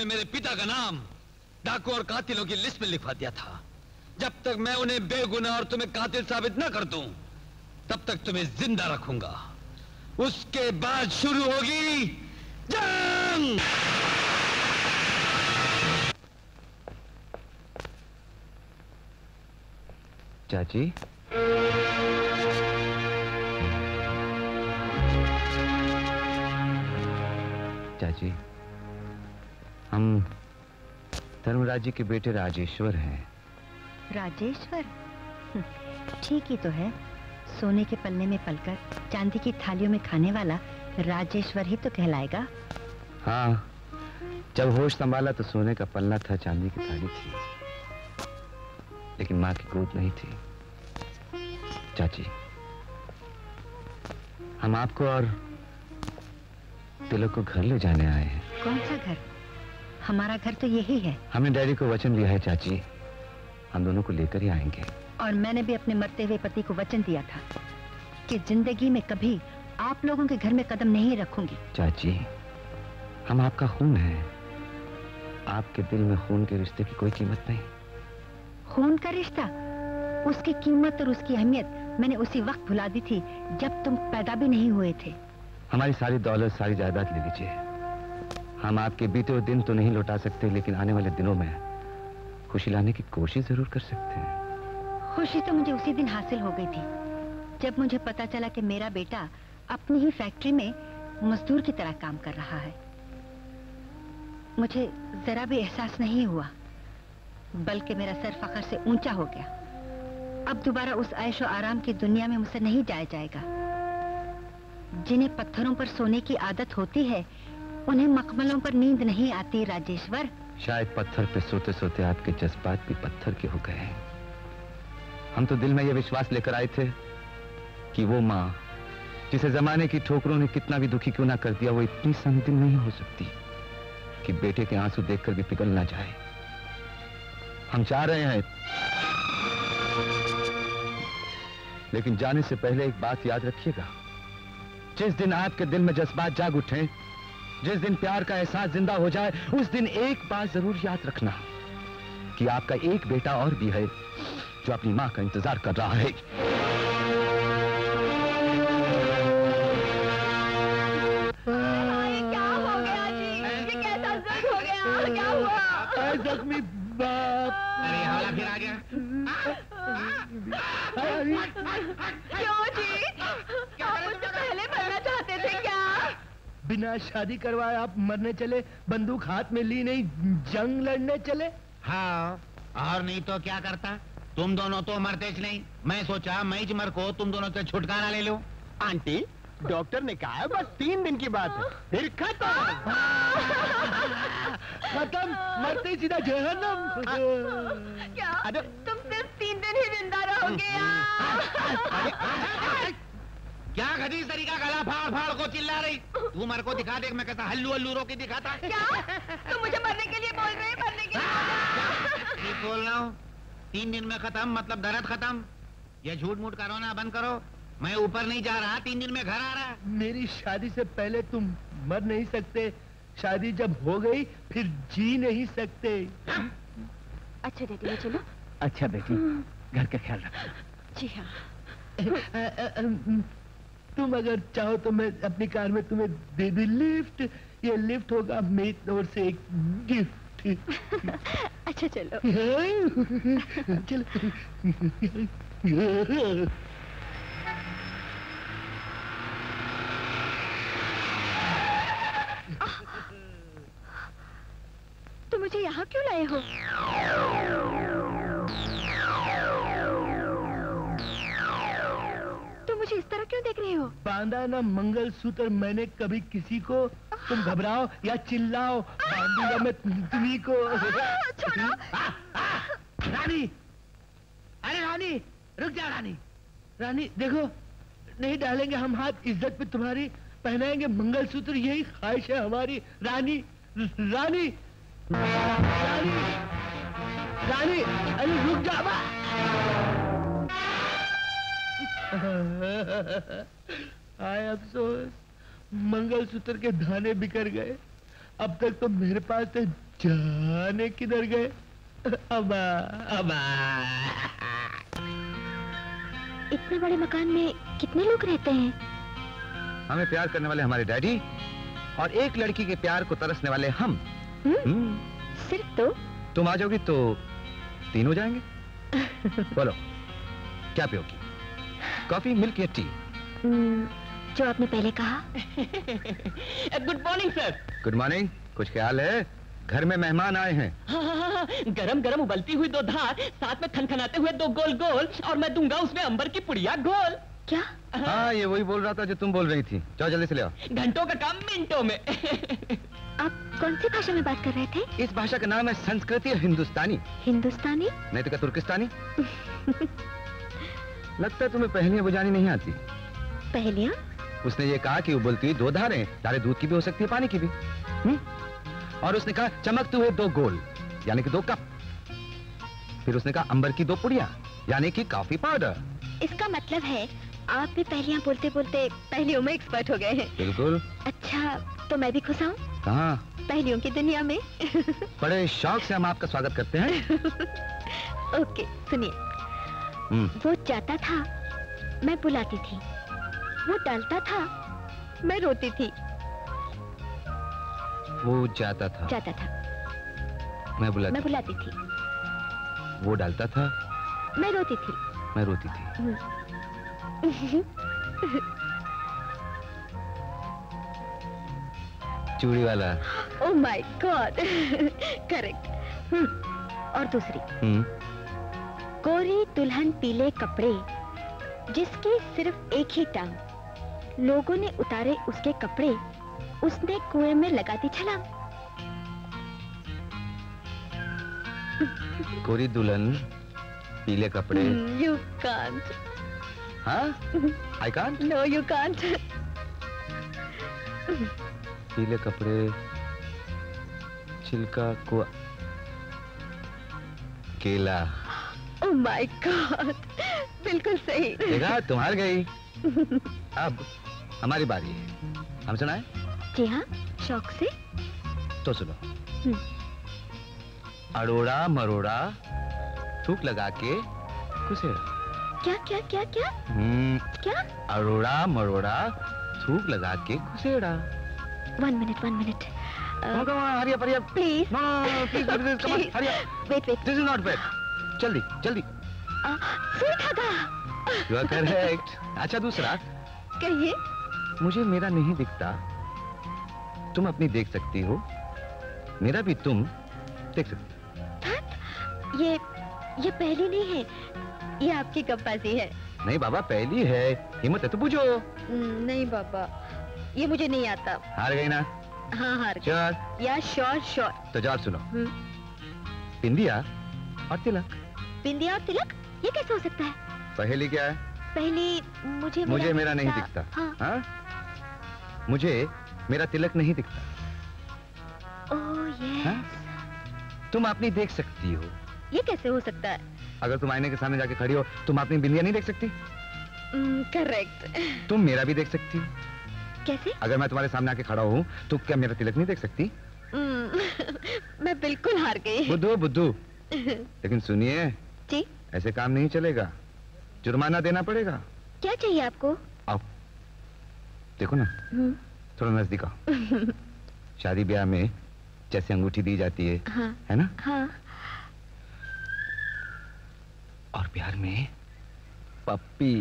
मेरे पिता का नाम डाकू और कातिलों की लिस्ट में लिखवा दिया था। जब तक मैं उन्हें बेगुनाह और तुम्हें कातिल साबित न कर दूं, तब तक तुम्हें जिंदा रखूंगा। उसके बाद शुरू होगी जंग। चाची, चाची, हम धर्मराज जी के बेटे राजेश्वर हैं। राजेश्वर? ठीक ही तो है, सोने के पलने में पलकर चांदी की थालियों में खाने वाला राजेश्वर ही तो कहलाएगा। हाँ, जब होश संभाला तो सोने का पलना था, चांदी की थाली थी, लेकिन माँ की गोद नहीं थी। चाची, हम आपको और तिलक को घर ले जाने आए हैं। कौन सा घर? हमारा घर तो यही है। हमने डैडी को वचन दिया है चाची, हम दोनों को लेकर ही आएंगे। और मैंने भी अपने मरते हुए पति को वचन दिया था कि जिंदगी में कभी आप लोगों के घर में कदम नहीं रखूंगी। चाची, हम आपका खून है, आपके दिल में खून के रिश्ते की कोई कीमत नहीं। खून का रिश्ता, उसकी कीमत और उसकी अहमियत मैंने उसी वक्त भुला दी थी जब तुम पैदा भी नहीं हुए थे। हमारी सारी दौलत, सारी जायदाद ले लीजिए। हम आपके बीते हुए दिन तो नहीं लौटा सकते, लेकिन आने वाले दिनों में खुशी लाने की कोशिश जरूर कर सकते हैं। खुशी तो मुझे उसी दिन हासिल हो गई थी जब मुझे पता चला कि मेरा बेटा अपनी ही फैक्ट्री में मजदूर की तरह काम कर रहा है। मुझे जरा भी एहसास नहीं हुआ, बल्कि मेरा सर फख्र से ऊंचा हो गया। अब दोबारा उस ऐशो आराम की दुनिया में मुझसे नहीं जाया जाएगा। जिन्हें पत्थरों पर सोने की आदत होती है, उन्हें मखमलों पर नींद नहीं आती। राजेश्वर, शायद पत्थर पे सोते सोते आपके जज्बात भी पत्थर के हो गए हैं। हम तो दिल में यह विश्वास लेकर आए थे कि वो माँ जिसे जमाने की ठोकरों ने कितना भी दुखी क्यों ना कर दिया, वो इतनी संदिग्ध नहीं हो सकती कि बेटे के आंसू देखकर भी पिघल ना जाए। हम चाह रहे हैं, लेकिन जाने से पहले एक बात याद रखिएगा, जिस दिन आपके दिल में जज्बात जाग उठे, जिस दिन प्यार का एहसास जिंदा हो जाए, उस दिन एक बात जरूर याद रखना कि आपका एक बेटा और भी है जो अपनी मां का इंतजार कर रहा है। क्या हो गया जी? ये कैसा जख्म हो गया? क्या हुआ? जख्मी बाप। अरे हवाला फिर आ गया। क्यों जी? आप मुझसे पहले बनना चाहते थे क्या? बिना शादी करवाए आप मरने चले, बंदूक हाथ में ली नहीं, जंग लड़ने चले। हाँ, और नहीं तो क्या करता। तुम दोनों तो मरते नहीं, मैं सोचा मैं ही मर को तुम दोनों से छुटकारा ले लूं। आंटी, डॉक्टर ने कहा बस 3 दिन की बात है, फिर खत्म। खत्म, मरते सीधा जहन्नम। क्या तुम सिर्फ 3 दिन ही जिंदा रहोगे? क्या घटिस तरीका गला फाड़ फाड़ को चिल्ला रही तू? मर को दिखा देख, मैं कहता हल्लू हल्लू रो के दिखाता। क्या तुम मुझे मरने के लिए बोल रहे हैं? मरने के लिए बोल रहा हूँ। 3 दिन में खत्म मतलब दर्द खत्म। ये झूठ मूठ करो ना, बंद करो। मैं ऊपर नहीं जा रहा, 3 दिन में घर आ रहा। मेरी शादी से पहले तुम मर नहीं सकते, शादी जब हो गई फिर जी नहीं सकते। अच्छा डैडी चलो। अच्छा बेटी, घर का ख्याल रखो। जी हाँ। तुम अगर चाहो तो मैं अपनी कार में तुम्हें दे दूं लिफ्ट। ये लिफ्ट होगा मेरी ओर से एक गिफ्ट। अच्छा चलो। चलो। तो मुझे यहाँ क्यों लाए हो? तुम मुझे इस तरह क्यों देख रहे हो? बांधा ना मंगलसूत्र मैंने कभी किसी को। तुम घबराओ या चिल्लाओ, बांधूंगा मैं तुम्हीं को। छोड़ो। रानी, अरे रानी रुक जा। रानी रानी देखो, नहीं डालेंगे हम हाथ इज्जत पे तुम्हारी, पहनाएंगे मंगलसूत्र, यही ख्वाहिश है हमारी। रानी रानी रानी रानी, अरे रुक जा। हाय अफसोस, मंगलसूत्र के धाने बिखर गए। अब तक तो मेरे पास थे, जाने किधर गए। अबा अबा, इतने बड़े मकान में कितने लोग रहते हैं? हमें प्यार करने वाले हमारे डैडी और एक लड़की के प्यार को तरसने वाले हम। सिर्फ तो तुम आ जाओगी तो 3 हो जाएंगे। बोलो क्या पियोगी, कॉफी, मिल्क या टी? जो आपने पहले कहा। Good morning sir. Good morning. कुछ ख्याल है? घर में मेहमान आए हैं। हाँ, गरम गरम उबलती हुई 2 धार, साथ में खनखनाते हुए 2 गोल गोल, और मैं दूंगा उसमें अंबर की पुड़िया गोल। क्या? हाँ ये वही बोल रहा था जो तुम बोल रही थी। जाओ जल्दी से ले आओ। घंटों का काम मिनटों में। आप कौन सी भाषा में बात कर रहे थे? इस भाषा का नाम है संस्कृत या हिंदुस्तानी। हिंदुस्तानी नहीं तो क्या तुर्किस्तानी। लगता है तुम्हें पहेलियाँ बुझानी नहीं आती। पहेलियाँ? उसने ये कहा कि उबलती हुई 2 धारें, धारे दूध की भी हो सकती है, पानी की भी। और उसने कहा चमकते हुए 2 गोल यानी कि 2 कप। फिर उसने कहा अंबर की 2 पुड़िया यानी की कॉफी पाउडर। इसका मतलब है आप भी पहेलियाँ बोलते बोलते पहेलियों में एक्सपर्ट हो गए हैं। बिल्कुल। अच्छा तो मैं भी खुश हूँ। कहाँ? पहेलियों की दुनिया में। बड़े शौक से हम आपका स्वागत करते हैं। ओके सुनिए। वो जाता था, मैं बुलाती थी। वो डालता था, मैं रोती थी। वो जाता था, मैं बुलाती थी। वो डालता था, मैं रोती थी। चूड़ी वाला। Oh my god, correct. और दूसरी। गोरी दुल्हन पीले कपड़े, जिसकी सिर्फ एक ही टांग, लोगों ने उतारे उसके कपड़े, उसने कुएं में लगा दी छलांग। गोरी दुल्हन पीले कपड़े। You can't. हाँ? I can't? No, you can't. पीले कपड़े, छिलका, कुआ, केला। Oh my God, बिल्कुल सही। देखा तुम हार गई। अब हमारी बारी है, हम सुनाएं? जी हाँ, शौक से। तो सुनो। अरोड़ा मरोड़ा, थूक लगा के कुसेड़ा। क्या क्या क्या क्या क्या? अरोड़ा मरोड़ा, थूक लगा के घुसेड़ा। 1 minute 1 minute. Please. Wait. This is not wait. जल्दी जल्दी। You are correct. अच्छा दूसरा कहिए। मुझे मेरा नहीं दिखता, तुम अपनी देख सकती हो, मेरा भी तुम देख सकती। ये पहली नहीं है, ये आपकी गप्पाजी है। नहीं बाबा पहली है, हिम्मत है तो बुझो। नहीं बाबा, ये मुझे नहीं आता। हार गई ना? हाँ हार गई। श्योर? या श्योर श्योर। तो जवाब सुनो। बिंदिया और तिलक। बिंदिया और तिलक, ये कैसे हो सकता है? पहेली क्या है? पहेली मुझे मेरा नहीं दिखता। हाँ? हाँ? मुझे मेरा तिलक नहीं दिखता। ओह ये। तुम अपनी देख सकती हो। ये कैसे हो सकता है? अगर तुम आईने के सामने जाके खड़ी हो, तुम अपनी बिंदिया नहीं देख सकती? करेक्ट। तुम मेरा भी देख सकती हो। कैसे? अगर मैं तुम्हारे सामने आके खड़ा हूँ तो क्या मेरा तिलक नहीं देख सकती? मैं बिल्कुल हार गई। बुद्धू बुद्धू। लेकिन सुनिए जी, ऐसे काम नहीं चलेगा, जुर्माना देना पड़ेगा। क्या चाहिए आपको? आओ देखो ना, थोड़ा नजदीक आओ। शादी ब्याह में जैसे अंगूठी दी जाती है, हाँ, है ना? हाँ। और प्यार में पप्पी।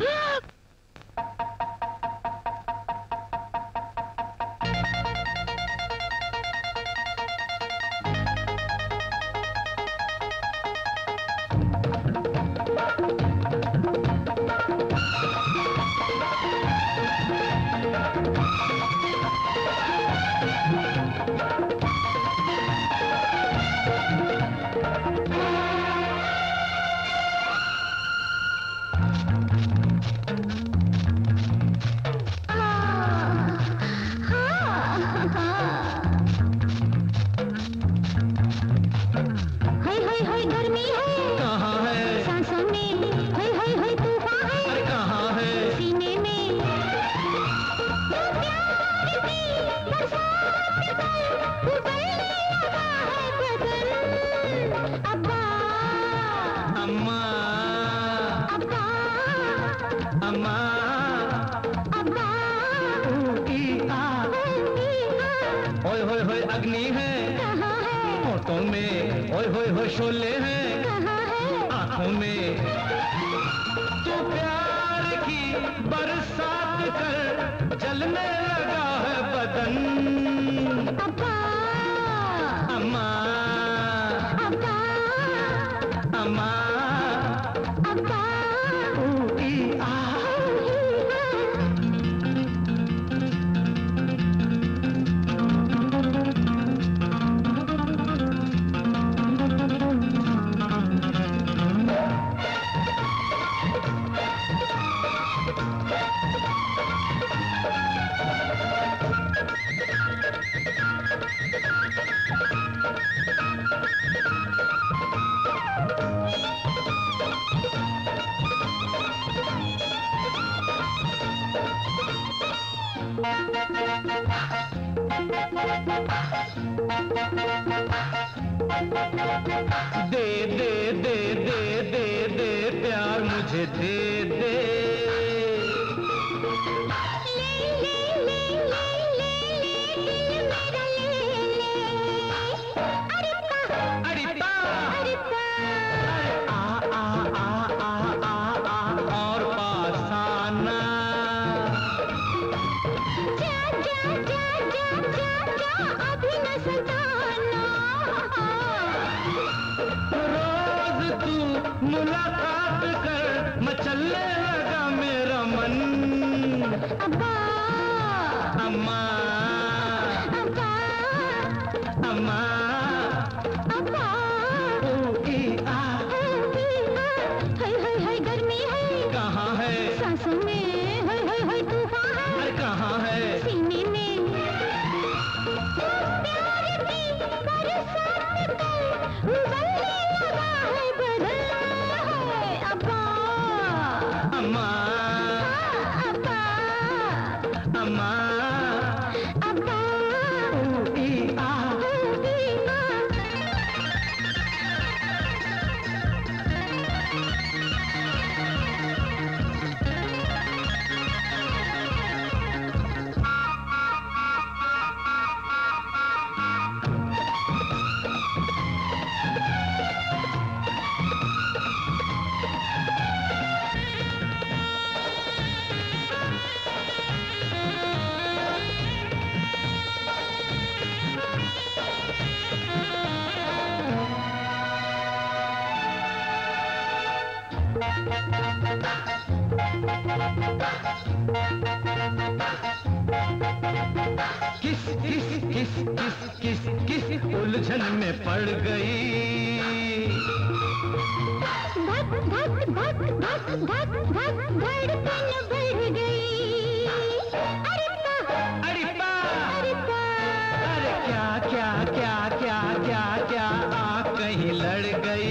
उलझन में पड़ गई। धक धक धक धक धक धक धड़कन बढ़ गई। अरिपा अरिपा अरिपा अरे क्या क्या क्या क्या क्या क्या आँख कहीं लड़ गई।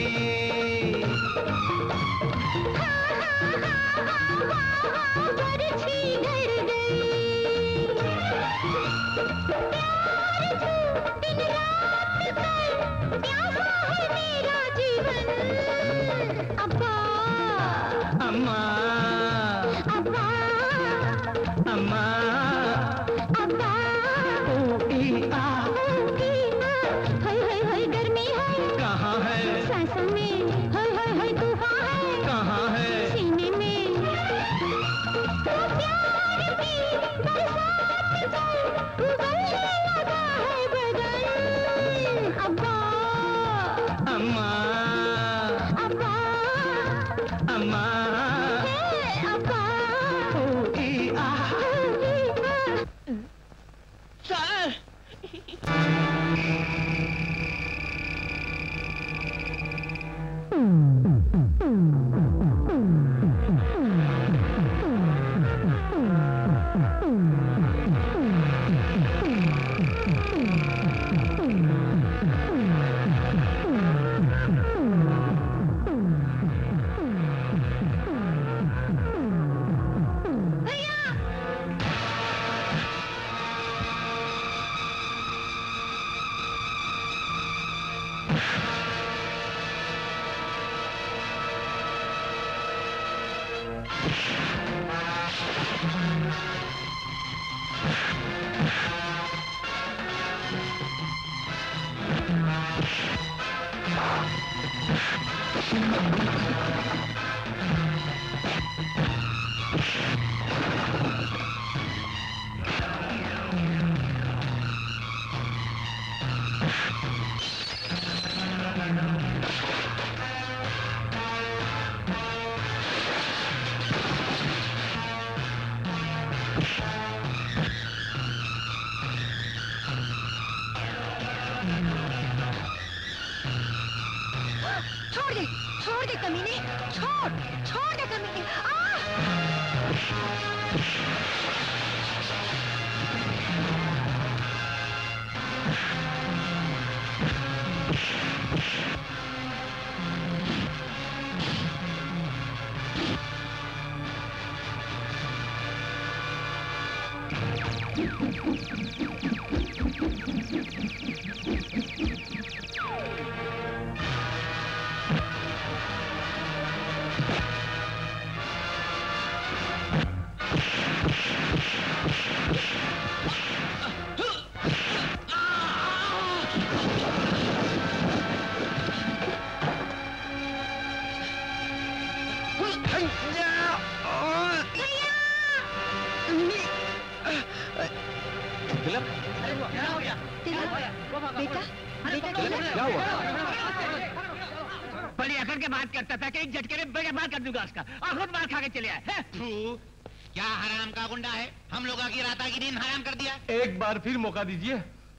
फिर मौका दीजिए,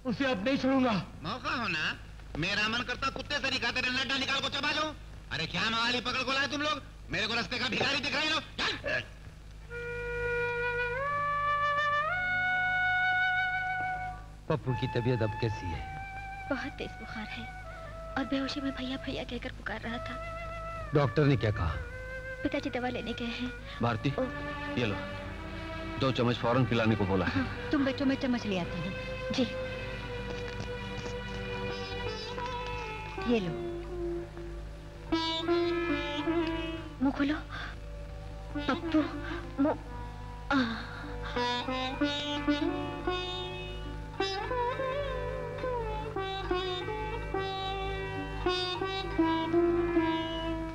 उसे अब नहीं छोड़ूंगा। मौका होना मेरा मन करता कुत्ते तरीका तेरे लड्डा निकाल को चबा जाऊं। अरे क्या मवाली पकड़ को लाए तुम लोग, मेरे को रास्ते का भिखारी दिख रहे हो। पप्पू की तबीयत अब कैसी है? बहुत तेज बुखार है और बेहोशी में भैया भैया कहकर पुकार रहा था। डॉक्टर ने क्या कहा? पिताजी दवा लेने गए हैं। भारती ये लो, 2 चम्मच फौरन पिलाने को बोला। हाँ, तुम बच्चों में चम्मच ले आते हैं। जी ये लो, मुंह खोलो पप्पू, मुंह।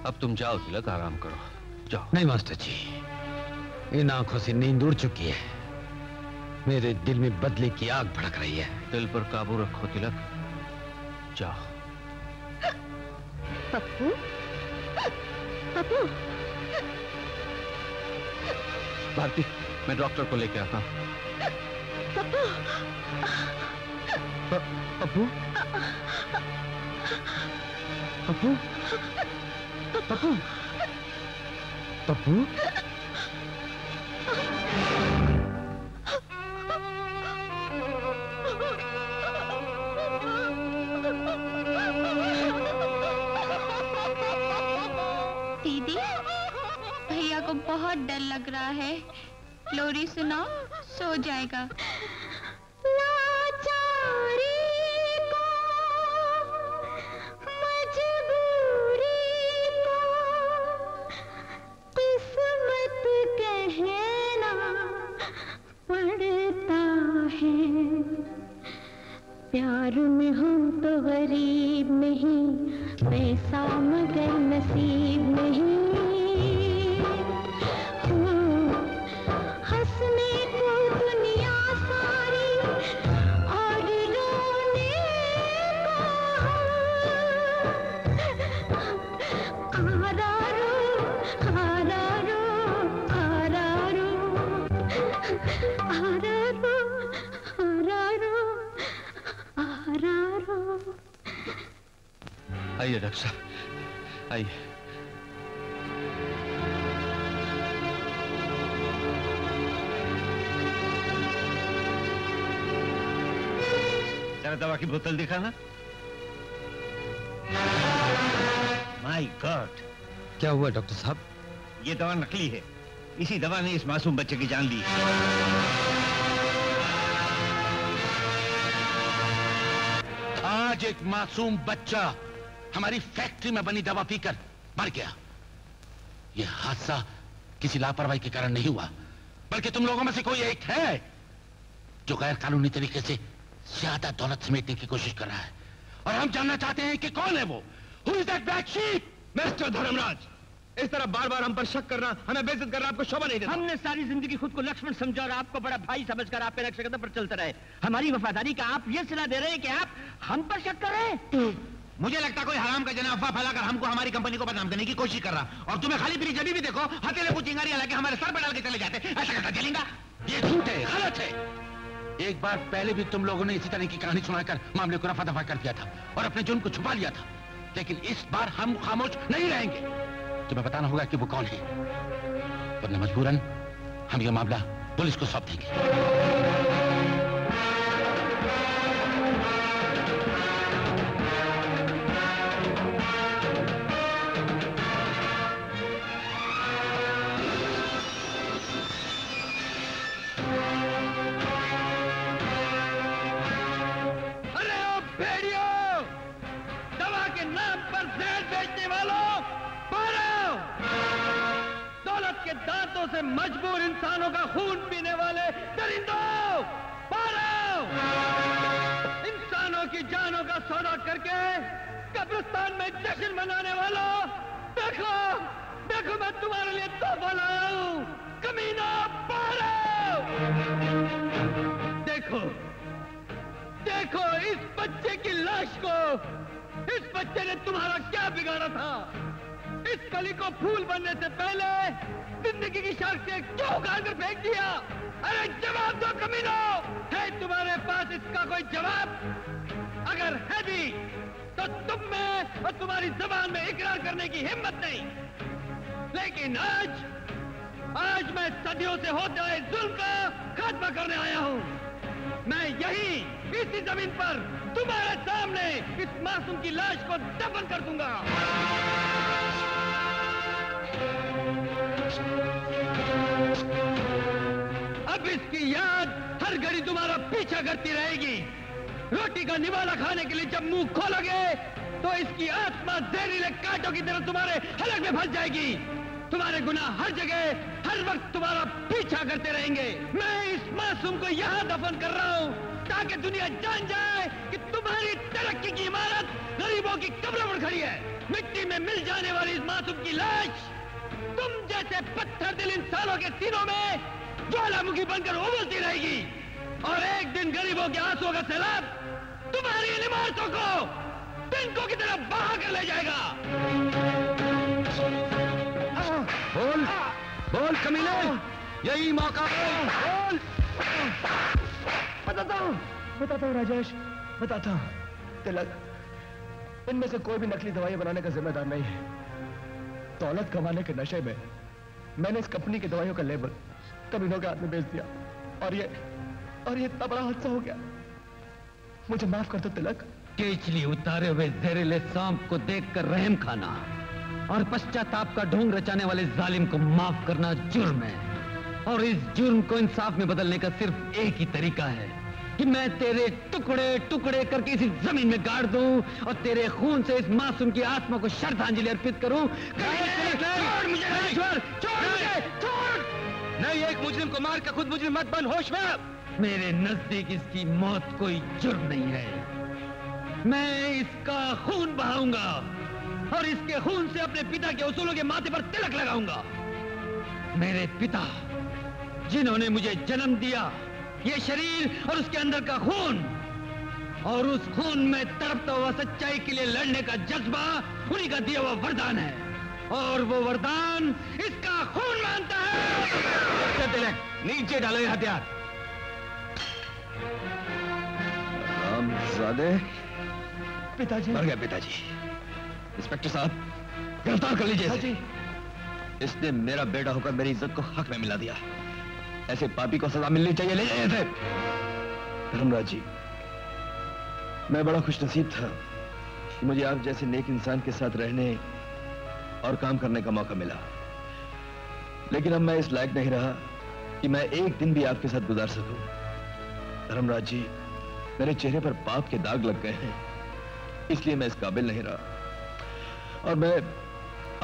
अब तुम जाओ तिलक, आराम करो, जाओ। नहीं मास्टर जी, इन आंखों से नींद उड़ चुकी है, मेरे दिल में बदले की आग भड़क रही है। दिल पर काबू रखो तिलक, जाओ। पप्पू पप्पू। भारती मैं डॉक्टर को लेकर आता हूँ। पप्पू। दीदी, भैया को बहुत डर लग रहा है। लोरी सुनाओ, सो जाएगा। दवा की बोतल दिखाना। माय गॉड, क्या हुआ डॉक्टर साहब? ये दवा नकली है। इसी दवा ने इस मासूम बच्चे की जान ली। आज एक मासूम बच्चा हमारी फैक्ट्री में बनी दवा पीकर मर गया। यह हादसा किसी लापरवाही के कारण नहीं हुआ, बल्कि तुम लोगों में से कोई एक है जो गैर कानूनी तरीके से ज्यादा दौलत समेटने की कोशिश कर रहा है। और हम जानना चाहते हैं कि कौन है वो? Who is that black sheep? Mister Dharmaraj, इस तरह बार बार हम पर शक करना, हमें बेइज्जत करना आपको शोभा नहीं देता। हमने सारी जिंदगी खुद को लक्ष्मण समझा और आपको बड़ा भाई समझकर आपके रक्षा कदम पर चलते रहे। हमारी वफादारी का आप ये सिला दे रहे हैं कि आप हम पर शक कर रहे हैं। मुझे लगता कोई हराम का जना अफवाह फैलाकर हमको, हमारी कंपनी को बदनाम करने की कोशिश कर रहा। और तुम्हें खाली पीली जबी भी देखो, हथेले को चिंगारी हलाके हमारे सर पर डाल के चले जाते। ऐसा करता चलेगा? ये झूठ है, गलत है। एक बार पहले भी तुम लोगों ने इसी तरह की कहानी सुनाकर मामले को रफा दफा कर दिया था और अपने जुर्म को छुपा लिया था। लेकिन इस बार हम खामोश नहीं रहेंगे। तुम्हें बताना होगा कि वो कौन है, वरना मजबूरन हम यह मामला पुलिस को सौंप देंगे। दांतों से मजबूर इंसानों का खून पीने वाले दरिंदों, पारो! इंसानों की जानों का सौदा करके कब्रिस्तान में जश्न मनाने वालों, देखो देखो मैं तुम्हारे लिए तोहफा लाया हूं, कमीना, पारो! देखो देखो इस बच्चे की लाश को। इस बच्चे ने तुम्हारा क्या बिगाड़ा था? इस कली को फूल बनने से पहले जिंदगी की शर्त से क्यों उगाकर फेंक दिया? अरे जवाब दो कमीनो! है तुम्हारे पास इसका कोई जवाब? अगर है भी तो तुम में और तुम्हारी जबान में इकरार करने की हिम्मत नहीं। लेकिन आज मैं सदियों से होते हुए जुल्म का खात्मा करने आया हूँ। मैं यही इसी जमीन पर तुम्हारे सामने इस मासूम की लाश को दफन कर दूंगा। अब इसकी याद हर घड़ी तुम्हारा पीछा करती रहेगी। रोटी का निवाला खाने के लिए जब मुंह खोलोगे तो इसकी आत्मा जहरीले कांटों की तरह तुम्हारे हलक में फंस जाएगी। तुम्हारे गुनाह हर जगह हर वक्त तुम्हारा पीछा करते रहेंगे। मैं इस मासूम को यहाँ दफन कर रहा हूँ ताकि दुनिया जान जाए कि तुम्हारी तरक्की की इमारत गरीबों की कब्रों पर खड़ी है। मिट्टी में मिल जाने वाली इस मासूम की लाश तुम जैसे पत्थर दिल इंसानों के सीनों में ज्वालामुखी बनकर उबलती रहेगी। और एक दिन गरीबों के आंसुओं का सैलाब तुम्हारी इन इमारतों को तिनकों की तरफ बहा कर ले जाएगा। बोल बोल कमीने, यही मौका है, बोल। बताता हूँ राजेश, बताता हूँ तिलक, इनमें से कोई भी नकली दवाई बनाने का जिम्मेदार नहीं है। दौलत कमाने के नशे में मैंने इस कंपनी की दवाइयों का लेबल तब इन्हों के हाथ में बेच दिया और ये इतना बड़ा हादसा हो गया। मुझे माफ कर दो तिलक। केचली उतारे हुए जहरीले सांप को देखकर रहम खाना और पश्चाताप का ढोंग रचाने वाले जालिम को माफ करना जुर्म है, और इस जुर्म को इंसाफ में बदलने का सिर्फ एक ही तरीका है कि मैं तेरे टुकड़े टुकड़े करके इसी जमीन में गाड़ दूं और तेरे खून से इस मासूम की आत्मा को श्रद्धांजलि अर्पित करूं। नहीं, एक मुजरिम को मार कर खुद मुजरिम मत बन। होश में। मेरे नजदीक इसकी मौत कोई जुर्म नहीं है। मैं इसका खून बहाऊंगा और इसके खून से अपने पिता के उसूलों के माथे पर तिलक लगाऊंगा। मेरे पिता जिन्होंने मुझे जन्म दिया, ये शरीर और उसके अंदर का खून, और उस खून में तड़पता हुआ सच्चाई के लिए लड़ने का जज्बा उन्हीं का दिया हुआ वरदान है, और वो वरदान इसका खून मानता है। तिलक, नीचे डालो ये हथियार। पिताजी मर गया। पिताजी, इंस्पेक्टर साहब गिरफ्तार कर लीजिए। इसने मेरा बेटा होकर मेरी इज्जत को हक में मिला दिया। ऐसे पापी को सजा मिलनी चाहिए। ले जाइए इसे। धर्मराज जी, मैं बड़ा खुशनसीब था कि मुझे आप जैसे नेक इंसान के साथ रहने और काम करने का मौका मिला, लेकिन अब मैं इस लायक नहीं रहा कि मैं एक दिन भी आपके साथ गुजार सकूं। धर्मराज जी, मेरे चेहरे पर पाप के दाग लग गए हैं, इसलिए मैं इस काबिल नहीं रहा, और मैं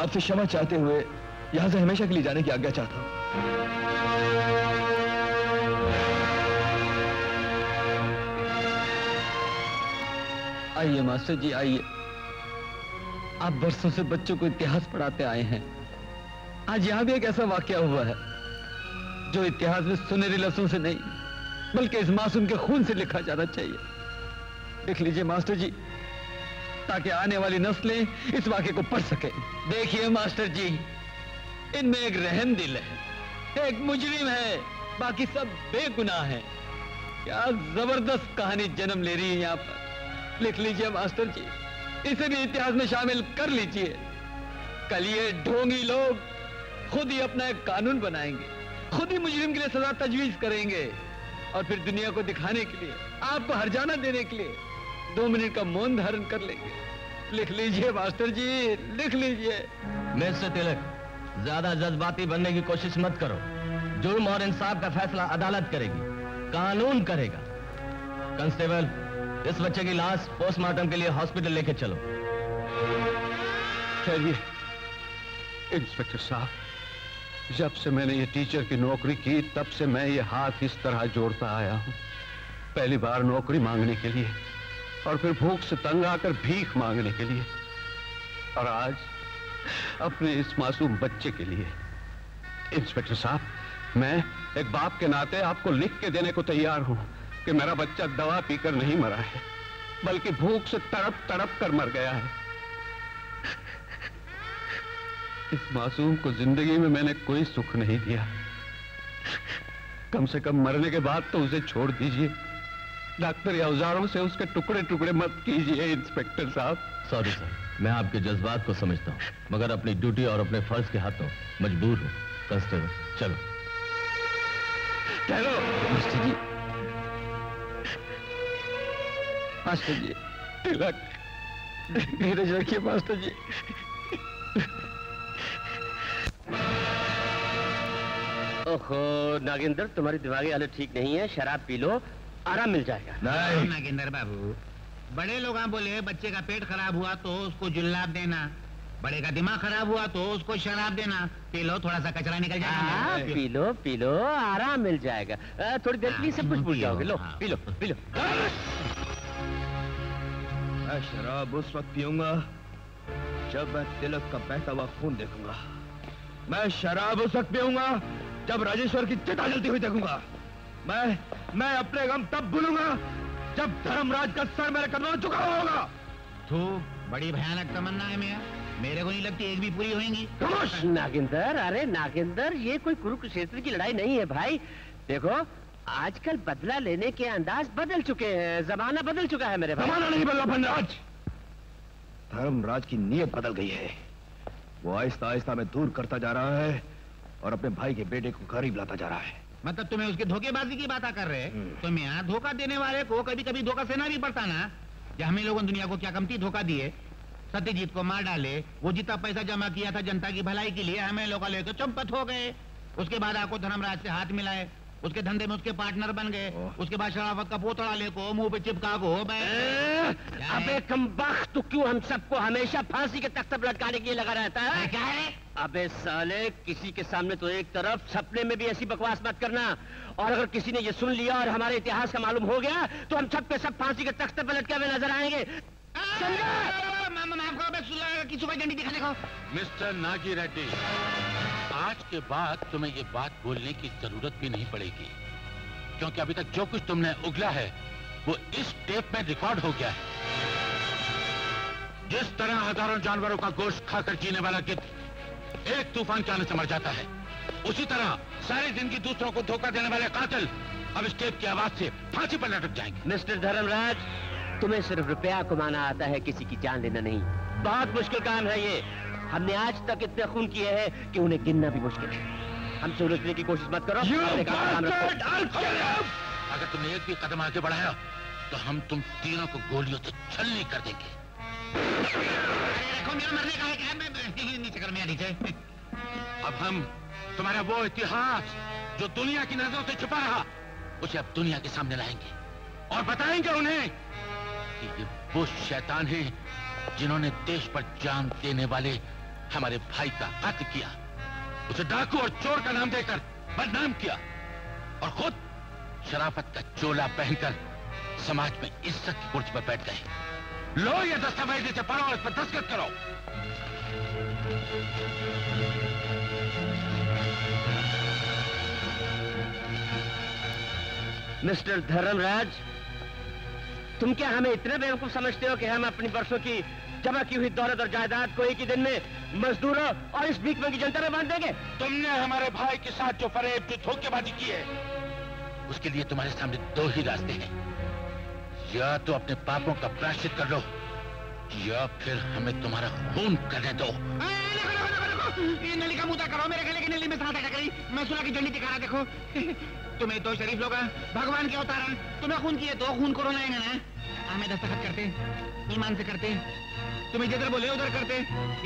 आपसे क्षमा चाहते हुए यहां से हमेशा के लिए जाने की आज्ञा चाहता हूं। आइए मास्टर जी, आइए। आप बरसों से बच्चों को इतिहास पढ़ाते आए हैं, आज यहां भी एक ऐसा वाकया हुआ है जो इतिहास में सुनहरे लफ्जों से नहीं बल्कि इस मासूम के खून से लिखा जाना चाहिए। लिख लीजिए मास्टर जी, ताकि आने वाली नस्लें इस वाकये को पढ़ सके। देखिए मास्टर जी, इनमें एक रहम दिल है, एक मुजरिम है, बाकी सब बेगुनाह है। क्या जबरदस्त कहानी जन्म ले रही है यहाँ पर। लिख लीजिए मास्टर जी, इसे भी इतिहास में शामिल कर लीजिए। कल ये ढोंगी लोग खुद ही अपना एक कानून बनाएंगे, खुद ही मुजरिम के लिए सजा तजवीज करेंगे, और फिर दुनिया को दिखाने के लिए, आपको हरजाना देने के लिए 2 मिनट का मौन धारण कर लेंगे। लिख लीजिए मास्टर जी, लिख लीजिए। मिस्टर तिलक, ज्यादा जज्बाती बनने की कोशिश मत करो। जुर्म और इंसाफ का फैसला अदालत करेगी, कानून करेगा। कांस्टेबल, इस बच्चे की लाश पोस्टमार्टम के लिए हॉस्पिटल लेके चलो। चलिए। इंस्पेक्टर साहब, जब से मैंने ये टीचर की नौकरी की तब से मैं ये हाथ इस तरह जोड़ता आया हूँ, पहली बार नौकरी मांगने के लिए और फिर भूख से तंग आकर भीख मांगने के लिए, और आज अपने इस मासूम बच्चे के लिए। इंस्पेक्टर साहब, मैं एक बाप के नाते आपको लिख के देने को तैयार हूँ कि मेरा बच्चा दवा पीकर नहीं मरा है, बल्कि भूख से तड़प तड़प कर मर गया है। इस मासूम को जिंदगी में मैंने कोई सुख नहीं दिया। कम से कम मरने के बाद तो उसे छोड़ दीजिए। डॉक्टर या औजारों से उसके टुकड़े टुकड़े मत कीजिए। इंस्पेक्टर साहब। सॉरी सर, मैं आपके जज्बात को समझता हूँ, मगर अपनी ड्यूटी और अपने फर्ज के हाथों मजबूर हूँ। कांस्टेबल, चलो। ठहरो मास्टर जी, मास्टर जी, तिलक, धीरज रखिए मास्टर जी। ओहो नागेंद्र, तुम्हारी दिमागी हालत ठीक नहीं है, शराब पी लो, आराम मिल जाएगा। नहीं नागेंद्र बाबू, बड़े लोग बोले बच्चे का पेट खराब हुआ तो उसको जुल्लाब देना, बड़े का दिमाग खराब हुआ तो उसको शराब देना। पी लो, थोड़ा सा कचरा निकल जाएगा। पी लो, आराम मिल जाएगा। थोड़ी देर के लिए सब कुछ भूल जाओगे। लो, पी लो, पी लो। मैं शराब उस वक्त पीऊंगा जब मैं तिलक का बहता हुआ खून देखूंगा। मैं शराब उस वक्त पीऊंगा जब राजेश्वर की चिता जलती हुई देखूंगा। मैं अपने गम तब भूलूंगा जब धर्मराज का सर मेरे कंधों में झुका हुआ होगा। तू बड़ी भयानक तमन्ना है मेरा, मेरे को नहीं लगती एक भी पूरी होएंगी। नागेंद्र, अरे नागेंद्र, ये कोई कुरुक्षेत्र की लड़ाई नहीं है भाई। देखो, आजकल बदला लेने के अंदाज बदल चुके हैं, जमाना बदल चुका है मेरे भाई। जमाना नहीं बदला धर्मराज, धर्मराज की नीयत बदल गई है। वो आहिस्ता आहिस्ता में दूर करता जा रहा है और अपने भाई के बेटे को करीब लाता जा रहा है। मतलब तुम्हें उसकी धोखेबाजी की बात कर रहे हैं? तो मैं यहाँ धोखा देने वाले को कभी कभी धोखा सेना भी पड़ता ना। जब हमें लोगों दुनिया को क्या कमती धोखा दिए, सत्यजीत को मार डाले, वो जितना पैसा जमा किया था जनता की भलाई के लिए हमें लोग लेकर चंपत हो गए। उसके बाद आपको धर्मराज से हाथ मिलाए, उसके धंधे में उसके पार्टनर बन गए, उसके बाद शराफत का पोतड़ा लेको मुंह पे चिपका को। अबे कमबख्त, तू क्यों हम सबको हमेशा फांसी के तख्त पर लटकाने के लिए लगा रहता है? क्या है? अबे साले, किसी के सामने तो एक तरफ, सपने में भी ऐसी बकवास मत करना। और अगर किसी ने ये सुन लिया और हमारे इतिहास का मालूम हो गया तो हम सब के सब फांसी के तख्त पर लटके हुए नजर आएंगे। मिस्टर नागी रेड्डी, आज के बाद तुम्हें ये बात बोलने की जरूरत भी नहीं पड़ेगी, क्योंकि अभी तक जो कुछ तुमने उगला है वो इस टेप में रिकॉर्ड हो गया है। जिस तरह हजारों जानवरों का गोश्त खाकर जीने वाला गिद्ध एक तूफान के आने से मर जाता है, उसी तरह सारी जिंदगी दूसरों को धोखा देने वाले कातिल अब इस टेप की आवाज से फांसी पर लटक जाएंगे। मिस्टर धर्मराज, तुम्हें सिर्फ रुपया कमाना आता है, किसी की जान लेना नहीं। बहुत मुश्किल काम है ये। हमने आज तक इतने खून किए हैं कि उन्हें गिनना भी मुश्किल है। हम सुलझने की कोशिश मत करो। अगर तुमने एक भी कदम आगे बढ़ाया तो हम तुम तीनों को गोलियों से छलनी कर देंगे। अब हम तुम्हारा वो इतिहास जो दुनिया की नजरों से छुपा रहा उसे अब दुनिया के सामने लाएंगे और बताएंगे उन्हें कि ये वो शैतान है जिन्होंने देश पर जान देने वाले हमारे भाई का कत्ल किया, उसे डाकू और चोर का नाम देकर बदनाम किया और खुद शराफत का चोला पहनकर समाज में इज्जत की कुर्सी पर बैठ गए। लो ये दस्तावेज, इसे पढ़ो और इस पर दस्तखत करो। मिस्टर धर्मराज, तुम क्या हमें इतने बेवकूफ समझते हो कि हम अपनी बरसों की जमा की हुई दौलत और जायदाद को एक ही दिन में मजदूरों और इस भीख की जनता में बांट देंगे? तुमने हमारे भाई के साथ जो फरेब, जो धोखेबाजी की है, उसके लिए तुम्हारे सामने दो ही रास्ते हैं। या तो अपने पापों का प्रायश्चित कर लो या फिर हमें तुम्हारा खून करने दो। ये नली का मुद्दा करो, मेरे गले की नली में मैं सुला की झंडी दिखा, देखो। तुम्हें दो शरीफ लोग, भगवान के अवतार, तुम्हें खून किए तो खून करो ना। हमें दस्तखत करते, ईमान से करते, तुम्हें जिधर बोले उधर करते,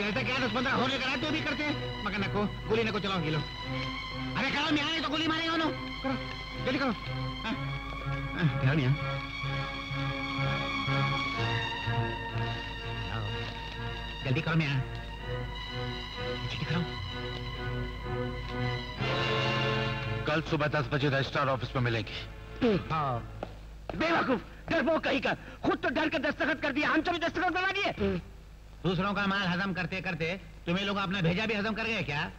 ऐसा क्या 10-15 होने करा तो भी करते, मगर नको गोली नको चलाओ। ये लो, अरे करो, मैं आए तो गोली मारे हो, नो करो, जल्दी करो। जल्दी करो, मैं जल्दी करो। कल सुबह 10 बजे रजिस्ट्रार ऑफिस में मिलेंगे। बेवकूफ, डर वो कहीं का, खुद तो डर के दस्तखत कर दिया, हम तो भी दस्तखत करवा दिए। दूसरों का माल हजम करते करते तुम्हें लोग अपना भेजा भी हजम कर गए क्या?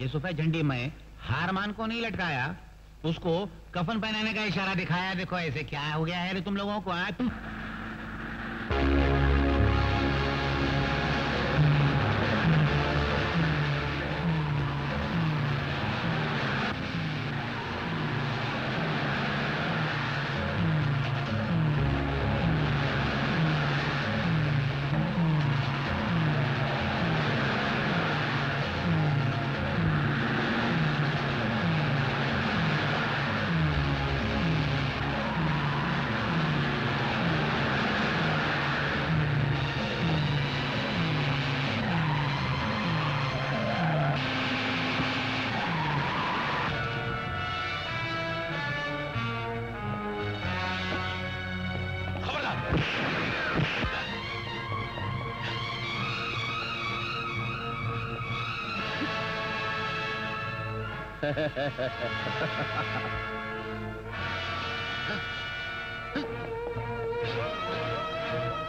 ये सफेद झंडी में हारमान को नहीं लटकाया, उसको कफन पहनाने का इशारा दिखाया। देखो ऐसे क्या हो गया है तुम लोगों को।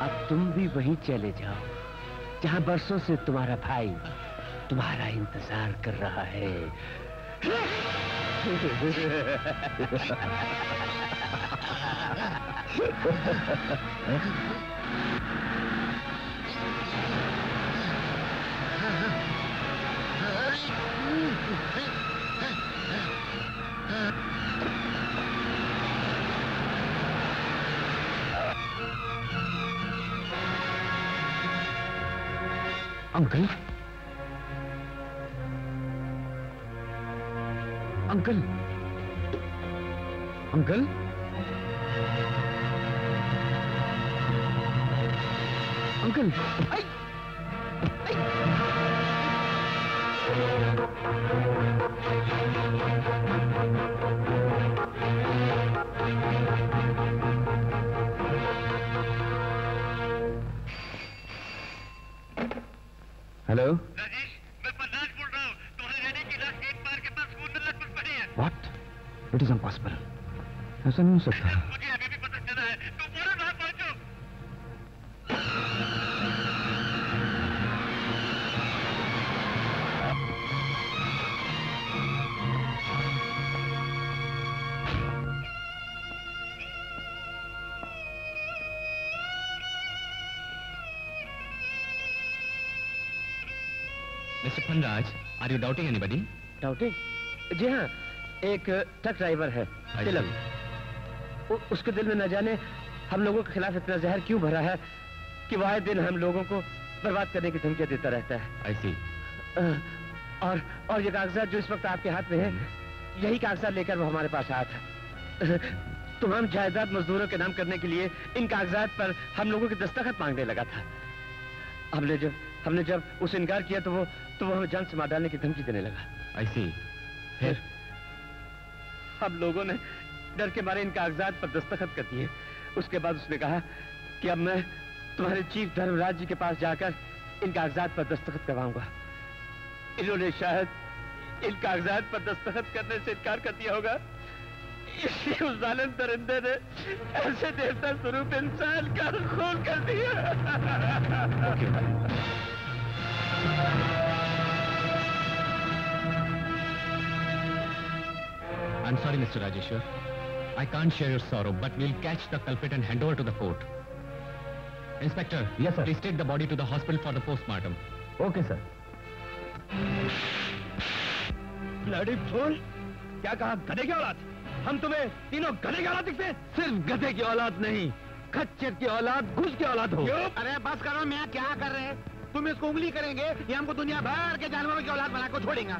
अब तुम भी वहीं चले जाओ जहां बरसों से तुम्हारा भाई तुम्हारा इंतजार कर रहा है। अंकल, अंकल, अंकल, अंकल, आई, हेलो राजेश, मैं प्रधान बोल रहा हूँ। तुम्हारे डैडी की लाश एक बार के पास समुद्र तट पर पड़ी है। What? It is impossible. ऐसा नहीं हो सकता। मुझे अभी भी पता चला है। तुम बोलो वहाँ राज, are you doubting anybody? Doubting? जी हाँ, एक ट्रक ड्राइवर है तिलक। उसके दिल में न जाने हम लोगों के खिलाफ इतना जहर क्यों भरा है कि वह दिन हम लोगों को बर्बाद करने की धमकियां देता रहता है। I see. और ये कागजात जो इस वक्त आपके हाथ में है, यही कागजात लेकर वो हमारे पास आया था। तो हम जायदाद मजदूरों के नाम करने के लिए इन कागजात पर हम लोगों के दस्तखत मांगने लगा था। हमने जब उसे इनकार किया तो वो हमें जान से मार डालने की धमकी देने लगा। I see. फिर हम लोगों ने डर के मारे इन कागजात पर दस्तखत कर दिए। उसके बाद उसने कहा कि अब मैं तुम्हारे चीफ धर्मराज जी के पास जाकर इन कागजात पर दस्तखत करवाऊंगा। इन्होंने शायद इन कागजात पर दस्तखत करने से इनकार कर दिया होगा, इसलिए उस जालिम दरिंदे ने ऐसे देवता स्वरूप इंसान का खून कर दिया। I'm sorry, Mr. Rajeshwar. I can't share your sorrow, but we'll catch the culprit and hand over to the court. Inspector, yes, sir. Please take the body to the hospital for the postmortem. Okay, sir. Bloody fool! क्या कहा गधे की औलाद? हम तुम्हें तीनों गधे की औलाद दिखते हैं? सिर्फ गधे की औलाद नहीं, खच्चर की औलाद, घुस की औलाद हो। अरे बस करो, मैं क्या कर रहे हैं? तुम इसको उंगली करेंगे या हमको दुनिया भर के जानवरों की औलाद बना को छोड़ेंगे?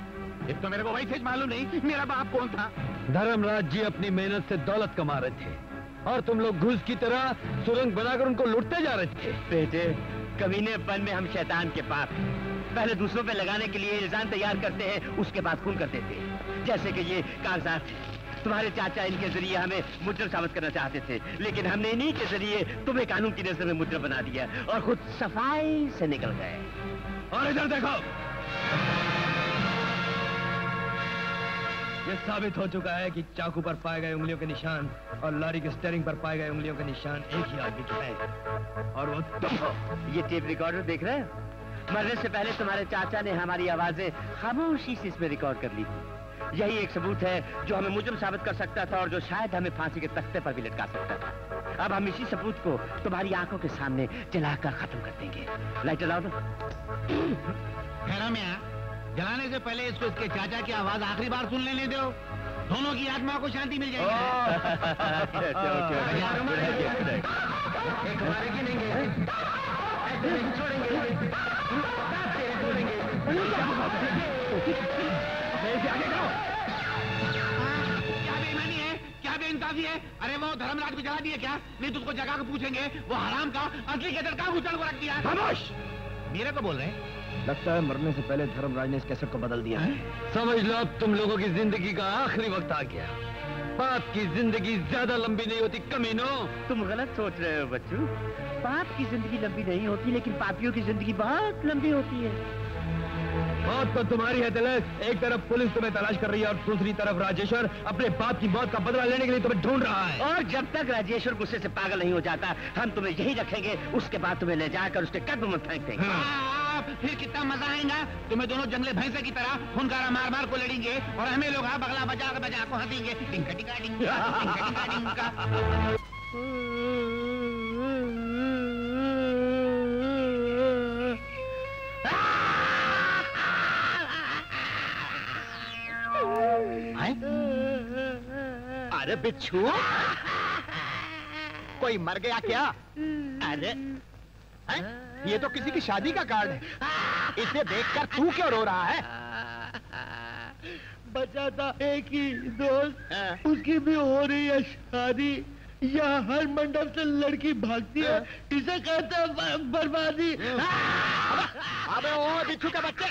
एक तो मेरे को वही चीज मालूम नहीं, मेरा बाप कौन था। धर्मराज जी अपनी मेहनत से दौलत कमा रहे थे और तुम लोग घुस की तरह सुरंग बनाकर उनको लूटते जा रहे थे। बेटे, कमीनेपन में हम शैतान के पाप हैं। पहले दूसरों पे लगाने के लिए इल्जाम तैयार करते हैं, उसके बाद खून कर देते हैं। जैसे कि ये कागजात, तुम्हारे चाचा इनके जरिए हमें मुजरिम साबित करना चाहते थे, लेकिन हमने इन्हीं के जरिए तुम्हें कानून की नजर में मुजरिम बना दिया और खुद सफाई से निकल गए। और इधर देखो, ये साबित हो चुका है कि चाकू पर पाए गए उंगलियों के निशान और लॉरी के स्टीयरिंग पर पाए गए उंगलियों के निशान एक ही आदमी के हैं, और वो तुम हो। ये टेप रिकॉर्डर देख रहे हो? मरने से पहले तुम्हारे चाचा ने हमारी आवाजें खामोशी से इसमें रिकॉर्ड कर ली थी। यही एक सबूत है जो हमें मुजरिम साबित कर सकता था और जो शायद हमें फांसी के तख्ते पर भी लटका सकता था। अब हम इसी सबूत को तुम्हारी आंखों के सामने जलाकर खत्म कर देंगे। लाइट जलाओ दो। खैरा मियां, जलाने से पहले इसको इसके चाचा की आवाज आखिरी बार सुन लेने दो, दोनों की आत्मा को शांति मिल जाएगी। क्या बेईमानी है, क्या बेइंसाफी है। अरे वो धर्मराज को जला दिए क्या? नहीं तुझको जगह को पूछेंगे। वो हराम का असली कैसेट का उछल को रख दिया। खामोश, मेरे को बोल रहे हैं। लगता है मरने से पहले धर्मराज ने इस कैसेट को बदल दिया है। समझ लो अब तुम लोगों की जिंदगी का आखिरी वक्त आ गया। बाप की जिंदगी ज्यादा लंबी नहीं होती कमीनो। तुम गलत सोच रहे हो बच्चू, बाप की जिंदगी लंबी नहीं होती, लेकिन पापियों की जिंदगी बहुत लंबी होती है। मौत तो तुम्हारी है तिलक, एक तरफ पुलिस तुम्हें तलाश कर रही है और दूसरी तरफ राजेश्वर अपने बाप की मौत का बदला लेने के लिए तुम्हें ढूंढ रहा है। और जब तक राजेश्वर गुस्से से पागल नहीं हो जाता, हम तुम्हें यही रखेंगे। उसके बाद तुम्हें ले जाकर उसके कदम में फेंक देंगे। हाँ। फिर कितना मजा आएगा, तुम्हें दोनों जंगली भैंसे की तरह खुनखारा मार मार को लड़ेंगे और हमें लोग बगला बजा बजा को हंसेंगे। अरे बिच्छू, कोई मर गया क्या? अरे ये तो किसी की शादी का कार्ड है। इसे देखकर तू क्यों रो रहा है? बचा था एक ही दोस्त, उसकी भी हो रही है शादी। यहाँ हर मंडप से लड़की भागती है, इसे कहते हैं बर्बादी। अबे ओ बिच्छू के बच्चे,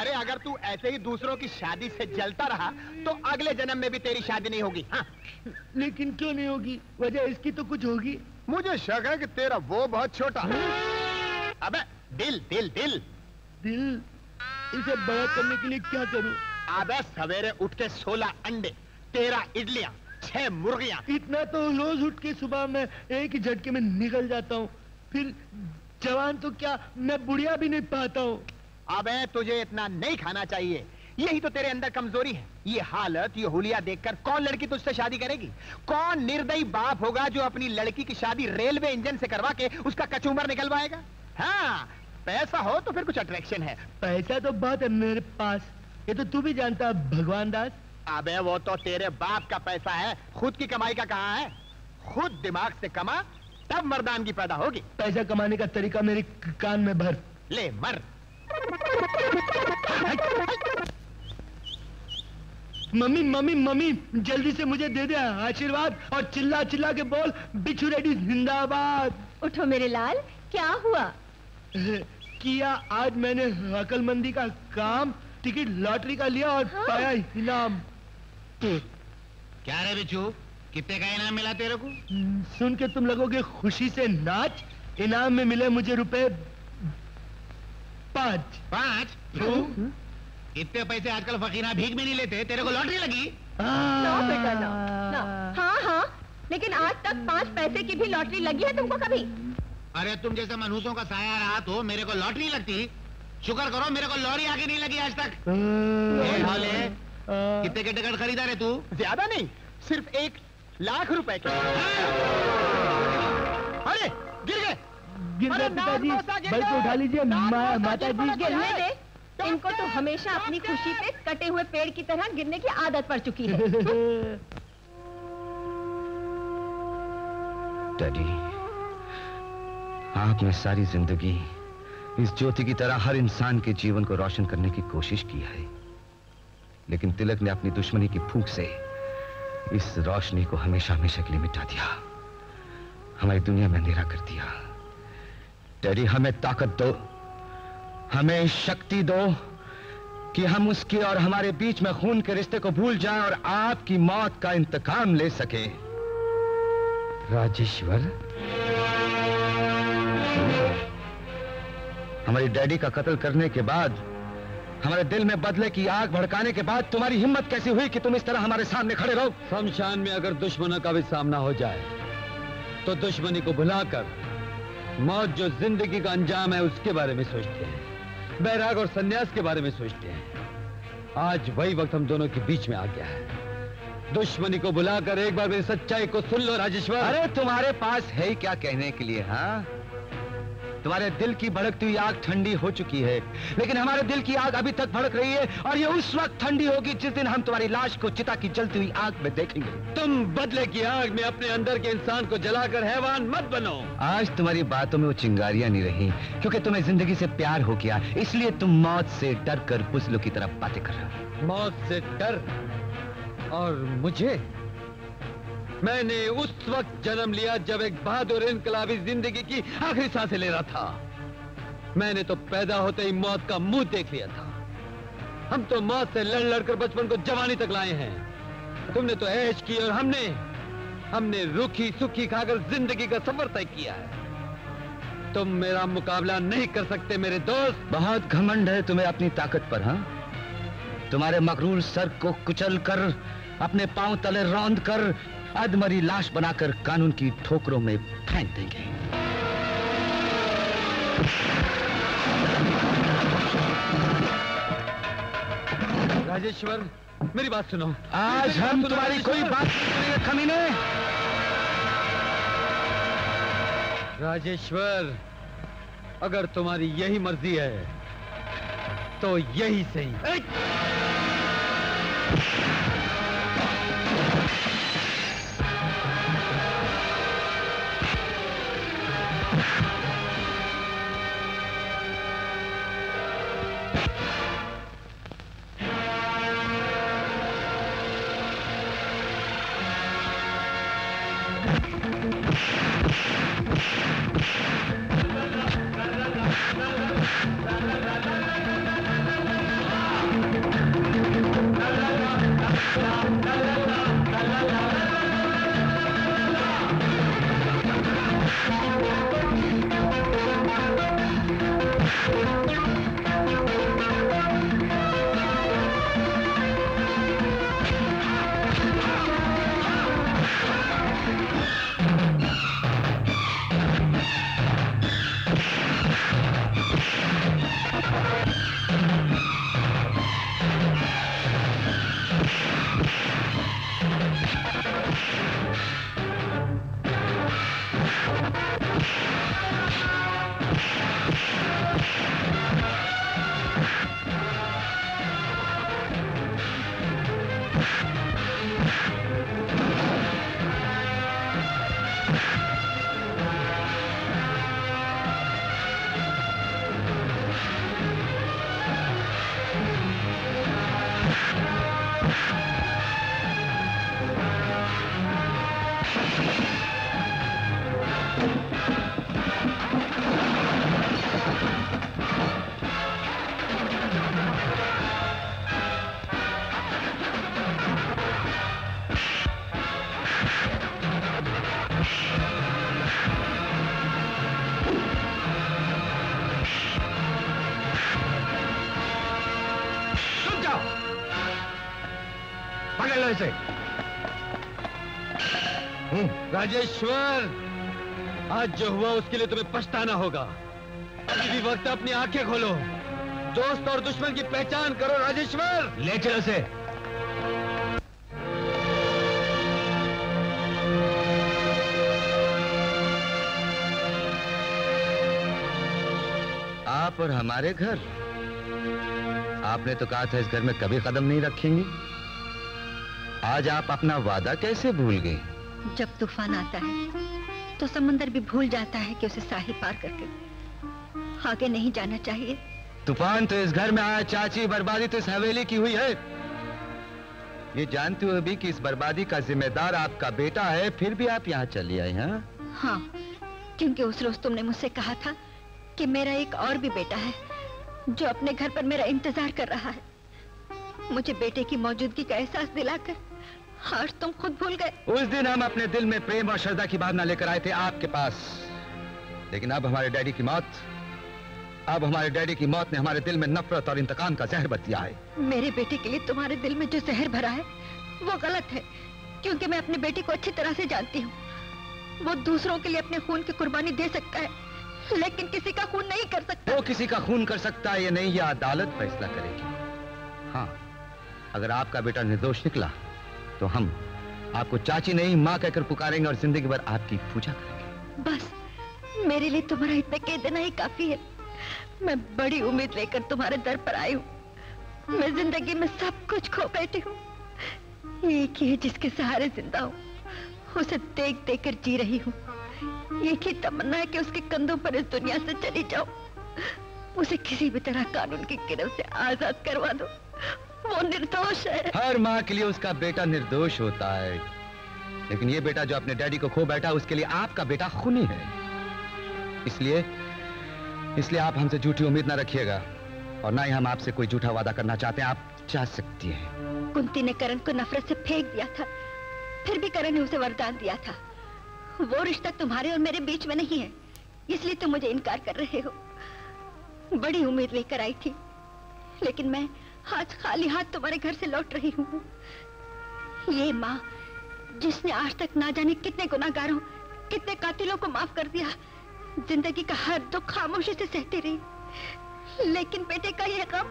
अरे अगर तू ऐसे ही दूसरों की शादी से जलता रहा तो अगले जन्म में भी तेरी शादी नहीं होगी। हाँ। लेकिन क्यों नहीं होगी? वजह इसकी तो कुछ होगी। मुझे शक है कि तेरा वो बहुत छोटा है। अबे दिल दिल दिल दिल, इसे बड़ा करने के लिए क्या करूं? अबे सवेरे उठ के 16 अंडे, 13 इडलियाँ, 6 मुर्गियाँ। इतना तो रोज उठ के सुबह में एक ही झटके में निकल जाता हूँ। फिर जवान तो क्या, मैं बुढ़िया भी नहीं पाता हूँ। अबे तुझे इतना नहीं खाना चाहिए, यही तो तेरे अंदर कमजोरी है। ये हालत, ये हुलिया देखकर कौन लड़की तुझसे शादी करेगी? कौन निर्दयी बाप होगा जो अपनी लड़की की शादी रेलवे इंजन से करवा के उसका कचूमर निकलवाएगा? हाँ, पैसा हो तो फिर कुछ अट्रैक्शन है। पैसा तो बहुत है मेरे पास, ये तो तू भी जानता है भगवान दास। अबे वो तो तेरे बाप का पैसा है, खुद की कमाई का कहाँ है? खुद दिमाग से कमा, तब मर्दानगी पैदा होगी। पैसा कमाने का तरीका मेरे कान में भर ले, मर। मम्मी मम्मी मम्मी, जल्दी से मुझे दे दे आशीर्वाद और चिल्ला चिल्ला के बोल बिच्छू रेड्डी जिंदाबाद। उठो मेरे लाल, क्या हुआ? किया आज मैंने अकलमंदी का काम, टिकट लॉटरी का लिया और हाँ। पाया इनाम। क्या रे बिच्छू, कितने का इनाम मिला तेरे को? सुन के तुम लगोगे खुशी से नाच। इनाम में मिले मुझे रुपए 5। इतने पैसे आजकल फकीरा भीख में नहीं लेते, तेरे को लॉटरी लगी। ना बेटा ना, ना। हाँ, लेकिन आज तक 5 पैसे की भी लॉटरी लगी है तुमको कभी? अरे तुम जैसे मनुष्यों का साया रहा तो मेरे को लॉटरी लगती। शुक्र करो मेरे को लॉरी आके नहीं लगी आज तक। कितने के टिकट खरीदा रे तू? ज्यादा नहीं, सिर्फ 1 लाख रुपए के। अरे गिर गए, उठा लीजिए माता जी। गिरने दे इनको, तो हमेशा अपनी खुशी पे कटे हुए पेड़ की तरह गिरने की आदत पड़ चुकी है। डैडी, आपने सारी जिंदगी इस ज्योति की तरह हर इंसान के जीवन को रोशन करने की कोशिश की है, लेकिन तिलक ने अपनी दुश्मनी की फूंक से इस रोशनी को हमेशा हमेशा के लिए मिटा दिया, हमारी दुनिया में अंधेरा कर दिया। डैडी, हमें ताकत दो, हमें शक्ति दो कि हम उसके और हमारे बीच में खून के रिश्ते को भूल जाएं और आपकी मौत का इंतकाम ले सकें। राजेश्वर, हमारे डैडी का कत्ल करने के बाद, हमारे दिल में बदले की आग भड़काने के बाद तुम्हारी हिम्मत कैसी हुई कि तुम इस तरह हमारे सामने खड़े रहो? शमशान में अगर दुश्मनों का भी सामना हो जाए तो दुश्मनी को भुलाकर मौत, जो जिंदगी का अंजाम है, उसके बारे में सोचते हैं। बैराग और सन्यास के बारे में सोचते हैं। आज वही वक्त हम दोनों के बीच में आ गया है। दुश्मनी को बुलाकर एक बार मेरी सच्चाई को सुन लो राजेश्वर। अरे तुम्हारे पास है ही क्या कहने के लिए? हाँ, तुम्हारे दिल की भड़कती हुई आग ठंडी हो चुकी है, लेकिन हमारे दिल की आग अभी तक भड़क रही है और ये उस वक्त ठंडी होगी जिस दिन हम तुम्हारी लाश को चिता की जलती हुई आग में देखेंगे। तुम बदले की आग में अपने अंदर के इंसान को जलाकर हैवान मत बनो। आज तुम्हारी बातों में वो चिंगारियां नहीं रही, क्योंकि तुम्हें जिंदगी से प्यार हो गया, इसलिए तुम मौत से डर कर पुसलों की तरफ बातें कर रहे हो। मौत से डर? और मुझे? मैंने उस वक्त जन्म लिया जब एक बहादुर इनकलाबी जिंदगी की आखिरी सांसें ले रहा था। मैंने तो पैदा होते ही मौत का मुंह देख लिया था। हम तो मौत से लड़ लड़कर बचपन को जवानी तक लाए हैं। तुमने तो ऐश की और हमने रूखी सूखी खाकर जिंदगी का सफर तय किया है। तुम मेरा मुकाबला नहीं कर सकते मेरे दोस्त। बहुत घमंड है तुम्हें अपनी ताकत पर। हाँ, तुम्हारे मकरूर सर को कुचल कर, अपने पांव तले रौंद कर, अधमरी लाश बनाकर कानून की ठोकरों में फेंक देंगे। राजेश्वर, मेरी बात सुनो। आज हम तुम्हारी कोई बात नहीं सुनेंगे खमीने। राजेश्वर, अगर तुम्हारी यही मर्जी है तो यही सही। पकड़ लो इसे। राजेश्वर, आज जो हुआ उसके लिए तुम्हें पछताना होगा। अभी भी वक्त अपनी आंखें खोलो, दोस्त और दुश्मन की पहचान करो। राजेश्वर ले चलो इसे। आप और हमारे घर? आपने तो कहा था इस घर में कभी कदम नहीं रखेंगी, आज आप अपना वादा कैसे भूल गई? जब तूफान आता है तो समंदर भी भूल जाता है कि उसे साहिल पार करके आगे नहीं जाना चाहिए। तूफान तो इस घर में आया चाची, बर्बादी तो इस हवेली की हुई है। ये जानते हुए भी कि इस बर्बादी का जिम्मेदार आपका बेटा है, फिर भी आप यहाँ चली आई हैं? हाँ, क्योंकि उस रोज तुमने मुझसे कहा था कि मेरा एक और भी बेटा है जो अपने घर पर मेरा इंतजार कर रहा है। मुझे बेटे की मौजूदगी का एहसास दिलाकर आज तुम खुद भूल गए। उस दिन हम अपने दिल में प्रेम और श्रद्धा की भावना लेकर आए थे आपके पास, लेकिन अब हमारे डैडी की मौत, ने हमारे दिल में नफरत और इंतकाम का जहर बरतिया है। मेरे बेटे के लिए तुम्हारे दिल में जो जहर भरा है वो गलत है, क्योंकि मैं अपने बेटे को अच्छी तरह से जानती हूँ। वो दूसरों के लिए अपने खून की कुर्बानी दे सकता है, लेकिन किसी का खून नहीं कर सकता। वो किसी का खून कर सकता है या नहीं, यह अदालत फैसला करेगी। हाँ, अगर आपका बेटा निर्दोष निकला तो हम आपको चाची नहीं माँ कहकर पुकारेंगे और जिंदगी भर आपकी पूजा करेंगे। बस मेरे लिए तुम्हारा इतना कह देना ही काफी है। मैं बड़ी उम्मीद लेकर तुम्हारे दर पर आई हूँ। मैं जिंदगी में सब कुछ खो बैठी हूँ, एक ही है जिसके सहारे जिंदा हूँ, उसे देख देख कर जी रही हूँ। एक ही तमन्ना है कि उसके कंधों पर इस दुनिया से चली जाओ, उसे किसी भी तरह कानून की गिरफ्त से आजाद करवा दो। वो निर्दोष है। हर माँ के लिए उसका बेटा निर्दोष होता है, लेकिन ये बेटा जो अपने डैडी को खो बैठा, उसके लिए आपका बेटा खूनी है। इसलिए आप हमसे झूठी उम्मीद ना रखिएगा, और ना ही हम आपसे कोई झूठा वादा करना चाहते हैं। आप जा सकती हैं। कुंती ने करण को नफरत से फेंक दिया था, फिर भी करण ने उसे वरदान दिया था। वो रिश्ता तुम्हारे और मेरे बीच में नहीं है, इसलिए तुम मुझे इनकार कर रहे हो। बड़ी उम्मीद लेकर आई थी, लेकिन मैं आज खाली हाथ तुम्हारे घर से लौट रही हूँ। ये माँ जिसने आज तक ना जाने कितने गुनाहगारों, कितने कातिलों को माफ कर दिया, जिंदगी का हर दुख खामोशी से सहती रही, लेकिन बेटे का यह गम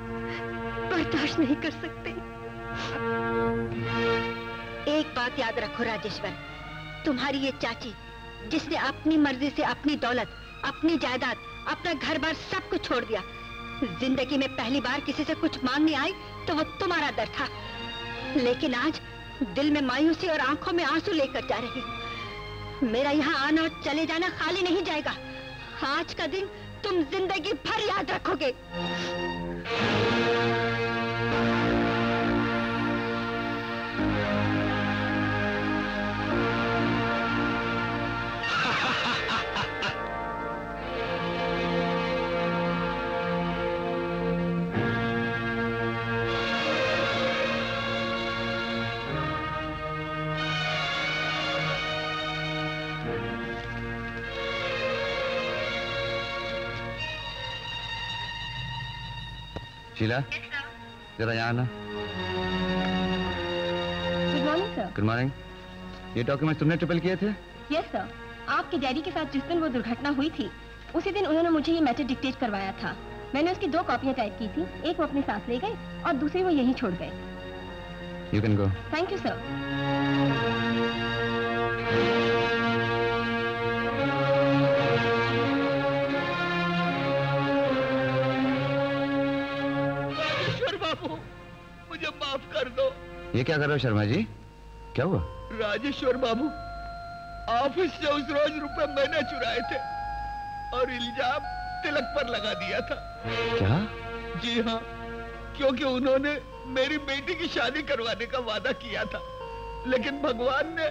बर्दाश्त नहीं कर सकते। एक बात याद रखो राजेश्वर, तुम्हारी ये चाची जिसने अपनी मर्जी से अपनी दौलत, अपनी जायदाद, अपना घर बार सब कुछ छोड़ दिया, जिंदगी में पहली बार किसी से कुछ मांगने आई तो वो तुम्हारा डर था, लेकिन आज दिल में मायूसी और आंखों में आंसू लेकर जा रही। मेरा यहाँ आना और चले जाना खाली नहीं जाएगा। आज का दिन तुम जिंदगी भर याद रखोगे। शीला, जरा यहाँ आना। Good morning sir. Good morning. ये डॉक्यूमेंट तुमने ट्रिपल किए थे? Yes sir. आपके डैडी के साथ जिस दिन वो दुर्घटना हुई थी, उसी दिन उन्होंने मुझे ये मैटर डिक्टेट करवाया था। मैंने उसकी 2 कॉपियाँ टाइप की थी, एक वो अपने साथ ले गए और दूसरी वो यहीं छोड़ गए। You can go. Thank you sir. मुझे माफ कर दो। ये क्या कर रहे हो शर्मा जी? क्या हुआ? राजेश्वर बाबू, ऑफिस से उस रोज रुपए मैंने चुराए थे और इल्जाम तिलक पर लगा दिया था। क्या? जी हाँ, क्योंकि उन्होंने मेरी बेटी की शादी करवाने का वादा किया था, लेकिन भगवान ने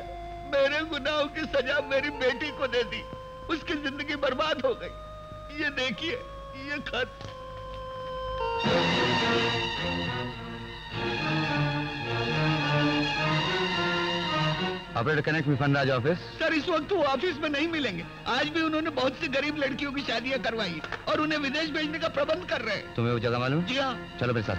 मेरे गुनाहों की सजा मेरी बेटी को दे दी, उसकी जिंदगी बर्बाद हो गई। ये देखिए ये खत। ऑपरेटर कनेक्ट में फनराज ऑफिस। सर इस वक्त वो ऑफिस में नहीं मिलेंगे। आज भी उन्होंने बहुत सी गरीब लड़कियों की शादियां करवाई और उन्हें विदेश भेजने का प्रबंध कर रहे हैं। तुम्हें वो जगह मालूम? जी हाँ। चलो मेरे साथ।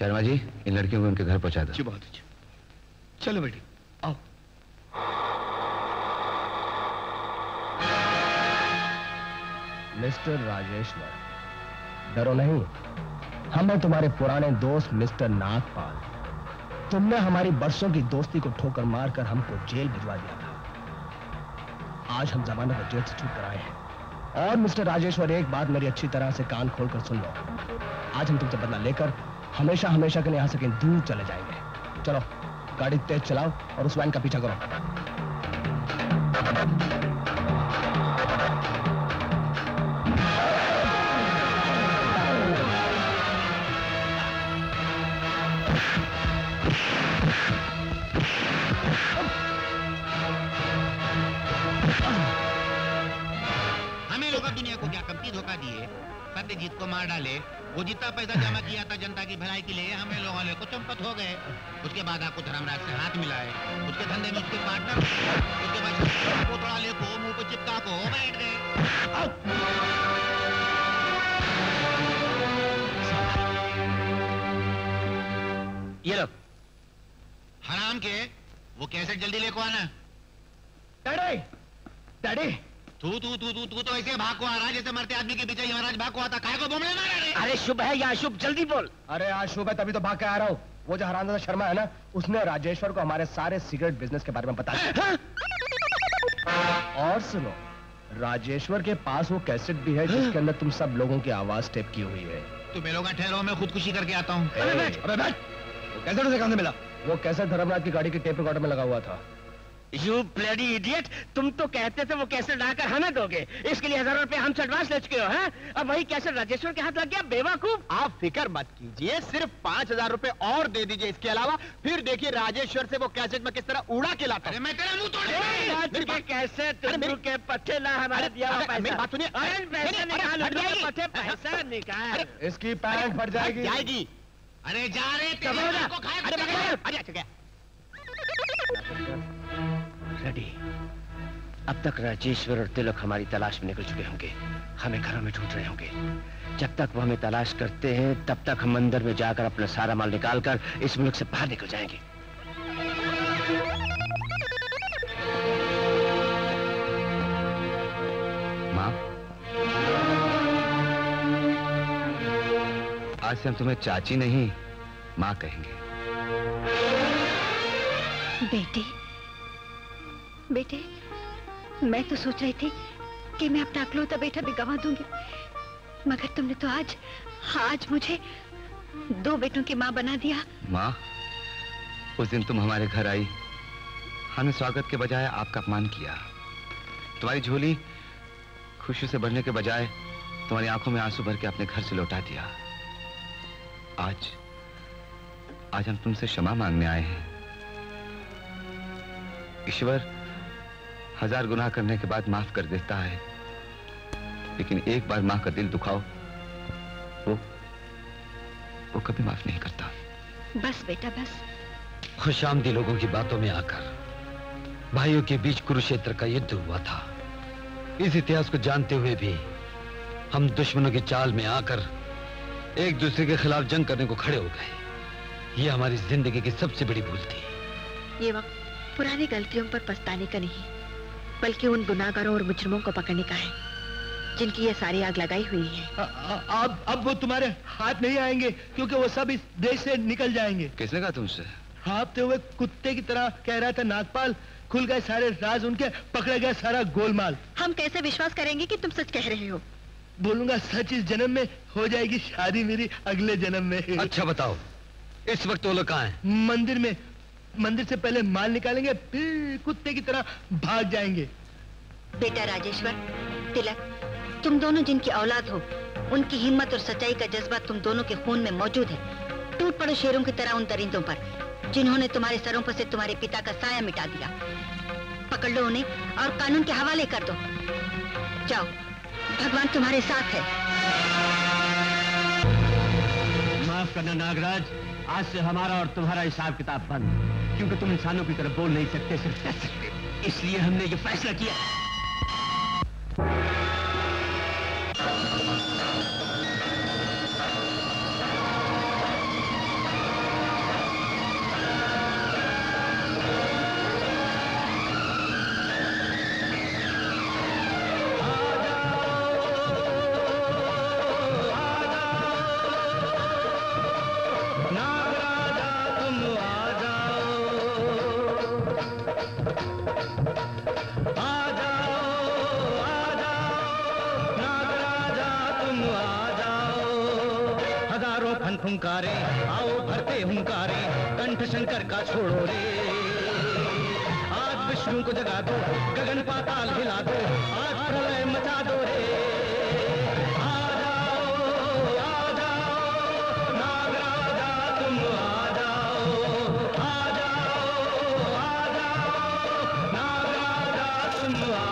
शर्मा जी, इन लड़कियों को उनके घर पहुंचा दो। जी बहुत अच्छा। चलो बेटी आओ। मिस्टर राजेश्वर, डरो नहीं, हम हैं तुम्हारे पुराने दोस्त मिस्टर नागपाल। तुमने हमारी बरसों की दोस्ती को ठोकर मारकर हमको जेल भिजवा दिया था। आज हम जमानत पर जेल से छूट कर आए हैं। और मिस्टर राजेश्वर, एक बात मेरी अच्छी तरह से कान खोलकर सुन लो। आज हम तुमसे बदला लेकर हमेशा हमेशा के लिए यहाँ से कहीं दूर चले जाएंगे। चलो गाड़ी तेज चलाओ और उस वैन का पीछा करो। जीत को मार डाले, वो जितना पैसा जमा किया था जनता की भलाई के लिए, हमें लोगों ने कुछ चंपत हो गए। उसके बाद आपको धर्मराज से हाथ मिलाए, उसके धंधे में उसके पार्टनर, उसके भाई को थोड़ा ले को मुंह को चिपका को बैठ गए। ये लोग हराम के, वो कैसे जल्दी लेको आना। डैडी, डैडी तू तू तू तू तू तो ऐसे भाग को आ रहा है जैसे मरते आदमी के पीछे महाराज भाग को आता। काय को बम लेना रे? अरे शुभ है या अशुभ, जल्दी बोल। अरे अशुभ है तभी तो भाग के आ रहा हूँ। वो जो हरामजादा शर्मा है ना, उसने राजेश्वर को हमारे सारे सिगरेट बिजनेस के बारे में बता दिया। और सुनो, राजेश्वर के पास वो कैसेट भी है जिसके अंदर तुम सब लोगों की आवाज टेप की हुई है। तुम्हें लोग ठहरो, मैं खुदकुशी करके आता हूँ। कैसे मिला? वो कैसेट धर्मराज की गाड़ी के टेप रिकॉर्डर में लगा हुआ था। You bloody idiot! तुम तो कहते थे वो कैसे डाकर हमें दोगे, इसके लिए हजारों रुपए हमसे एडवांस ले चुके हो। अब वही कैसे राजेश्वर के हाथ लग गया, बेवकूफ। आप फिकर मत कीजिए, सिर्फ 5,000 रुपए और दे दीजिए। इसके अलावा फिर देखिए राजेश्वर से वो कैसेट में किस तरह उड़ा के लाता है। मैं तेरा मुंह तोड़ कैसे के पट्टे ला हमारे दिया पैसा निकाल। इसकी पैंट फट जाएगी। अरे जा रहे रेडी। अब तक राजेश्वर और तिलक हमारी तलाश में निकल चुके होंगे, हमें घरों में ढूंढ रहे होंगे। जब तक वो हमें तलाश करते हैं, तब तक हम अंदर में जाकर अपना सारा माल निकालकर इस मुल्क से बाहर निकल जाएंगे। माँ, आज से हम तुम्हें चाची नहीं माँ कहेंगे। बेटी, बेटे, मैं तो सोच रही थी कि मैं अपना अकलौता बेटा भी गंवा दूंगी, मगर तुमने तो आज मुझे 2 बेटों की माँ बना दिया। माँ, उस दिन तुम हमारे घर आई, हमने स्वागत के बजाय आपका अपमान किया। तुम्हारी झोली खुशी से भरने के बजाय तुम्हारी आंखों में आंसू भर के अपने घर से लौटा दिया। आज आज हम तुमसे क्षमा मांगने आए हैं। ईश्वर हजार गुनाह करने के बाद माफ कर देता है, लेकिन एक बार मां का दिल दुखाओ वो कभी माफ नहीं करता। बस बेटा बस। खुशामदी लोगों की बातों में आकर भाइयों के बीच कुरुक्षेत्र का युद्ध हुआ था। इस इतिहास को जानते हुए भी हम दुश्मनों की चाल में आकर एक दूसरे के खिलाफ जंग करने को खड़े हो गए। ये हमारी जिंदगी की सबसे बड़ी भूल थी। ये वक्त पुरानी गलतियों पर पछताने का नहीं, बल्कि उन गुनाहगारों और मुजरिमों को पकड़ने का है जिनकी ये सारी आग लगाई हुई है। अब वो तुम्हारे हाथ नहीं आएंगे क्योंकि वो सब इस देश से निकल जाएंगे। किसने कहा तुमसे? हाँपते हुए कुत्ते की तरह कह रहा था नागपाल। खुल गए सारे राज उनके, पकड़ा गया सारा गोलमाल। हम कैसे विश्वास करेंगे कि तुम सच कह रहे हो? बोलूंगा सच इस जन्म में, हो जाएगी शादी मेरी अगले जन्म में। अच्छा बताओ इस वक्त वो लोग कहाँ हैं? मंदिर में। मंदिर से पहले माल निकालेंगे, फिर कुत्ते की तरह भाग जाएंगे। बेटा राजेश्वर, तिलक, तुम दोनों जिनकी औलाद हो, उनकी हिम्मत और सच्चाई का जज्बा तुम दोनों के खून में मौजूद है। टूट पड़ो शेरों की तरह उन दरिंदों पर जिन्होंने तुम्हारे सरों पर से तुम्हारे पिता का साया मिटा दिया। पकड़ लो उन्हें और कानून के हवाले कर दो। जाओ, भगवान तुम्हारे साथ है। माफ करना नागराज, आज से हमारा और तुम्हारा हिसाब किताब बंद, क्योंकि तुम इंसानों की तरफ बोल नहीं सकते, सिर्फ कह सकते। इसलिए हमने ये फैसला किया। हुंकारे आओ भरते हुंकारे, कंठ शंकर का छोड़ो रे। आज विष्णु को जगा दो, गगन पाताल हिला दो, आज प्रलय मचा दो रे। आ जाओ नागराजा तुम आ जाओ, आ जाओ आ जाओ नागराजा तुम आ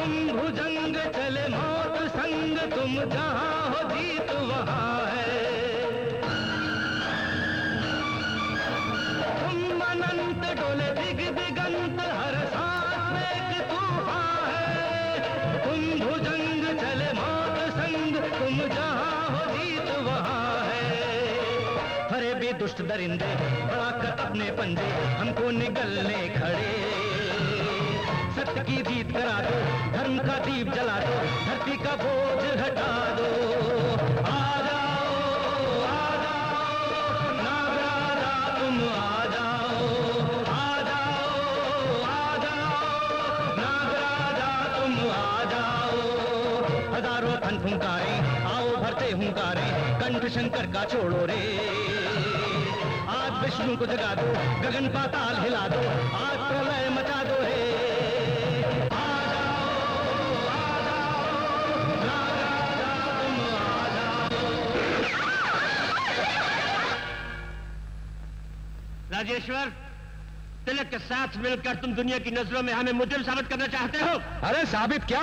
तुम भुजंग चले मौत संग, तुम जहाँ हो जीत वहाँ है। तुम अनंत डोले दिग दिगंत, हर सांस में एक तूफान है। तुम भुजंग चले मौत संग, तुम जहाँ हो जीत वहाँ है। फरे भी दुष्ट दरिंदे बढ़ाकर अपने पंजे, हमको निगलने खड़े। सत्य की जीत करा दो, धर्म का दीप जला दो, धरती का बोझ हटा दो। आ जाओ नागराजा तुम, आ जाओ नागराजा तुम, आ जाओ। हजारों कंठ हुंकारे, आओ भरते हुंकारे, कंठ शंकर का छोड़ो रे। आज विष्णु को जगा दो, गगन पाताल हिला दो, आज प्रलय मचा दो रे। राजेश्वर, तिलक के साथ मिलकर तुम दुनिया की नजरों में हमें मुजरिम साबित करना चाहते हो? अरे साबित क्या,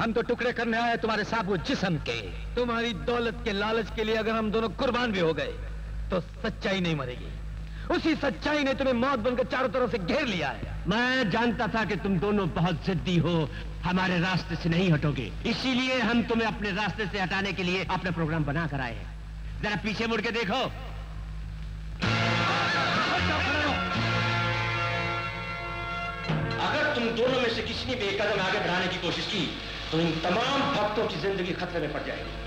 हम तो टुकड़े करने आए तुम्हारे साबुत जिस्म के। तुम्हारी दौलत के लालच के लिए अगर हम दोनों कुर्बान भी हो गए तो सच्चाई नहीं मरेगी। उसी सच्चाई ने तुम्हें मौत बनकर चारों तरफ से घेर लिया है। मैं जानता था कि तुम दोनों बहुत जिद्दी हो, हमारे रास्ते से नहीं हटोगे, इसीलिए हम तुम्हें अपने रास्ते से हटाने के लिए अपना प्रोग्राम बना कर आए हैं। जरा पीछे मुड़ के देखो। अगर तुम दोनों में से किसी ने भी एक कदम आगे बढ़ाने की कोशिश की तो इन तमाम भक्तों की जिंदगी खतरे में पड़ जाएगी।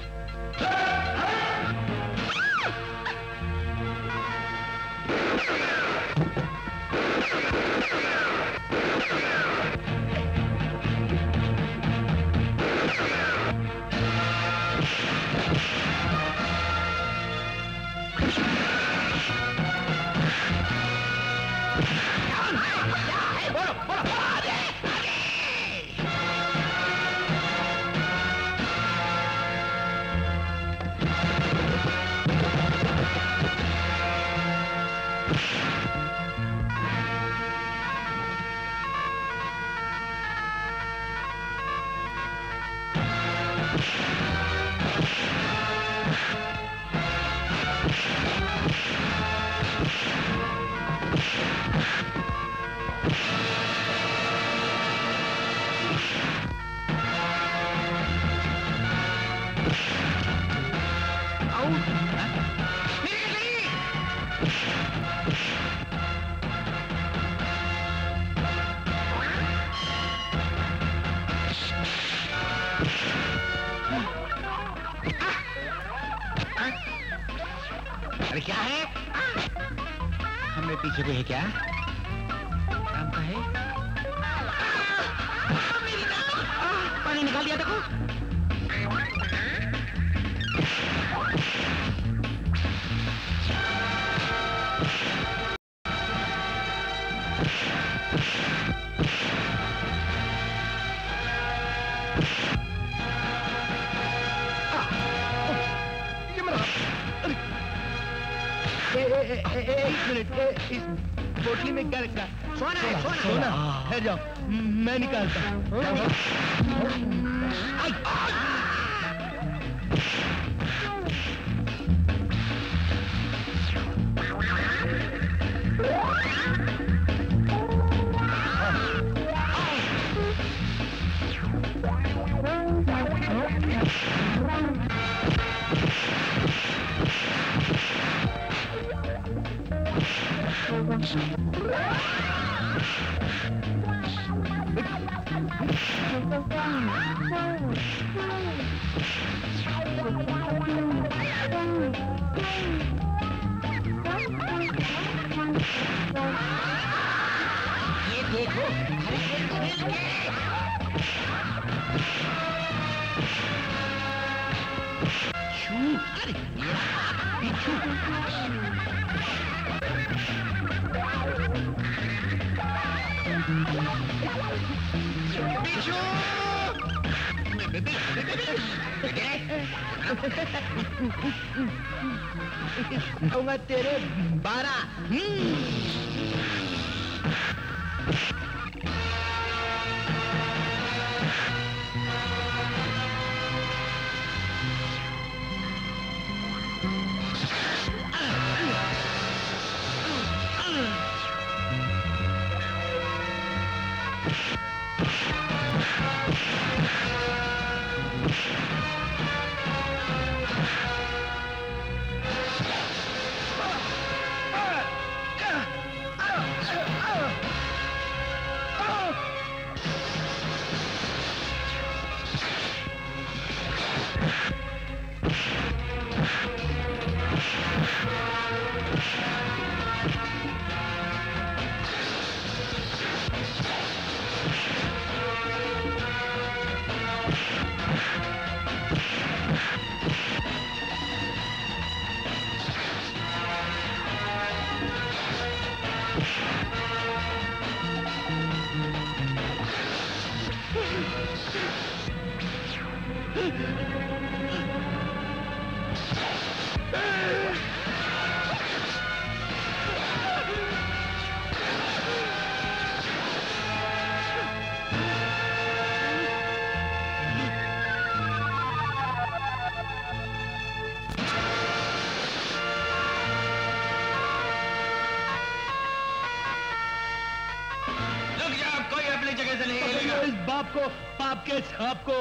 आपको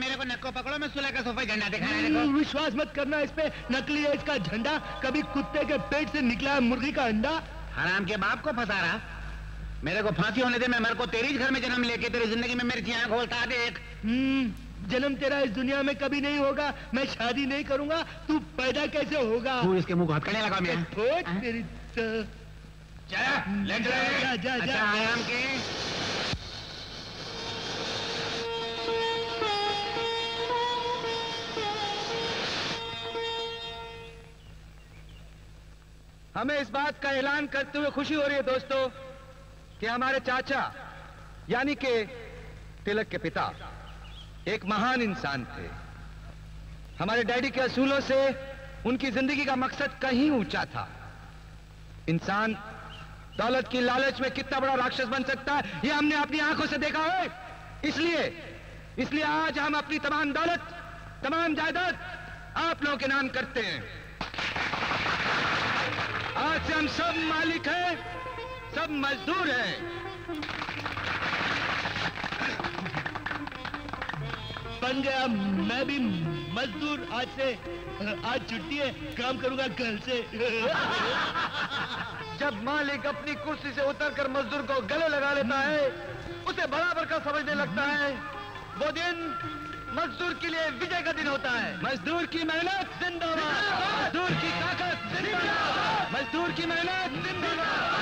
मेरे को नक्को पकड़ो, मैं सुलह का सोफा झंडा दिखा रहा है। विश्वास मत करना इस पे, नकली है इसका झंडा। कभी कुत्ते के पेट से निकला है मुर्गी का अंडा। हराम के बाप को फंसा रहा, मेरे को फांसी होने दे। मैं मर को तेरी घर में जन्म लेके तेरी जिंदगी में मेरी आँख खोलता देख। जन्म तेरा इस दुनिया में कभी नहीं होगा, मैं शादी नहीं करूंगा। तू पैदा कैसे होगा? तू इसके मुँह को हथकड़े लगा मेरे। हमें इस बात का ऐलान करते हुए खुशी हो रही है दोस्तों कि हमारे चाचा यानी के तिलक के पिता एक महान इंसान थे। हमारे डैडी के असूलों से उनकी जिंदगी का मकसद कहीं ऊंचा था। इंसान दौलत की लालच में कितना बड़ा राक्षस बन सकता है, यह हमने अपनी आंखों से देखा है। इसलिए आज हम अपनी तमाम दौलत, तमाम जायदाद आप लोगों के नाम करते हैं। आज से हम सब मालिक हैं, सब मजदूर हैं। बन गया मैं भी मजदूर। आज छुट्टी है, काम करूंगा कल से। जब मालिक अपनी कुर्सी से उतरकर मजदूर को गले लगा लेता है, उसे बराबर का समझने लगता है, वो दिन मजदूर के लिए विजय का दिन होता है। मजदूर की मेहनत जिंदाबाद, मजदूर की ताकत जिंदाबाद, मजदूर की मेहनत जिंदाबाद।